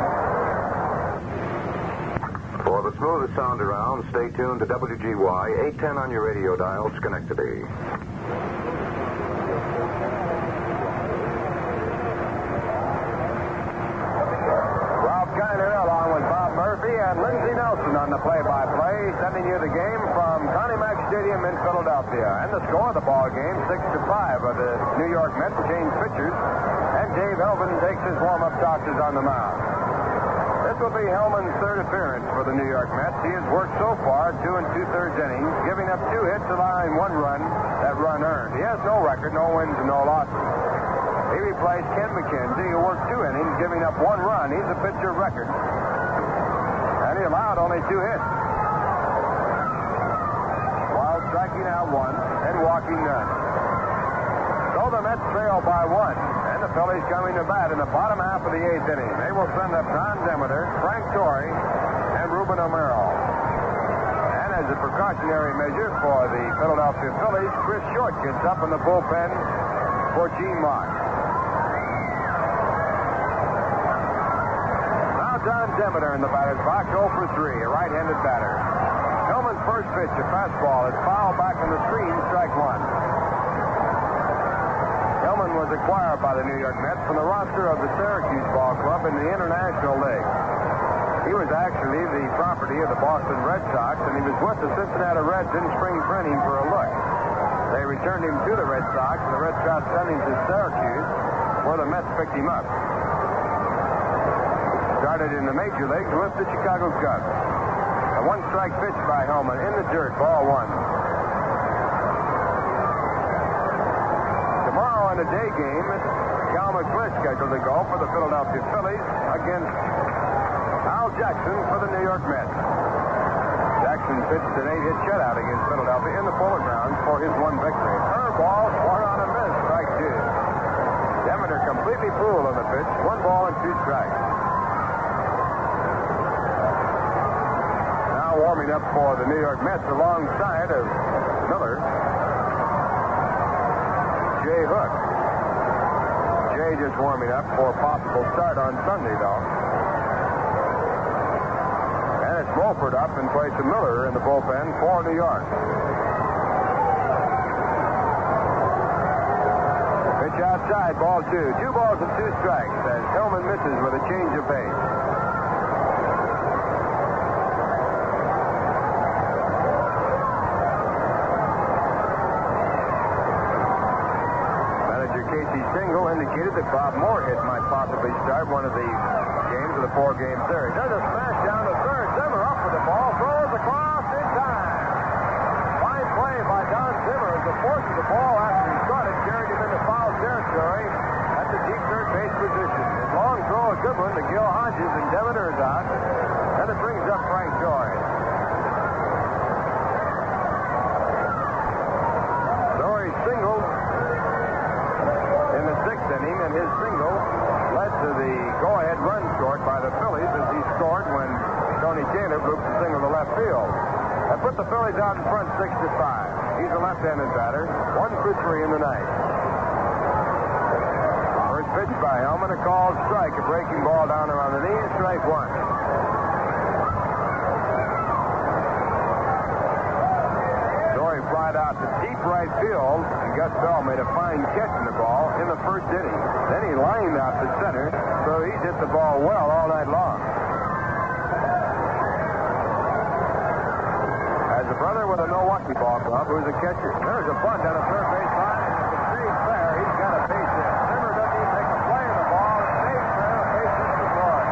For the smoothest sound around, stay tuned to WGY 810 on your radio dial, Schenectady. Ralph Kiner along with Bob Murphy and Lindsey Nelson on the play-by-play, sending you the game from Connie Mack Stadium in Philadelphia. And the score of the ball game, 6-5 of the New York Mets change pitchers. Dave Hillman takes his warm-up doctors on the mound. This will be Hillman's third appearance for the New York Mets. He has worked so far 2 2/3 innings, giving up 2 hits, allowing 1 run, that run earned. He has no record, no wins and no losses. He replaced Ken McKenzie, who worked 2 innings, giving up 1 run. He's a pitcher of record. And he allowed only 2 hits. While striking out 1 and walking none. So the Mets trail by 1. The Phillies coming to bat in the bottom half of the 8th inning. They will send up John Demeter, Frank Torre, and Ruben Amaro. And as a precautionary measure for the Philadelphia Phillies, Chris Short gets up in the bullpen for Gene Mock. Now Don Demeter in the batter's box, 0 for 3, a right-handed batter. Hillman's first pitch, a fastball, is fouled back on the screen, strike 1. Was acquired by the New York Mets from the roster of the Syracuse Ball Club in the International League. He was actually the property of the Boston Red Sox, and he was with the Cincinnati Reds in spring training for a look. They returned him to the Red Sox, and the Red Sox sent him to Syracuse, where the Mets picked him up. Started in the major leagues with the Chicago Cubs. A 1-strike pitch by Hellman in the dirt, ball 1. In a day game, Cal McClish scheduled to go for the Philadelphia Phillies against Al Jackson for the New York Mets. Jackson pitched an 8-hit shutout against Philadelphia in the Polo Grounds for his one victory. Curveball swung on a miss, strike two. Demeter completely fooled on the pitch, 1 ball and 2 strikes. Now warming up for the New York Mets alongside of Miller, Jay Hook. Jay just warming up for a possible start on Sunday, though. And it's Mulford up in place of Miller in the bullpen for New York. Pitch outside, ball two. 2 balls and 2 strikes as Hillman misses with a change of pace. Casey Stengel indicated that Bob Moorhead might possibly start one of the games of the 4-game series. There's a smash down to third. Zimmer up with the ball, throws across in time. Fine play by Don Zimmer as the force of the ball after he caught it carried him into foul territory at the deep third base position. His long throw, a good one to Gil Hodges, and Demeter is out. And it brings up Frank Torre. Torre singled in the 6th inning, and his single led to the go-ahead run scored by the Phillies as he scored when Tony Taylor grouped the single to left field. That put the Phillies out in front 6-5. He's a left-handed batter, 1 for 3 in the night. First pitch by Hellman, a called strike, a breaking ball down around the knees, strike one. Torre flied out to deep right field, and Gus Bell made a fine catch in the ball in the 1st inning. Then he lined out to center, so he's hit the ball well all night long. As a brother with a Milwaukee ball club, who's a catcher. There's a bunt down a third base line. It's a big player. He's got a base hit. Zimmer doesn't even make a play in the ball. It's safe there. A base hit to Torre.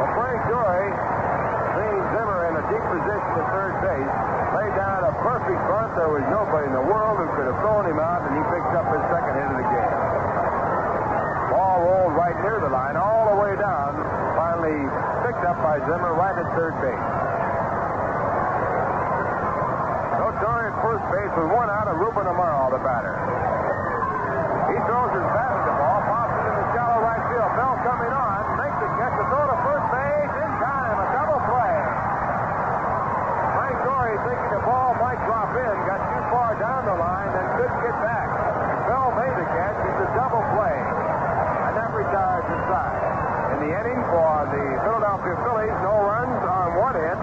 Well, Frank Torre, seeing Zimmer in a deep position at third base, laid down a perfect bunt. There was nobody in the world who could have thrown him out, and he picked up his 2nd hit of the game. Ball rolled right near the line, all the way down. Finally picked up by Zimmer right at third base. So Torre at first base with 1 out of Ruben Amaro, the batter. He throws his bat at the ball, pops it in the shallow right field. Bell coming on, makes the catch, a throw to first base in time, a double play. Torre thinking the ball might drop in, got too far down the line and couldn't get back. Bell made the catch. It's a double play. And that retires the side. In the inning for the Philadelphia Phillies, no runs on 1 hit,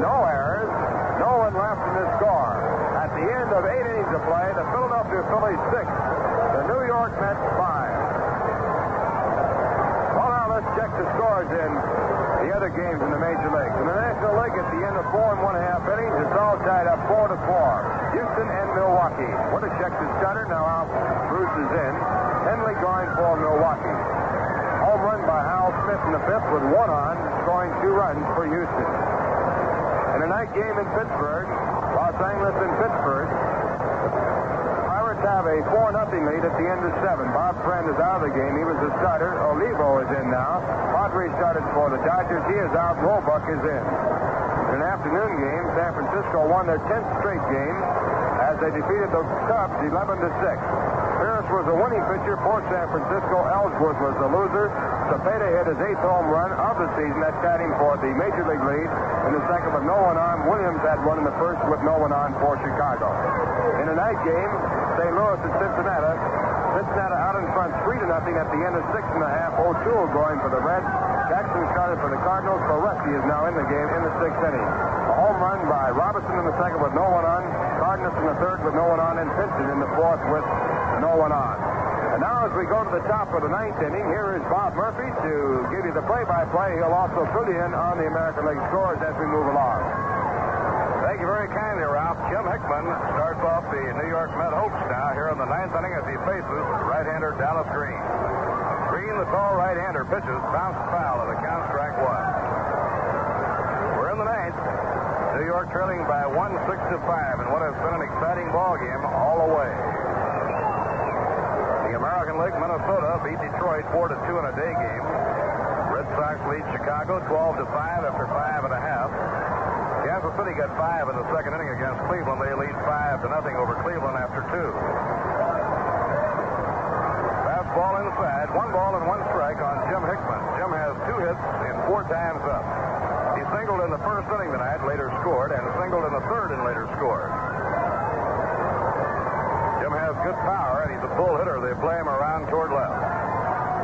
no errors, no one left in the score. At the end of 8 innings of play, the Philadelphia Phillies 6, the New York Mets 5. Well, now let's check the scores in the other games in the Major Leagues. In the National League, at the end of 4 1/2 innings, it's all tied up 4-4. Houston and Milwaukee. Wintercheck is stunner. Now out. Bruce is in. Henley going for Milwaukee. Home run by Howell Smith in the 5th with 1 on, scoring 2 runs for Houston. In a night game in Pittsburgh, Los Angeles and Pittsburgh, the Pirates have a 4-0 lead at the end of 7. Bob Friend is out of the game. He was the starter. Olivo is in now. Padre started for the Dodgers. He is out. Roebuck is in. In an afternoon game, San Francisco won their 10th straight game as they defeated the Cubs 11-6. Pierce was a winning pitcher for San Francisco. Ellsworth was the loser. Cepeda hit his 8th home run of the season. That tied him for the Major League lead in the 2nd with no one on. Williams had one in the 1st with no one on for Chicago. In a night game, St. Louis and Cincinnati. Cincinnati out in front 3-0 at the end of 6 1/2. O'Toole going for the Reds. Jackson started for the Cardinals. Baresi is now in the game in the 6th inning. A home run by Robinson in the 2nd with no one on. Cardenas in the 3rd with no one on. And Pinson in the 4th with no one on. And now as we go to the top of the 9th inning, here is Bob Murphy to give you the play-by-play. He'll also fill you in on the American League scores as we move along. Thank you very kindly, Ralph. Jim Hickman starts off the New York Met Hopes now here in the 9th inning as he faces right-hander Dallas Green. Green, the tall right-hander, pitches, bounced foul, and the count strike 1. We're in the 9th. New York trailing by 1, 6-5, and what has been an exciting ball game all the way. The American League, Minnesota beat Detroit 4-2 in a day game. Red Sox lead Chicago 12-5 after 5.5. Kansas City got 5 in the second inning against Cleveland. They lead 5-0 over Cleveland after 2. Fastball inside, 1 ball and 1 strike on Jim Hickman. Jim has 2 hits and 4 times up. He singled in the first inning tonight, later scored, and singled in the third and later scored. Jim has good power, and he's a bull hitter. They play him around toward left.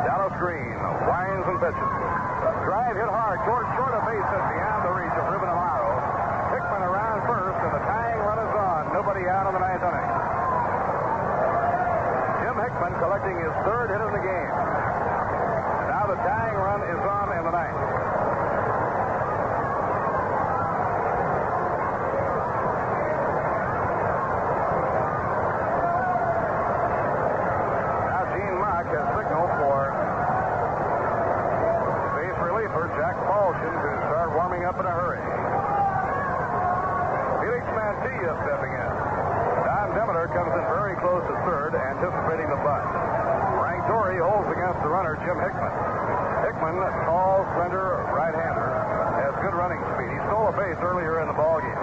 Dallas Green winds and pitches. Drive hit hard toward short of base and beyond the reach of Ruben Amaro. Hickman around first, and the tying run is on. Nobody out in the 9th inning. Jim Hickman collecting his 3rd hit of the game. Now the tying run is on in the 9th. Stepping in. Don Demeter comes in very close to 3rd, anticipating the bunt. Frank Torre holds against the runner, Jim Hickman. Hickman, tall, slender, right-hander, has good running speed. He stole a base earlier in the ballgame.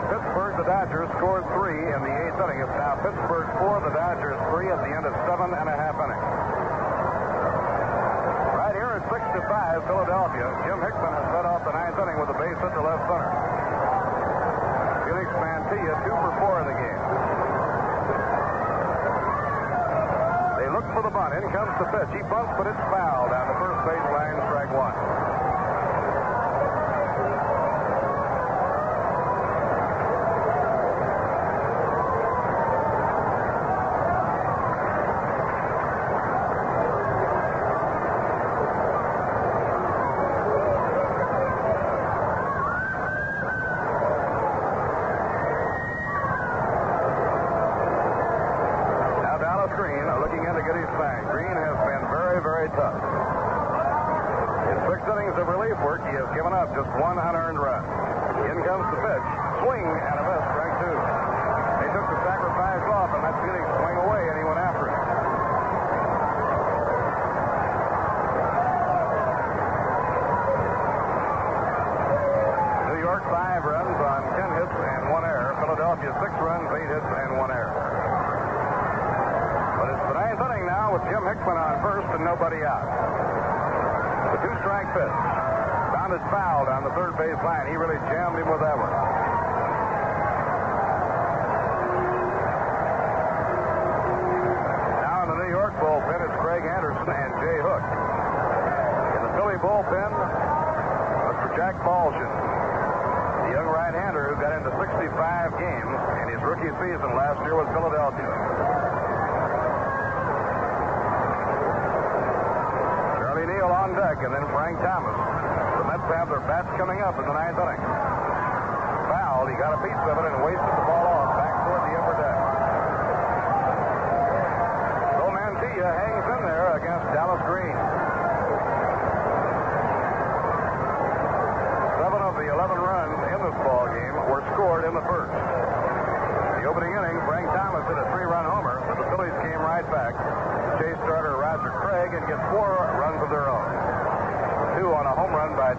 At Pittsburgh, the Dodgers scored 3 in the 8th inning. It's now Pittsburgh 4, the Dodgers 3 at the end of 7.5 innings. 6-5, Philadelphia. Jim Hickman has led off the 9th inning with a base hit to left center. Felix Mantilla, 2 for 4 in the game. They look for the bunt. In comes the pitch. He bunts, but it's foul down the first base line, strike 1.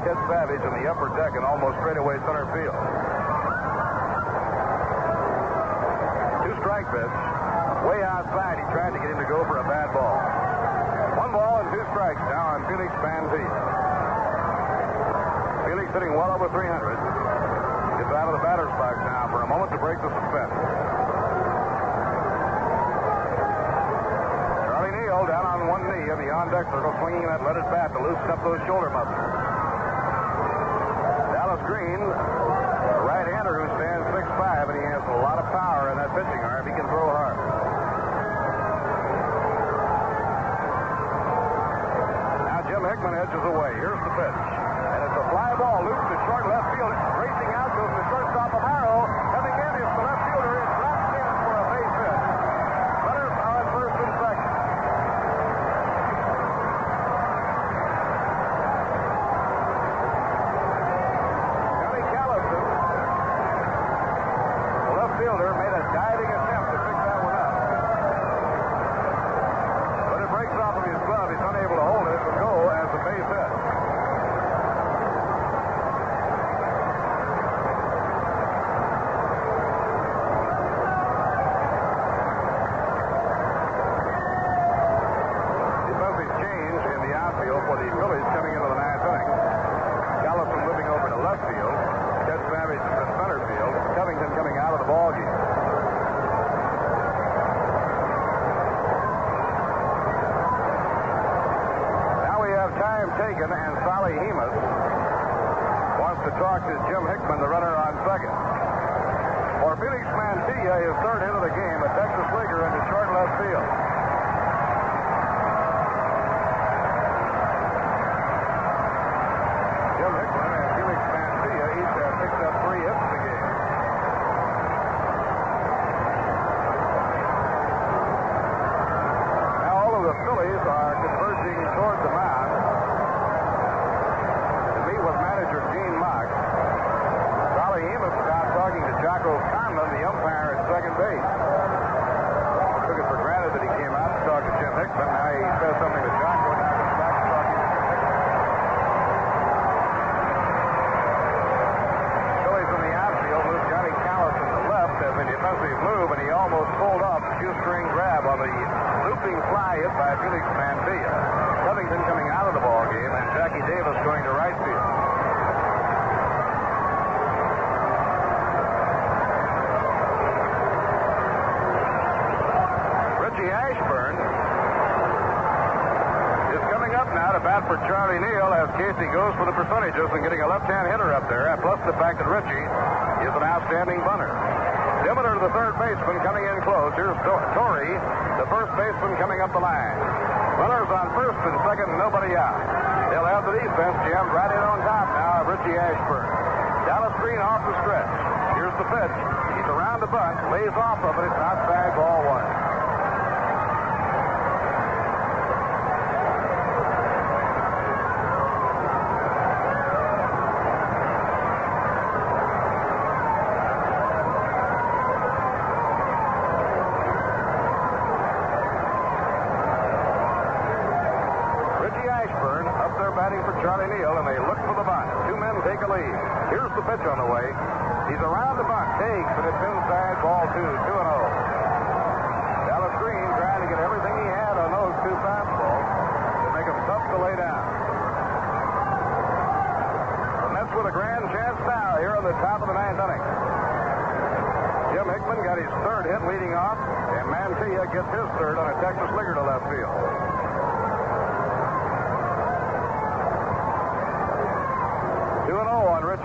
Ted Savage in the upper deck and almost straight away center field. 2-strike pitch. Way outside, he tried to get him to go for a bad ball. 1 ball and 2 strikes now on Felix Mantilla. Felix hitting well over 300. Gets out of the batter's box now for a moment to break the suspense. Charlie Neal down on 1 knee in the on-deck circle, swinging that leaded bat to loosen up those shoulder muscles. Green, a right-hander who stands 6'5", and he has a lot of power in that pitching arm. He can throw hard. Now Jim Hickman edges away. Here's the pitch. And it's a fly ball, loops to short left field. Racing out goes the shortstop Amaro. Coming in is the left fielder. Is dropped in for a base hit. Runners are at first and second. Morgan, and Sally Hemus wants to talk to Jim Hickman, the runner on second. For Felix Mantilla, his third hit of the game, a Texas Leaguer into short left field. Jim Hickman and Felix Mantilla each have picked up three hits in the game. Now all of the Phillies are converging toward the mound to meet with manager Gene Mock. Dolly Amos is out talking to Jocko Conlan, the umpire at second base. Took it for granted that he came out to talk to Jim Hickman. Now he says something to Jocko. Now he's back to talking to Jim Hickman. Phillies in the outfield move Johnny Callison to left as a defensive move, and he almost pulled off a shoestring grab on the looping fly hit by Felix Mantilla. Covington coming out of the ball game, and Jackie Davis going to right field. Richie Ashburn is coming up now to bat for Charlie Neal as Casey goes for the percentages, and getting a left-hand hitter up there, plus the fact that Richie is an outstanding bunter. Demeter, the third baseman, coming in close. Here's Torre, the first baseman, coming up the line. Runners on first and second, nobody out. They'll have the defense jammed right in on top now of Richie Ashburn. Dallas Green off the stretch. Here's the pitch. He's around the bunt, lays off of it. It's outside, ball one. Richie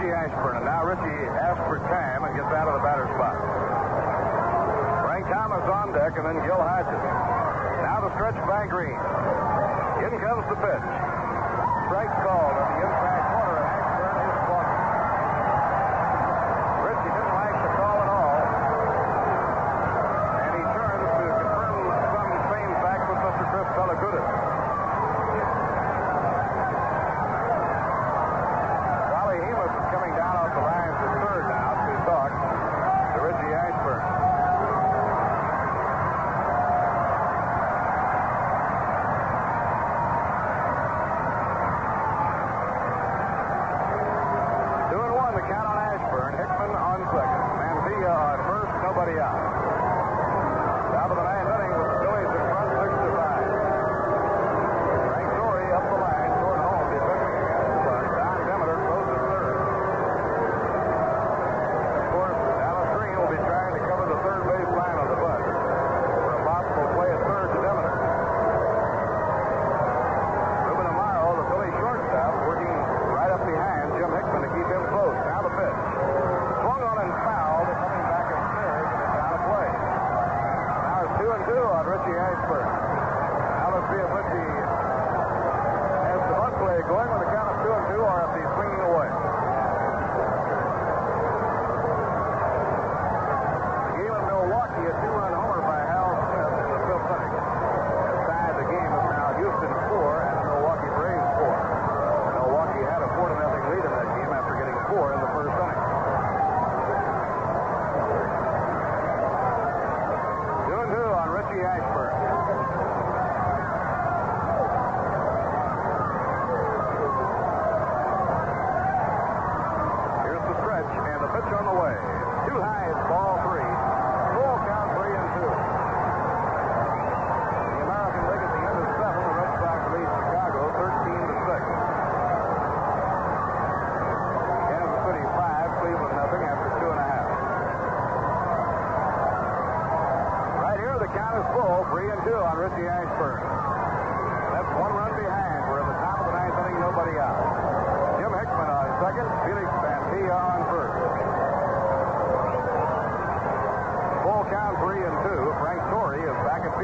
Ashburn. That's one run behind. We're in the top of the ninth inning. Nobody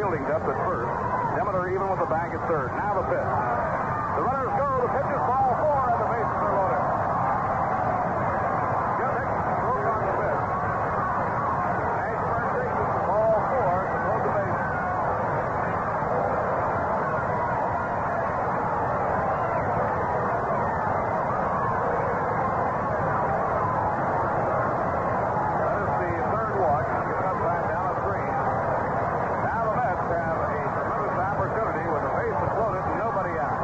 fielding depth at first. Demeter even with the bag at third. Now the pitch. The runners go. The pitch is ball four, and the bases are loaded. Jim Hickman broke on the pitch. As first takes it to ball four to load the bases. That is the third walk given up by Dallas Green. Now the Mets have a tremendous opportunity with the bases loaded and nobody out.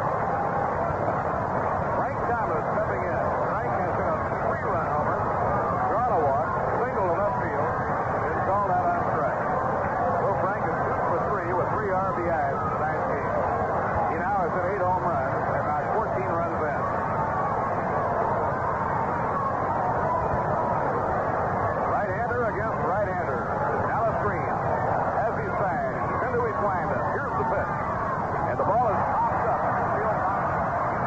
Frank Thomas stepping in. Frank has hit a three-run homer, drawn a walk, single to left field, and called out on strike. So Frank is 2 for 3 with 3 RBIs in tonight's game. He now has hit 8 home runs and knocked 14 runs in. Right-hander against right-hander. Dallas Green has his side. He's into his windup. Here's the pitch. And the ball is popped up.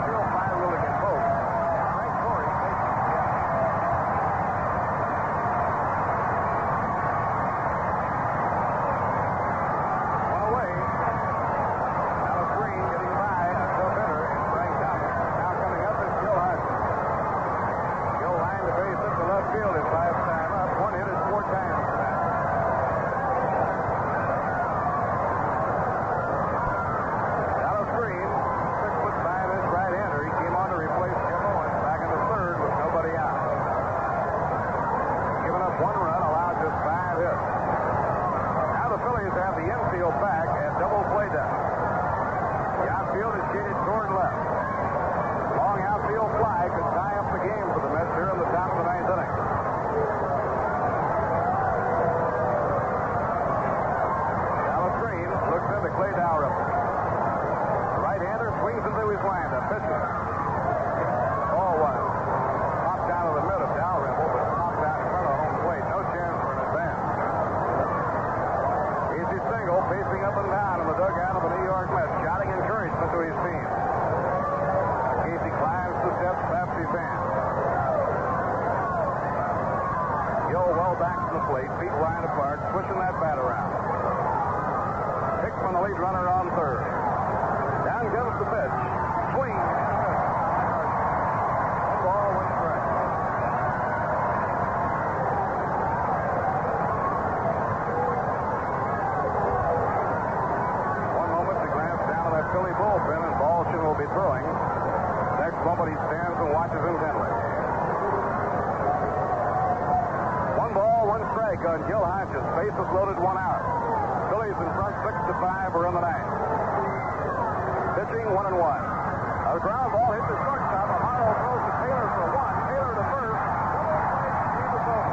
Infield fire ruling in both. Frank Torre takes it. One away. Dallas Green getting by until Demeter and Frank Thomas. Now coming up is Gil Hodges. Gil lined the base up to left field his last time up. One hit is 4 times tonight. Dallas Green, 6'5", is right-hander. He came on to replace Jim Owens back in the third with nobody out. Given up 1 run, allowed just 5 hits. Now the Phillies have the infield back at double play depth. The outfield is shaded toward left. Long outfield fly could tie up the game for the Mets here in the top of the 9th inning. Dallas Green looks into Clay Dalrymple. Right-hander swings into his windup. Pitches. Ball one. Popped out of the middle of Dalrymple, but popped out in front of home plate. No chance for an advance. Casey Stengel pacing up and down in the dugout of the New York Mets, shouting encouragement to his team. Casey climbs the steps past his hand. Gill well back to the plate, feet wide apart, pushing that bat around. Hickman, the lead runner, on third. Down goes the pitch. Swing and a miss. Ball one strike. One moment to glance down at that Philly bullpen, and Balchin will be throwing. Next moment he stands and watches intently. One ball, one strike on Gil Hodges. Bases loaded, 1 out. Phillies in front 6-5. We're in the 9th. Pitching 1-1. A ground ball hit the shortstop. Amaro throws to Taylor for 1. Taylor to first. He was over.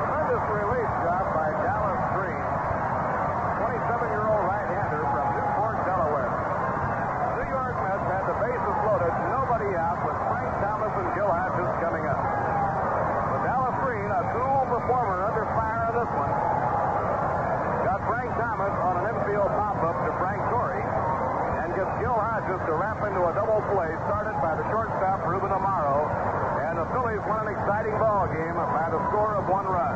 Tremendous relief job by Dallas Green, 27-year-old right-hander from Newport, Delaware. The New York Mets had the bases loaded, nobody out, with Frank Thomas and Gil Hodges coming up. But Dallas Green, a cool performer under fire in this one, got Frank Thomas on an infield pop-up to Frank Torre and gets Gil Hodges to wrap into a double play started by the shortstop Ruben Amaro, and the Phillies won an exciting ball game by the score of 1 run.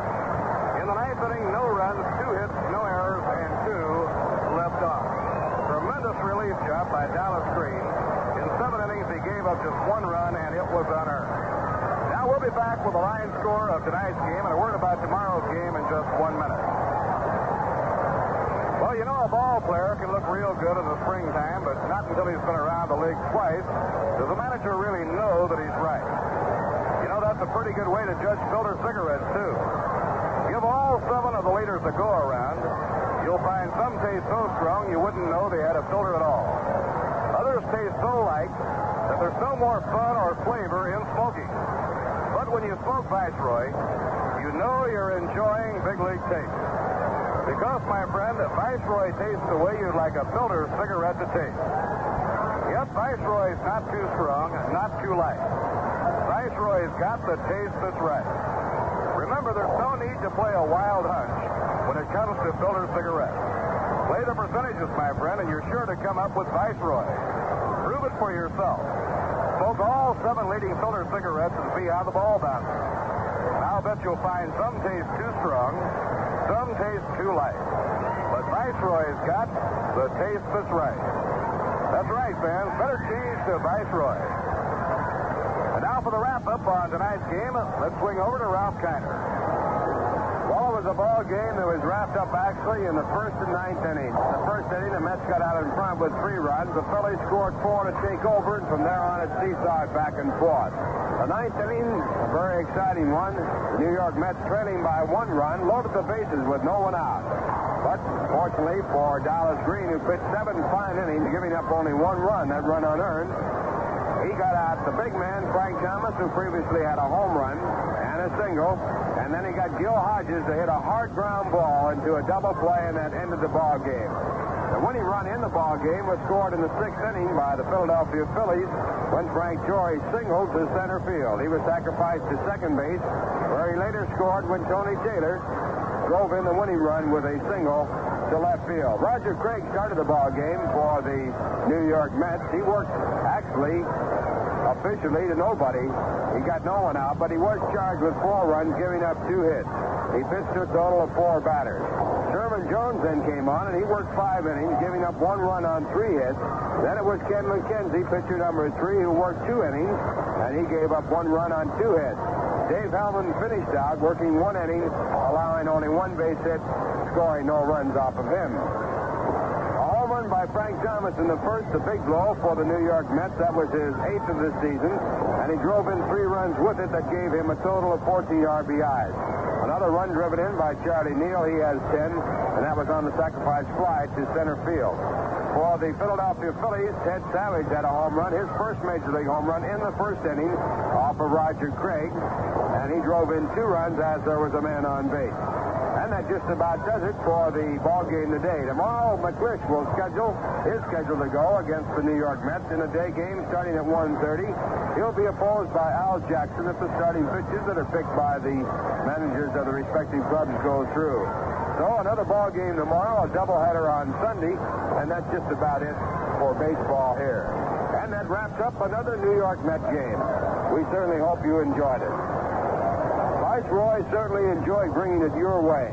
In the 9th inning, no runs, 2 hits, no errors, and 2 left off. Tremendous relief job by Dallas Green. In 7 innings, he gave up just 1 run, and it was unearned. Now we'll be back with the line score of tonight's game and a word about tomorrow's game in just 1 minute. Well, you know, a ball player can look real good in the springtime, but not until he's been around the league twice does the manager really know that he's right. You know, that's a pretty good way to judge filter cigarettes, too. Give all 7 of the leaders a go-around. You'll find some taste so strong you wouldn't know they had a filter at all. Others taste so light that there's no more fun or flavor in smoking. But when you smoke Viceroy, you know you're enjoying big league taste. Because, my friend, Viceroy tastes the way you'd like a filter cigarette to taste. Yet Viceroy's not too strong, not too light. Viceroy's got the taste that's right. Remember, there's no need to play a wild hunch when it comes to filter cigarettes. Play the percentages, my friend, and you're sure to come up with Viceroy. Prove it for yourself. Smoke all 7 leading filter cigarettes and see how the ball bounces. And I'll bet you'll find some taste too strong, some taste too light. But Viceroy's got the taste that's right. That's right, man. Better cheese to Viceroy. And now for the wrap-up on tonight's game, let's swing over to Ralph Kiner. It was a ball game that was wrapped up actually in the first and 9th inning. The first inning, the Mets got out in front with 3 runs. The Phillies scored 4 to take over, and from there on it seesawed back and forth. The 9th inning, a very exciting one. The New York Mets trailing by 1 run, loaded the bases with no one out. But fortunately for Dallas Green, who pitched 7 fine innings, giving up only 1 run, that run unearned, he got out the big man, Frank Thomas, who previously had a home run and a single. And then he got Gil Hodges to hit a hard ground ball into a double play, and that ended the ball game. The winning run in the ball game was scored in the 6th inning by the Philadelphia Phillies when Frank Torre singled to center field. He was sacrificed to second base, where he later scored when Tony Taylor drove in the winning run with a single to left field. Roger Craig started the ball game for the New York Mets. He worked actually officially to nobody. He got no one out, but he was charged with 4 runs, giving up 2 hits. He pitched to a total of 4 batters. Sherman Jones then came on, and he worked 5 innings, giving up 1 run on 3 hits. Then it was Ken McKenzie, pitcher number 3, who worked 2 innings, and he gave up 1 run on 2 hits. Dave Hillman finished out, working 1 inning, allowing only 1 base hit, scoring no runs off of him. By Frank Thomas in the first, the big blow for the New York Mets. That was his 8th of the season, and he drove in 3 runs with it that gave him a total of 14 RBIs. Another run driven in by Charlie Neal. He has 10, and that was on the sacrifice fly to center field. For the Philadelphia Phillies, Ted Savage had a home run, his first major league home run in the first inning off of Roger Craig, and he drove in 2 runs as there was a man on base. And that just about does it for the ball game today. Tomorrow, McClish will schedule his schedule to go against the New York Mets in a day game starting at 1:30. He'll be opposed by Al Jackson if the starting pitches that are picked by the managers of the respective clubs go through. So another ball game tomorrow, a doubleheader on Sunday, and that's just about it for baseball here. And that wraps up another New York Mets game. We certainly hope you enjoyed it. Roy certainly enjoyed bringing it your way.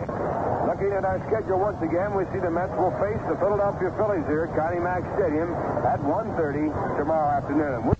Looking at our schedule once again, we see the Mets will face the Philadelphia Phillies here at Connie Mack Stadium at 1:30 tomorrow afternoon.